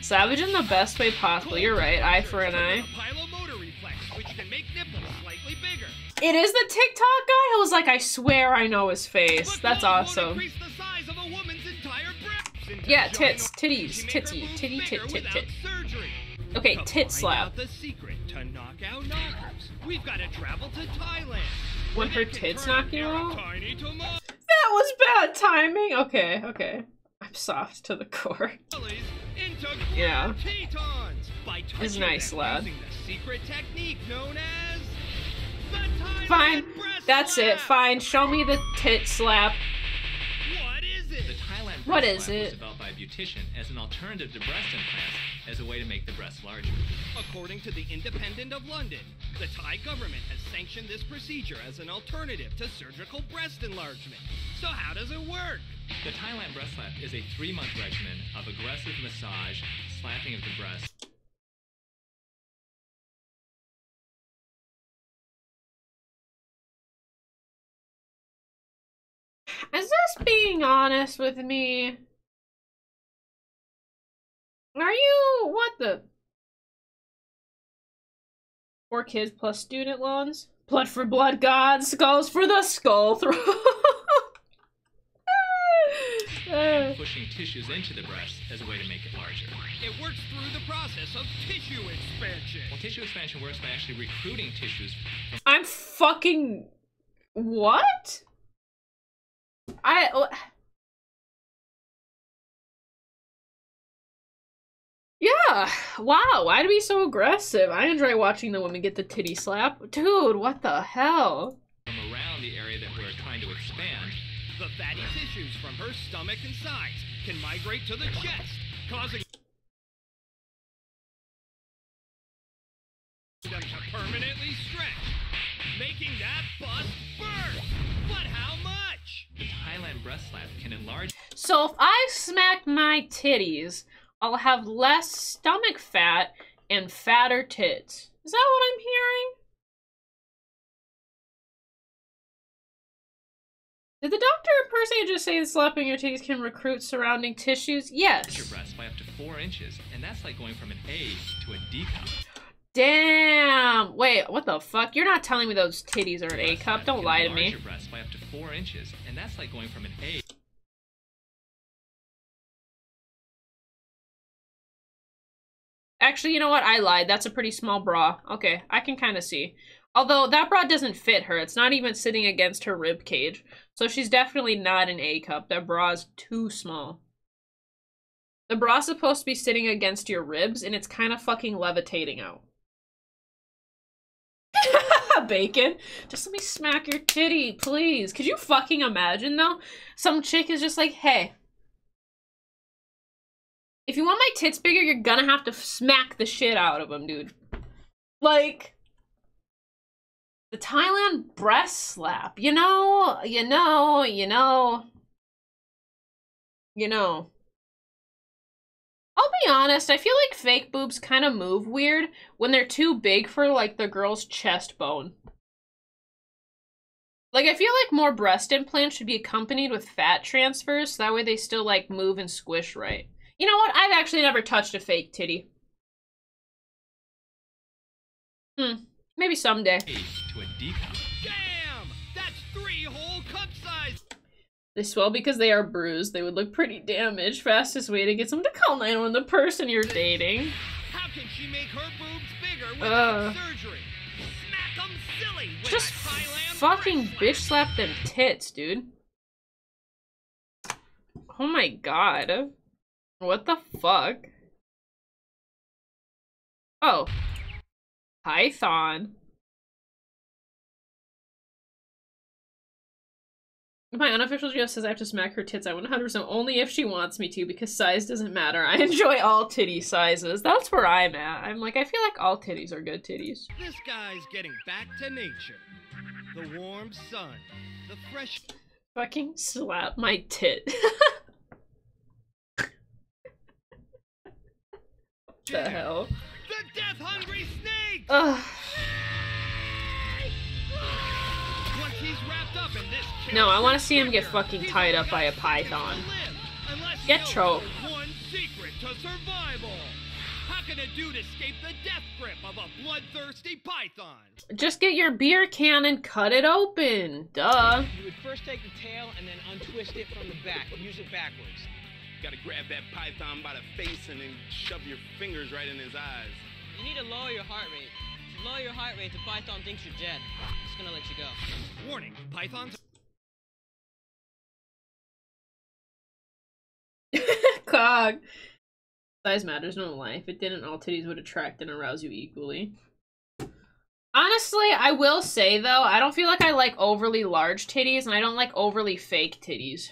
Savage in the best way possible. You're right. Eye for an eye. It is the TikTok guy who was like, I swear I know his face. That's awesome. Yeah, tits, titties, titty, titty, tit, tit, tit. Okay, tit slap. The secret to knock out knockers. We've got to travel to Thailand. When her tits knock you out? That was bad timing. Okay, okay. I'm soft to the core. Yeah. It's nice, lad. Fine. That's it. Fine. Show me the tit slap. What is it? It was developed by a beautician as an alternative to breast implants as a way to make the breasts larger. According to the Independent of London, the Thai government has sanctioned this procedure as an alternative to surgical breast enlargement. So how does it work? The Thailand breast slap is a three-month regimen of aggressive massage, slapping of the breast. Is this being honest with me? Are you... what the... Four kids plus student loans? Blood for blood, God. Skulls for the skull throw. And pushing tissues into the breast as a way to make it larger. It works through the process of tissue expansion. Well, tissue expansion works by actually recruiting tissues. I'm fucking... what? I yeah, wow, why'd be so aggressive? I enjoy watching the women get the titty slap. Dude, what the hell? From around the area that we're trying to expand, the fatty tissues from her stomach and sides can migrate to the chest, causing them to permanently stretch, making that bust burst. But how much? The Thailand breast slap can enlarge. So if I smack my titties, I'll have less stomach fat and fatter tits. Is that what I'm hearing? Did the doctor or person just say that slapping your titties can recruit surrounding tissues? Yes. Your breast by up to four inches, and that's like going from an A to a D cup. Damn! Wait, what the fuck? You're not telling me those titties are an A cup? Don't lie to me. Your breast by up to four inches, and that's like going from an A. Actually, you know what? I lied. That's a pretty small bra. Okay, I can kind of see. Although that bra doesn't fit her. It's not even sitting against her rib cage, so she's definitely not an A cup. That bra is too small. The bra's supposed to be sitting against your ribs, and it's kind of fucking levitating out. yeah, bacon. Just let me smack your titty, please. Could you fucking imagine, though? Some chick is just like, hey, if you want my tits bigger, you're gonna have to smack the shit out of them, dude. Like, the Thailand breast slap. You know, you know, you know. You know. I'll be honest, I feel like fake boobs kind of move weird when they're too big for, like, the girl's chest bone. Like, I feel like more breast implants should be accompanied with fat transfers, so that way they still, like, move and squish right. You know what? I've actually never touched a fake titty. Hmm. Maybe someday. To a damn! That's three whole cup size. They swell because they are bruised. They would look pretty damaged. Fastest way to get someone to call nine one one, the person you're dating. How can she make her boobs bigger without uh, surgery? Smack 'em silly with just Thailand fucking bitch slap them tits, dude. Oh my god. What the fuck? Oh. Python. My unofficial G F says I have to smack her tits. I one hundred percent only if she wants me to, because size doesn't matter. I enjoy all titty sizes. That's where I'm at. I'm like, I feel like all titties are good titties. This guy's getting back to nature. The warm sun, the fresh. Fucking slap my tit. What the hell? The death hungry snake. Ugh. No, I want to see him get fucking tied up by a python. Get choked. One secret to survival. How can a dude escape the death grip of a bloodthirsty python? Just get your beer can and cut it open. Duh. You would first take the tail and then untwist it from the back. Use it backwards. You gotta grab that python by the face and then shove your fingers right in his eyes. You need to lower your heart rate. Lower your heart rate, the python thinks you're dead. It's gonna let you go. Warning, pythons. Cog. Size matters, no lie. If it didn't, all titties would attract and arouse you equally. Honestly, I will say though, I don't feel like I like overly large titties, and I don't like overly fake titties.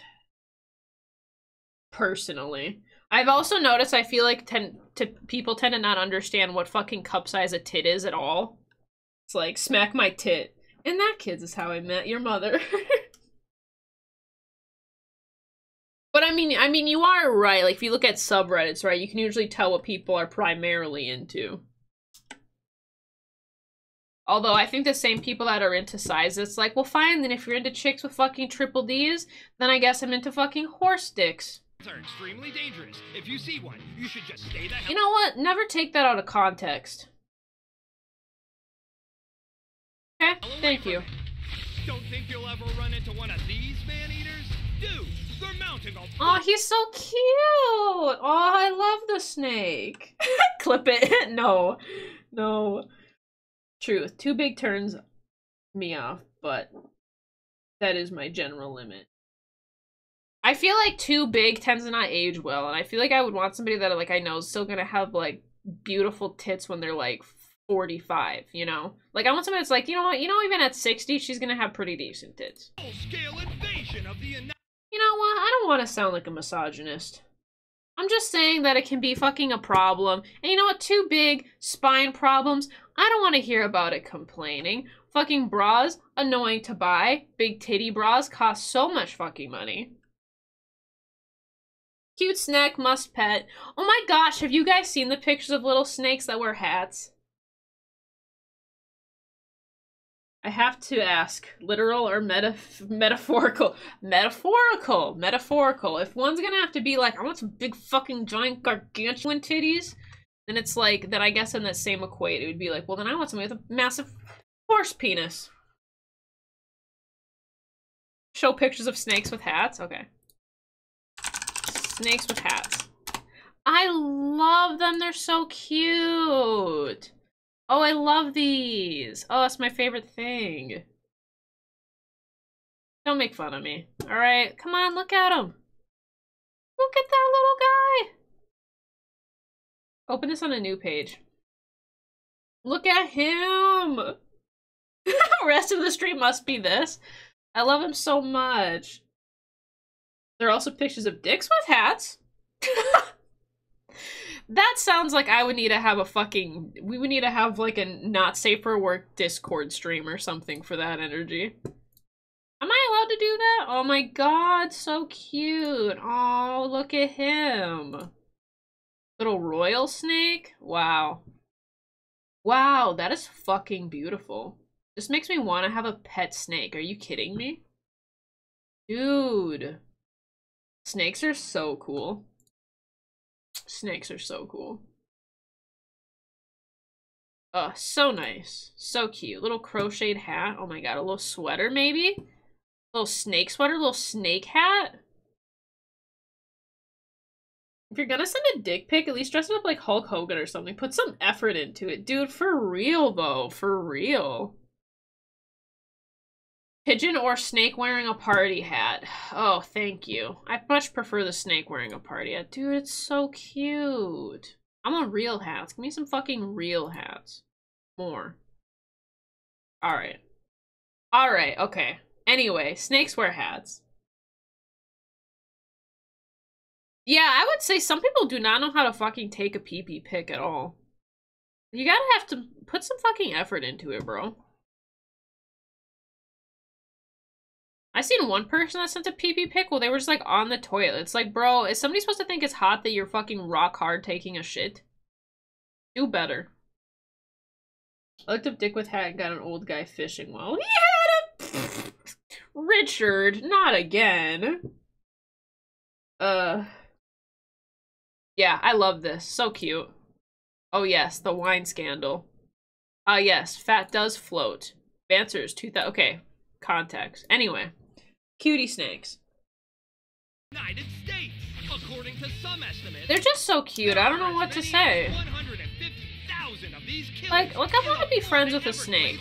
Personally. I've also noticed I feel like ten to people tend to not understand what fucking cup size a tit is at all. It's like, smack my tit. And that, kids, is how I met your mother. But I mean, I mean, you are right. Like, if you look at subreddits, right, you can usually tell what people are primarily into. Although, I think the same people that are into size, it's like, well, fine, then if you're into chicks with fucking triple Ds, then I guess I'm into fucking horse dicks. Are extremely dangerous. If you see one, you should just stay the hell. You know what? Never take that out of context. Okay, thank you. Don't think you'll ever run into one of these man eaters? Dude, they're mounting a. Oh, he's so cute. Oh, I love the snake. Clip it. No. No. Truth. Too big turns me off, but that is my general limit. I feel like too big tends to not age well, and I feel like I would want somebody that, like, I know is still gonna have, like, beautiful tits when they're, like, forty-five, you know? Like, I want somebody that's like, you know what, you know, even at sixty, she's gonna have pretty decent tits. Full-scale invasion of the United- You know what, I don't want to sound like a misogynist. I'm just saying that it can be fucking a problem, and you know what, too big, spine problems, I don't want to hear about it complaining. Fucking bras, annoying to buy, big titty bras cost so much fucking money. Cute snack must pet. Oh my gosh, have you guys seen the pictures of little snakes that wear hats? I have to ask, literal or metaf metaphorical? Metaphorical, metaphorical. If one's gonna have to be like, I want some big fucking giant gargantuan titties, then it's like, then I guess in that same equate, it would be like, well then I want somebody with a massive horse penis. Show pictures of snakes with hats? Okay. Snakes with hats. I love them. They're so cute. Oh, I love these. Oh, that's my favorite thing. Don't make fun of me. All right, come on, look at him. Look at that little guy. Open this on a new page. Look at him. Rest of the stream must be this. I love him so much. There are also pictures of dicks with hats. That sounds like I would need to have a fucking... We would need to have, like, a not safe for work Discord stream or something for that energy. Am I allowed to do that? Oh my god, so cute. Oh, look at him. Little royal snake. Wow. Wow, that is fucking beautiful. This makes me want to have a pet snake. Are you kidding me? Dude. Snakes are so cool. Snakes are so cool. Oh, so nice. So cute. Little crocheted hat. Oh my god, a little sweater maybe? Little snake sweater, little snake hat? If you're gonna send a dick pic, at least dress it up like Hulk Hogan or something. Put some effort into it. Dude, for real though. For real. Pigeon or snake wearing a party hat? Oh, thank you. I much prefer the snake wearing a party hat. Dude, it's so cute. I want real hats. Give me some fucking real hats. More. Alright. Alright, okay. Anyway, snakes wear hats. Yeah, I would say some people do not know how to fucking take a pee-pee pic at all. You gotta have to put some fucking effort into it, bro. I seen one person that sent a pee-pee pic. Well, they were just like on the toilet. It's like, bro, is somebody supposed to think it's hot that you're fucking rock hard taking a shit? Do better. I looked up dick with hat and got an old guy fishing well. He had a Richard, not again. Uh Yeah, I love this. So cute. Oh yes, the wine scandal. Ah uh, yes, fat does float. Manswers two thousand okay. Context. Anyway, cutie snakes. United States, according to some estimates, they're just so cute. I don't know what to say. Of these like, like I want to be friends with a snake.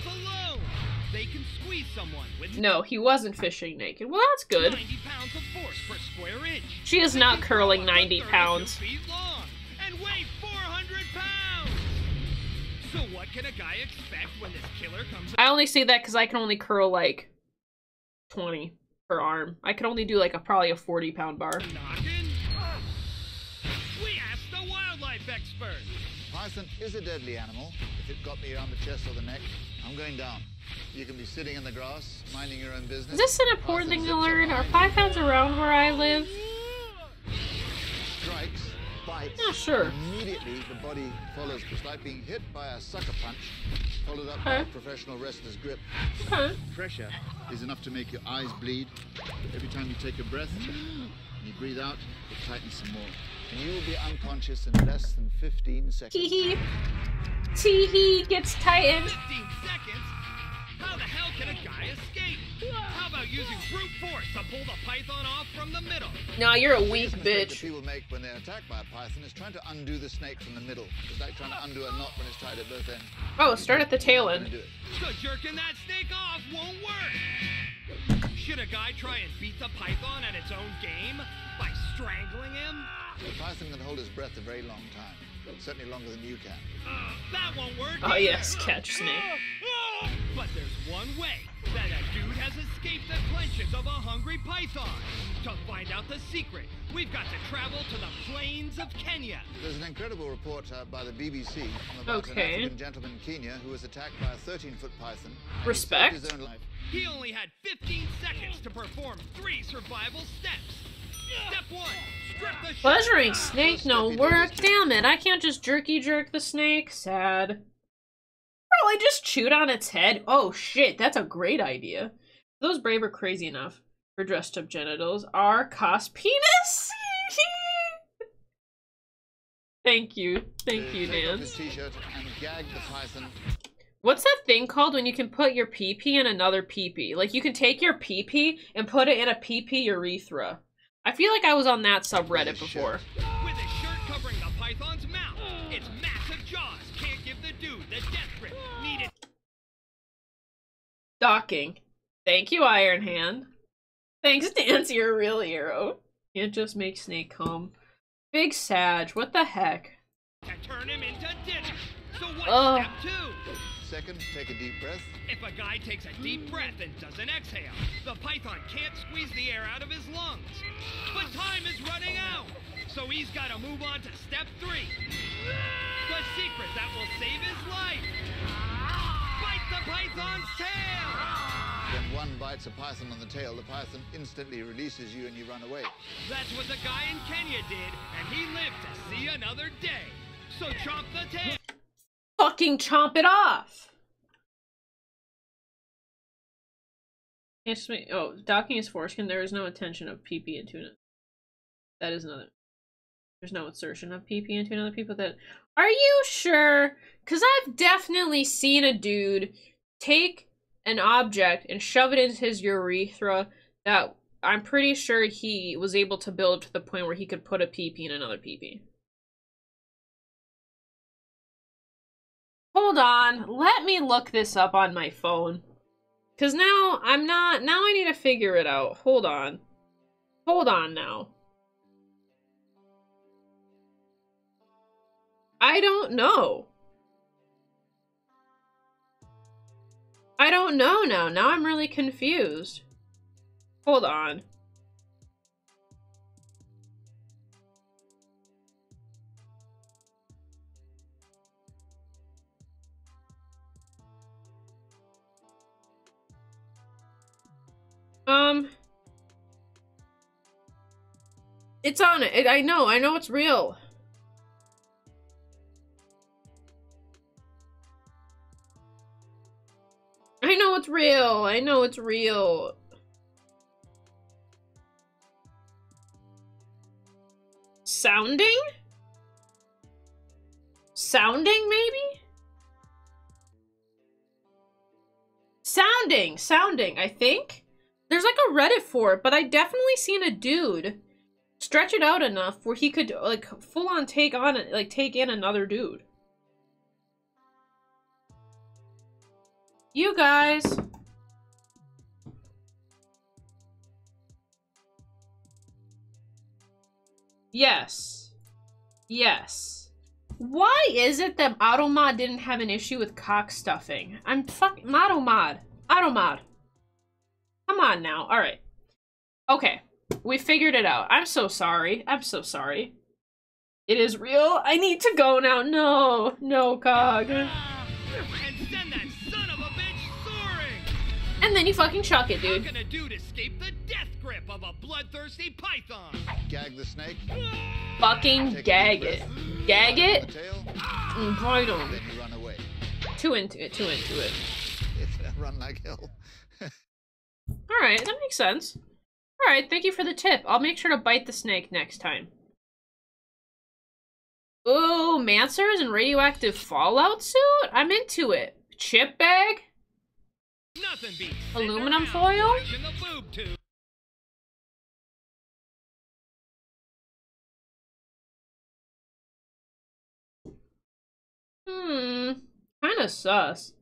They can squeeze someone with no, he wasn't fishing naked. Well, that's good. ninety pounds of force per square inch. She is not curling ninety pounds. Long and weigh four hundred pounds. So what can a guy expect when this killer comes? I only say that because I can only curl like twenty per arm. I can only do like a probably a forty pound bar. Knocking? We asked the wildlife expert. Python is a deadly animal. If it got me around the chest or the neck, I'm going down. You can be sitting in the grass, minding your own business. Is this an important thing to learn? Are pythons around where I live? Strikes. Bites. Not sure. Immediately the body follows. It's like being hit by a sucker punch, followed up okay. by a professional wrestler's grip. Okay. Pressure is enough to make your eyes bleed. Every time you take a breath and you breathe out, it tightens some more. And you will be unconscious in less than fifteen seconds. Tee hee. Tee hee gets tightened. fifteen seconds? How the hell can a guy escape? How about using brute force to pull the python off from the middle? Nah, you're a weak bitch. The people make when they're attacked by a python is trying to undo the snake from the middle. It's like trying to undo a knot when it's tied at both ends. Oh, start at the tail end. So jerking that snake off won't work. Should a guy try and beat the python at its own game by strangling him? The python can hold his breath a very long time. Certainly longer than you can. Uh, that won't work. Oh yes, catch snake. But there's one way that a dude has escaped the clutches of a hungry python. To find out the secret, we've got to travel to the plains of Kenya. There's an incredible report uh, by the B B C about okay. an African gentleman in Kenya who was attacked by a thirteen foot python. Respect. His own life. He only had fifteen seconds to perform three survival steps. Step one, strip the pleasuring snake, no work. Damn it, I can't just jerky jerk the snake. Sad. Probably just chewed on its head. Oh shit, that's a great idea. Those brave are crazy enough for dressed up genitals are cost penis. Thank you. Thank you, Dan. What's that thing called when you can put your pee-pee in another pee-pee? Like you can take your pee-pee and put it in a pee-pee urethra. I feel like I was on that subreddit before. With his shirt covering the python's mouth, its massive jaws can't give the dude the death grip needed. Docking. Thank you, Iron Hand. Thanks, Dance, you're a real hero. Can't just make snake calm. Big Sag, what the heck? To turn him into dinner. So what's step two? second, take a deep breath. If a guy takes a deep breath and doesn't exhale, the python can't squeeze the air out of his lungs. But time is running out, so he's got to move on to step three. The secret that will save his life. Bite the python's tail! When one bites a python on the tail, the python instantly releases you and you run away. That's what the guy in Kenya did, and he lived to see another day. So chomp the tail. Fucking chomp it off. Oh, docking his foreskin. There is no intention of pee-pee into another. That is another. There's no insertion of pee-pee into another people. That are you sure? Because I've definitely seen a dude take an object and shove it into his urethra. That I'm pretty sure he was able to build to the point where he could put a pee-pee in another pee-pee. Hold on, let me look this up on my phone. Cause now I'm not, now I need to figure it out. Hold on. Hold on now. I don't know. I don't know now. Now I'm really confused. Hold on. Um, it's on it. I know, I know it's real. I know it's real. I know it's real. Sounding? Sounding, maybe? Sounding, sounding, I think. There's like a Reddit for it, but I definitely seen a dude stretch it out enough where he could like full on take on it, like take in another dude. You guys. Yes. Yes. Why is it that Automod didn't have an issue with cock stuffing? I'm fucking Automod. Automod. Come on now. All right. Okay. We figured it out. I'm so sorry. I'm so sorry. It is real. I need to go now. No. No, Cog. And send that son of a bitch soaring. And then you fucking chuck it, dude. How can a dude escape the death grip of a bloodthirsty python? Gag the snake. Fucking Take gag it. Gag it. Right on. Then you run away. Too into it. Too into it. If I run like hell. Alright, that makes sense. Alright, thank you for the tip. I'll make sure to bite the snake next time. Ooh, Manswers and radioactive fallout suit? I'm into it. Chip bag? Nothing beats aluminum foil? Hmm, kinda sus.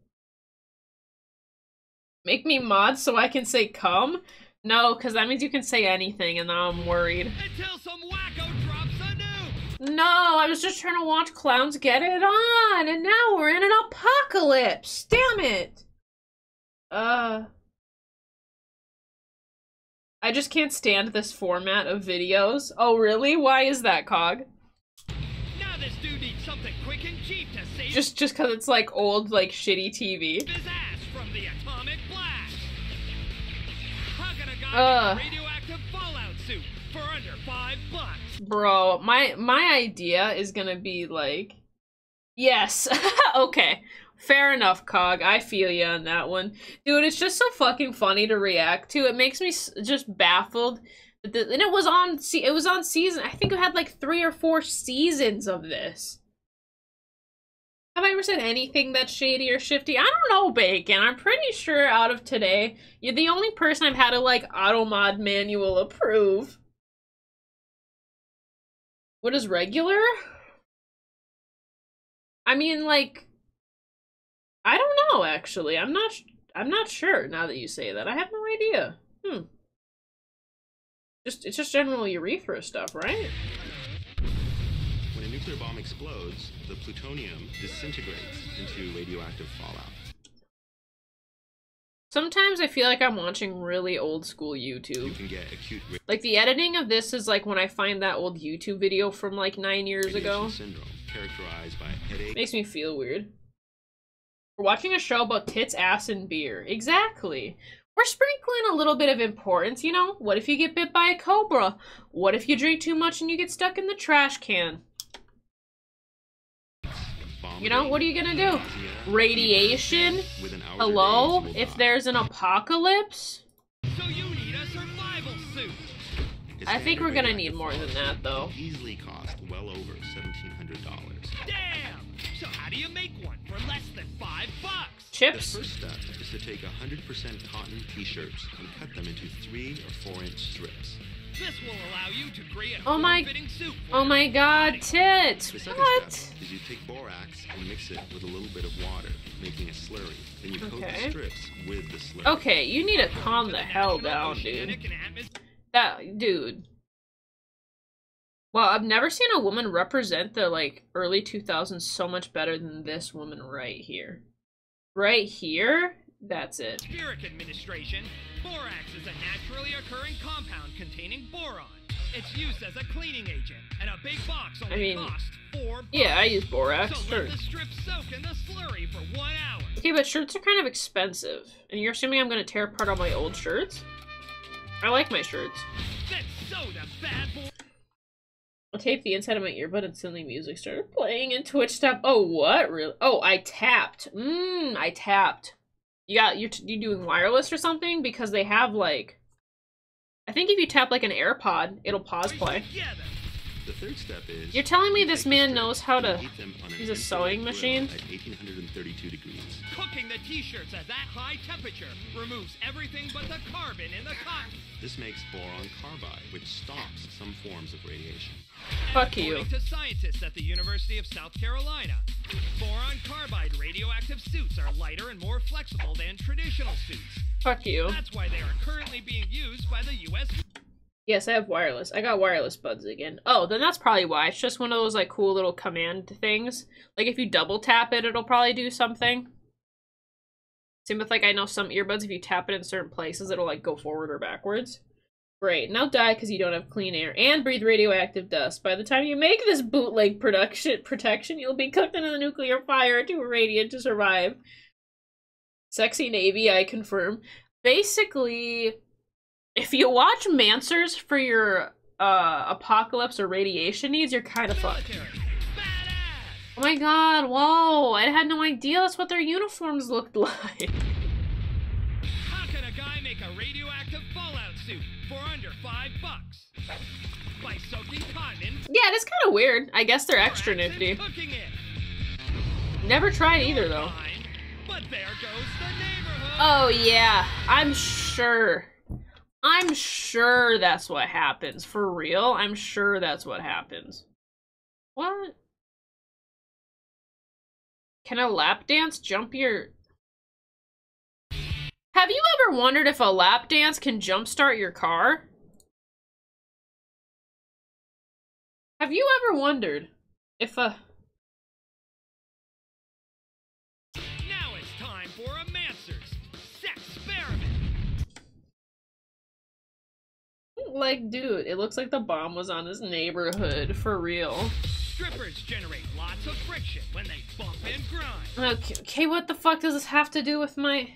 Make me mod so I can say come? No, because that means you can say anything, and now I'm worried. Until some wacko drops a nuke. No, I was just trying to watch clowns get it on, and now we're in an apocalypse. Damn it. Uh. I just can't stand this format of videos. Oh, really? Why is that, Cog? Now this dude needs something quick and cheap to save. Just, just because it's like old, like shitty T V. His ass from the atomic. Uh, radioactive fallout suit for under five bucks. Bro, my my idea is gonna be like, yes, okay, fair enough, Cog. I feel you on that one, dude. It's just so fucking funny to react to. It makes me s just baffled. That the, and it was on. See, it was on season. I think it had like three or four seasons of this. Have I ever said anything that's shady or shifty? I don't know, Bacon. I'm pretty sure out of today, you're the only person I've had to, like, Automod manual approve. What is regular? I mean, like, I don't know, actually. I'm not, I'm not sure now that you say that. I have no idea. Hmm. Just, it's just general urethra stuff, right? nuclear bomb explodes, the plutonium disintegrates into radioactive fallout. Sometimes I feel like I'm watching really old school YouTube. You can get acute like the editing of this is like when I find that old YouTube video from like nine years ago. Syndrome characterized by headache. Makes me feel weird. We're watching a show about tits, ass, and beer. Exactly. We're sprinkling a little bit of importance, you know? What if you get bit by a cobra? What if you drink too much and you get stuck in the trash can? You know, what are you gonna do? Radiation? Hello? If there's an apocalypse? So you need a survival suit. I think we're gonna need more than that, though. Easily cost well over seventeen hundred dollars. Damn! So how do you make one for less than five bucks? Chips? The first step is to take one hundred percent cotton t-shirts and cut them into three or four inch strips. This will allow you to create a oh my soup oh my god tits. The second what? Step is you take borax and mix it with a little bit of water, making a slurry. Then you coat okay. the strips with the slurry. Okay, you need to calm the hell down, dude. That dude. Well, I've never seen a woman represent the like early two thousands so much better than this woman right here. Right here? That's it. Atmospheric administration. Borax is a naturally occurring compound containing boron. It's used as a cleaning agent, and a big box only I mean, costs four bucks. Yeah, I use borax. So sure. Let the strip soak in the slurry for one hour. Okay, but shirts are kind of expensive, and you're assuming I'm going to tear apart all my old shirts? I like my shirts. That's soda, bad boy. I'll tape the inside of my earbud and suddenly music started playing and Twitch stopped. Oh, what? Really? Oh, I tapped. Mmm, I tapped. You got, you're, t you're doing wireless or something? Because they have, like, I think if you tap, like, an AirPod, it'll pause play. The third step is you're telling me this man knows how to use a sewing machine? At eighteen thirty-two degrees. Cooking the t-shirts at that high temperature removes everything but the carbon in the cotton. This makes boron carbide, which stops some forms of radiation. Fuck you. According to scientists at the University of South Carolina, boron carbide radioactive suits are lighter and more flexible than traditional suits. Fuck you. That's why they are currently being used by the U S Yes, I have wireless. I got wireless buds again. Oh, then that's probably why. It's just one of those, like, cool little command things. Like, if you double tap it, it'll probably do something. Same with, like, I know some earbuds, if you tap it in certain places, it'll, like, go forward or backwards. Great. Now die because you don't have clean air. And breathe radioactive dust. By the time you make this bootleg production protection, you'll be cooked into the nuclear fire too radiant to survive. Sexy Navy, I confirm. Basically, if you watch Manswers for your uh, apocalypse or radiation needs, you're kind of fucked. Oh my god, whoa, I had no idea that's what their uniforms looked like. How can a guy make a radioactive fallout suit for under five bucks? By soaking cotton in. Yeah, it is kind of weird. I guess they're extra nifty. Never tried either, though. But there goes the neighborhood. Oh yeah, I'm sure. I'm sure that's what happens. For real, I'm sure that's what happens. What? Can a lap dance jump your... Have you ever wondered if a lap dance can jumpstart your car? Have you ever wondered if a... Now it's time for a Manswers sex experiment. Like, dude, it looks like the bomb was on this neighborhood, for real. Strippers generate lots of friction when they bump and grind. Okay, okay, what the fuck does this have to do with my...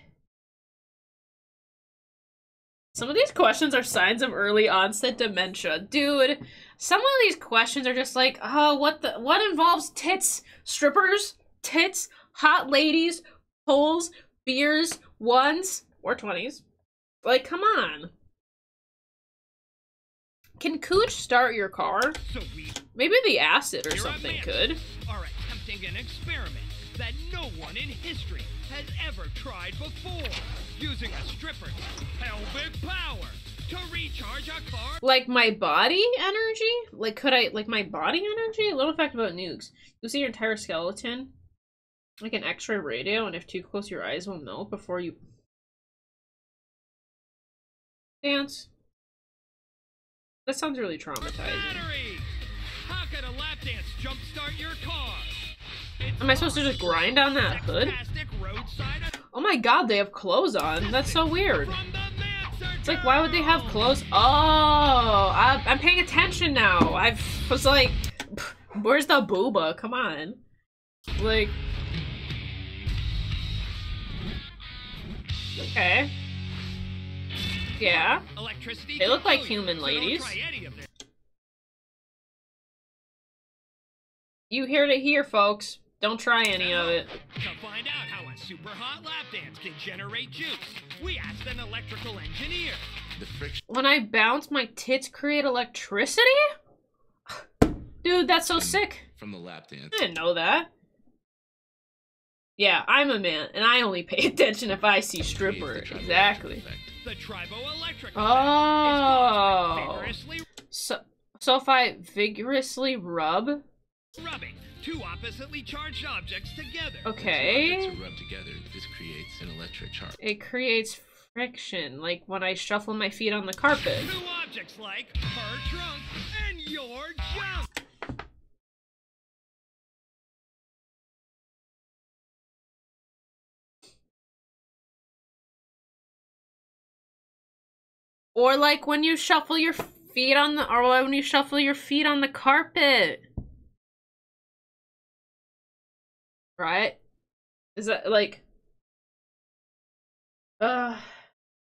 Some of these questions are signs of early onset dementia. Dude, some of these questions are just like, oh, what the... What involves tits? Strippers? Tits? Hot ladies? Poles? Beers? Ones? Or twenties? Like, come on. Can cooch start your car? Maybe the acid or something could. Are attempting an experiment that no one in history has ever tried before, using a stripper's pelvic power to recharge a car. Like my body energy? Like could I? Like my body energy? A little fact about nukes: you'll see your entire skeleton, like an X-ray radio, and if too close, your eyes will melt before you dance. That sounds really traumatizing. Pocket a lap dance, jumpstart your car. It's Am I supposed to just grind on that hood? Oh my god, they have clothes on. That's so weird. It's like, why would they have clothes? Oh, I, I'm paying attention now. I was like, where's the booba? Come on. Like, okay. Yeah. They look like human ladies. You heard it here, folks. Don't try any of it. To find out how a super hot lap dance can generate juice, we asked an electrical engineer. The friction. When I bounce, my tits create electricity? Dude, that's so sick. From the lap dance. I didn't know that. Yeah, I'm a man, and I only pay attention if I see stripper. Exactly. The triboelectric. Oh. Vigorously... So, so if I vigorously rub. Rubbing two oppositely charged objects together. Okay. Objects are rubbed together. This creates an electric charge. It creates friction, like when I shuffle my feet on the carpet. Two objects like her trunk and your junk. Or like when you shuffle your feet on the, or when you shuffle your feet on the carpet. Right? Is that like, uh,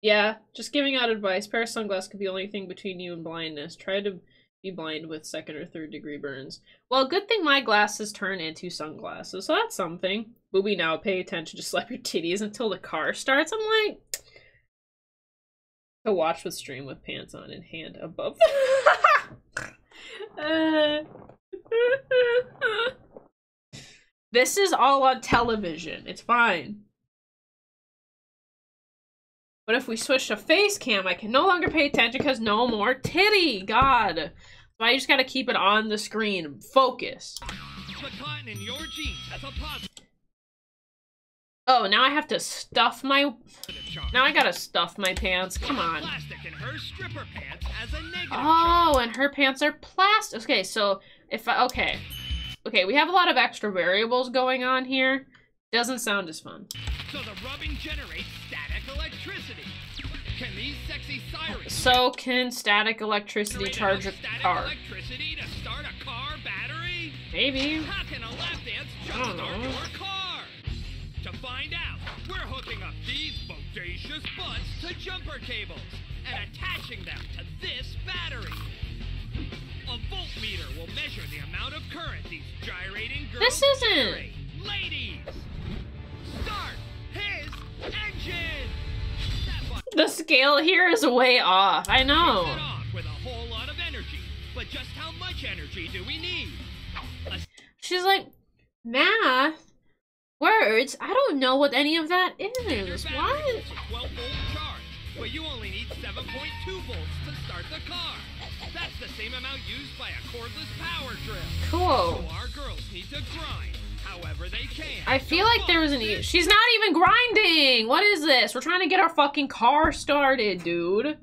yeah, just giving out advice. Pair of sunglasses could be the only thing between you and blindness. Try to be blind with second or third degree burns. Well, good thing my glasses turn into sunglasses, so that's something. Booby now, pay attention, just slap your titties until the car starts. I'm like, to watch with stream with pants on and hand above. uh. This is all on television. It's fine. But if we switch to face cam, I can no longer pay attention because no more titty. God. So I just gotta keep it on the screen. Focus. The cotton in your jeans as a positive. Oh, now I have to stuff my... Now I gotta stuff my pants. Come on. And her stripper pants as a negative oh, charge. And her pants are plastic. Okay, so if I... Okay. Okay, we have a lot of extra variables going on here. Doesn't sound as fun. So the rubbing generates static electricity. Can these sexy sirens So can static electricity charge a static car? Electricity to start a car battery? Maybe. How can a lap dance jump start your car? To find out, we're hooking up these bodacious butts to jumper cables and attaching them to this battery. A voltmeter will measure the amount of current these gyrating girls This isn't generate. Ladies, start his engine. The scale here is way off. I know. It off with a whole lot of energy, but just how much energy do we need? A She's like, math, words. I don't know what any of that is. What? But you only need seven point two volts to start the car. That's the same amount used by a cordless power drill. Cool. So our girls need to grind however they can. I feel like there was an e- She's not even grinding! What is this? We're trying to get our fucking car started, dude.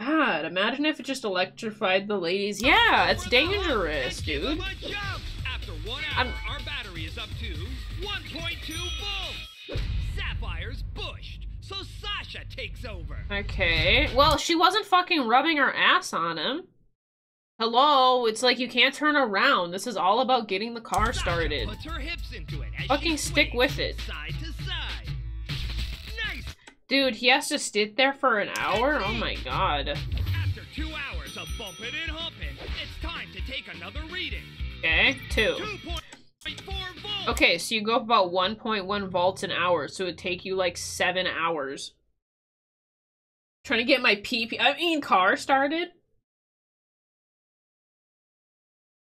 God, imagine if it just electrified the ladies. Yeah, it's dangerous, dude. After one hour, our battery is up to one point two volts. Sapphire's bushed. So Sasha takes over. Okay. Well, she wasn't fucking rubbing her ass on him. Hello? It's like you can't turn around. This is all about getting the car started. Puts her hips into it fucking stick with it. Side to side. Nice. Dude, he has to sit there for an hour? Oh my god. After two hours of bumping and humping, it's time to take another reading. Okay, two. two Okay, so you go up about one point one volts an hour, so it'd take you like seven hours. Trying to get my pee-pee- I mean, car started?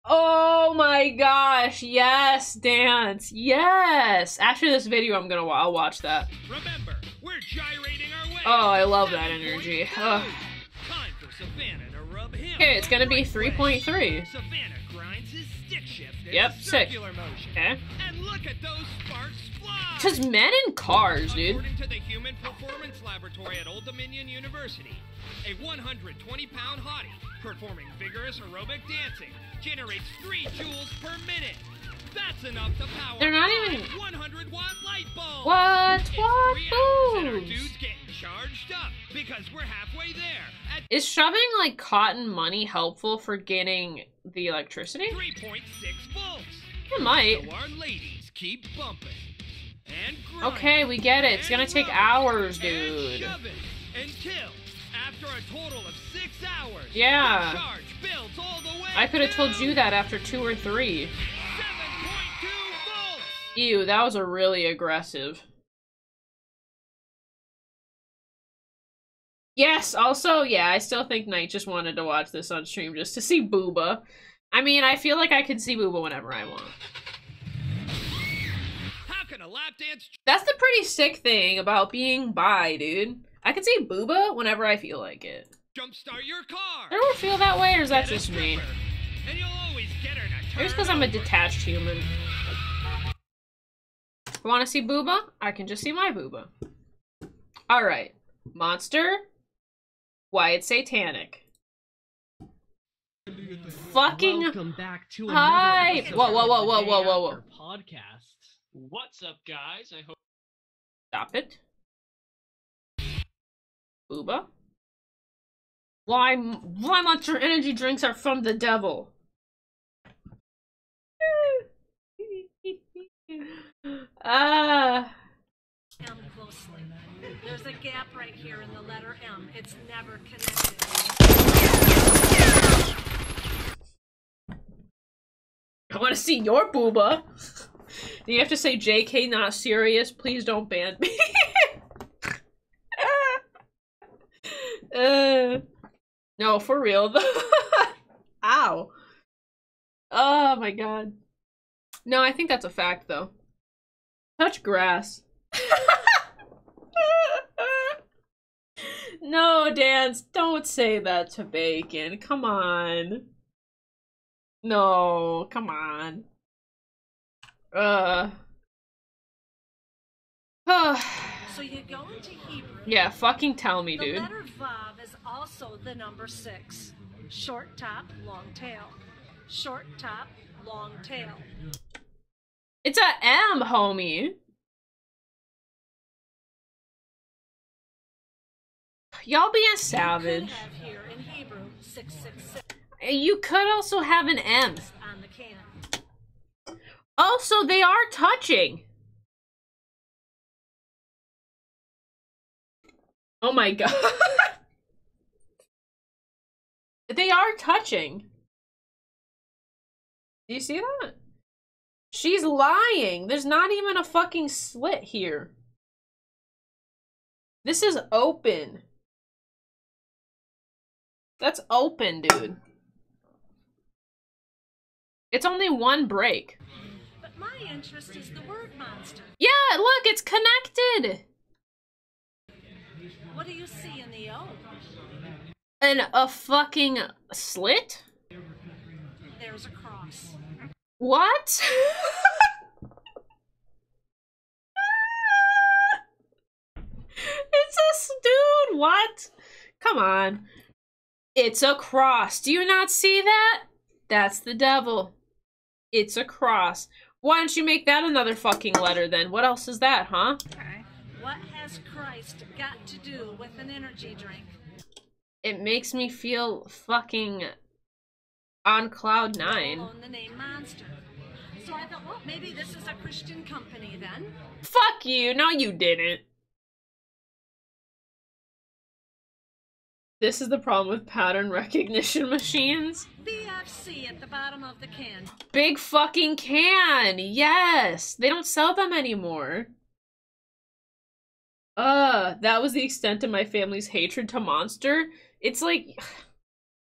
Oh my gosh, yes, dance, yes! After this video, I'm gonna- I'll watch that. Remember, we're gyrating our way. Oh, I love that energy. Ugh. Time for Savannah to rub him. Okay, it's gonna be three point three. Savannah grinds his stick shift in yep, circular six. Motion. Okay. And look at those sparks fly. Cause men in cars, dude. According to the Human Performance Laboratory at Old Dominion University, a one hundred twenty pound hottie performing vigorous aerobic dancing generates three joules per minute. That's enough to power They're not even one hundred watt light bulbs. What? What? Boom. Our dudes get charged up because we're halfway there. At Is shoving like cotton money helpful for getting the electricity? three point six volts. It might. So our ladies keep bumping. And okay, we get it. It's going to take hours, dude. Until after a total of six hours. Yeah. The charge builds all the way I could have told you that after two or three. Ew, that was a really aggressive. Yes, also, yeah, I still think Knight just wanted to watch this on stream just to see Booba. I mean, I feel like I can see Booba whenever I want. How can a lap dance? That's the pretty sick thing about being bi, dude. I can see Booba whenever I feel like it. Jumpstart your car. Do I ever feel that way, or is that just me? And you'll always get her to turn Maybe it's because I'm a detached human. Want to see Booba? I can just see my Booba. All right, monster. Why it's satanic? Fucking welcome back to hype! Whoa, whoa, whoa, whoa, whoa, whoa, whoa! Podcast. What's up, guys? I hope. Stop it, Booba. Why? Why Monster Energy drinks are from the devil? Ah. Uh. M closely. There's a gap right here in the letter M. It's never connected. I want to see your Booba. Do you have to say J K not serious? Please don't ban me. uh. No, for real though. Ow. Oh my god. No, I think that's a fact though. Touch grass. No, Dance, don't say that to Bacon. Come on. No, come on. Uh. So you go into Hebrew. Yeah, fucking tell me, dude. The letter Vav is also the number six. Short top, long tail. Short top, long tail. It's a M, homie. Y'all being savage. You could have here in Hebrew six six six. You could also have an M. On the can. Also, they are touching. Oh my god. They are touching. Do you see that? She's lying. There's not even a fucking slit here. This is open. That's open, dude. It's only one break. But my interest is the word monster. Yeah, look, it's connected. What do you see in the O? And a fucking slit? There's a cross. What? It's a dude. What? Come on. It's a cross. Do you not see that? That's the devil. It's a cross. Why don't you make that another fucking letter then? What else is that, huh? Okay. What has Christ got to do with an energy drink? It makes me feel fucking on cloud nine. On the name Monster. So I thought, well, maybe this is a Christian company then. Fuck you. No, you didn't. This is the problem with pattern recognition machines. B F C at the bottom of the can. Big fucking can. Yes. They don't sell them anymore. Uh, that was the extent of my family's hatred to Monster. It's like...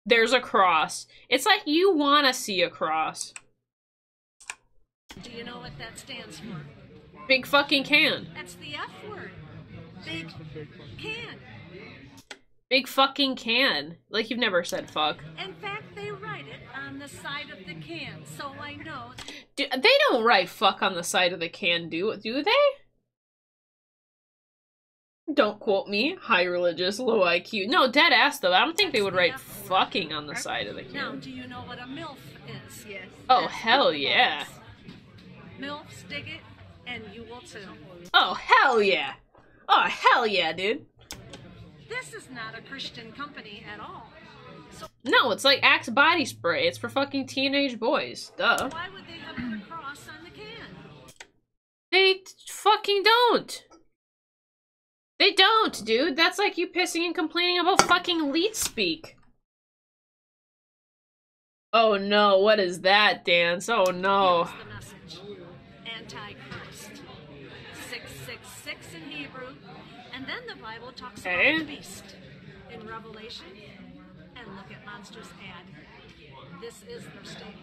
There's a cross. It's like you want to see a cross. Do you know what that stands for? Big fucking can. That's the F word. Big can. Big fucking can. Like you've never said fuck. In fact, they write it on the side of the can, so I know. Do, they don't write fuck on the side of the can, do do they? Don't quote me. High religious, low I Q. No, dead ass though. I don't think they would write fucking on the side of the can. Now, do you know what a MILF is? Yes. Oh hell yeah. MILFs dig it, and you will too. Oh hell yeah. Oh hell yeah, dude. This is not a Christian company at all. So no, it's like Axe body spray. It's for fucking teenage boys. Duh. Why would they have the cross on the can? They fucking don't. They don't, dude. That's like you pissing and complaining about fucking leet speak. Oh no, what is that, Dance? Oh no. Here's the message. Antichrist. six six six in Hebrew. And then the Bible talks about hey. the beast in Revelation, and look at Monsters ad. This is their statement.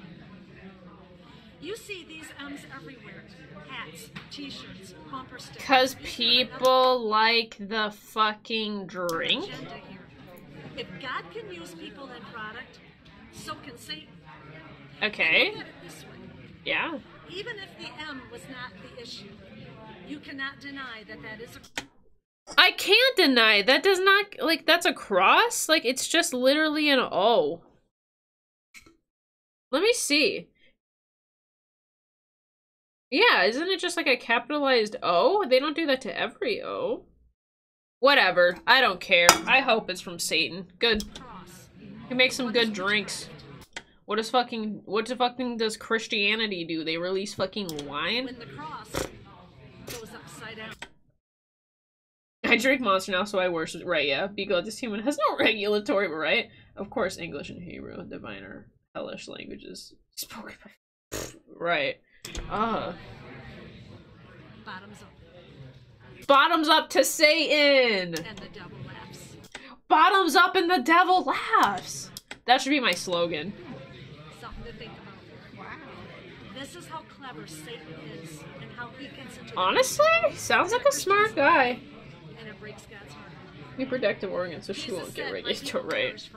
You see these M's everywhere. Hats, t-shirts, bumper stickers. Because people like the fucking drink. If God can use people and product, so can Satan. Okay. Look at it this way. Yeah. Even if the M was not the issue, you cannot deny that that is a... I can't deny that does not, like, that's a cross? Like, it's just literally an O. Let me see. Yeah, isn't it just like a capitalized O? They don't do that to every O. Whatever. I don't care. I hope it's from Satan. Good. He makes some good drinks. What does fucking, what the fucking does Christianity do? They release fucking wine? When the cross goes upside down. I drink Monster now, so I worship. Right, yeah. Be glad this human has no regulatory right. Of course, English and Hebrew, divine or hellish languages spoken by. Right. Ah. Uh. Bottoms up. Bottoms up to Satan. And the devil laughs. Bottoms up and the devil laughs. That should be my slogan. Something to think about. Wow. This is how clever Satan is and how he gets into. Honestly, sounds like a smart guy. And it breaks God's heart. Reproductive organ, so she Jesus won't get regulatory right.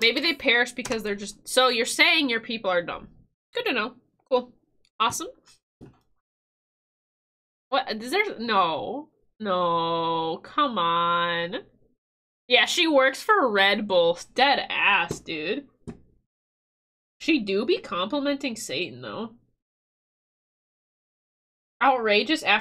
Maybe they perish because they're just. So you're saying your people are dumb. Good to know. Cool. Awesome. What? Is there. No. No. Come on. Yeah, she works for Red Bull. Dead ass, dude. She do be complimenting Satan, though. Outrageous after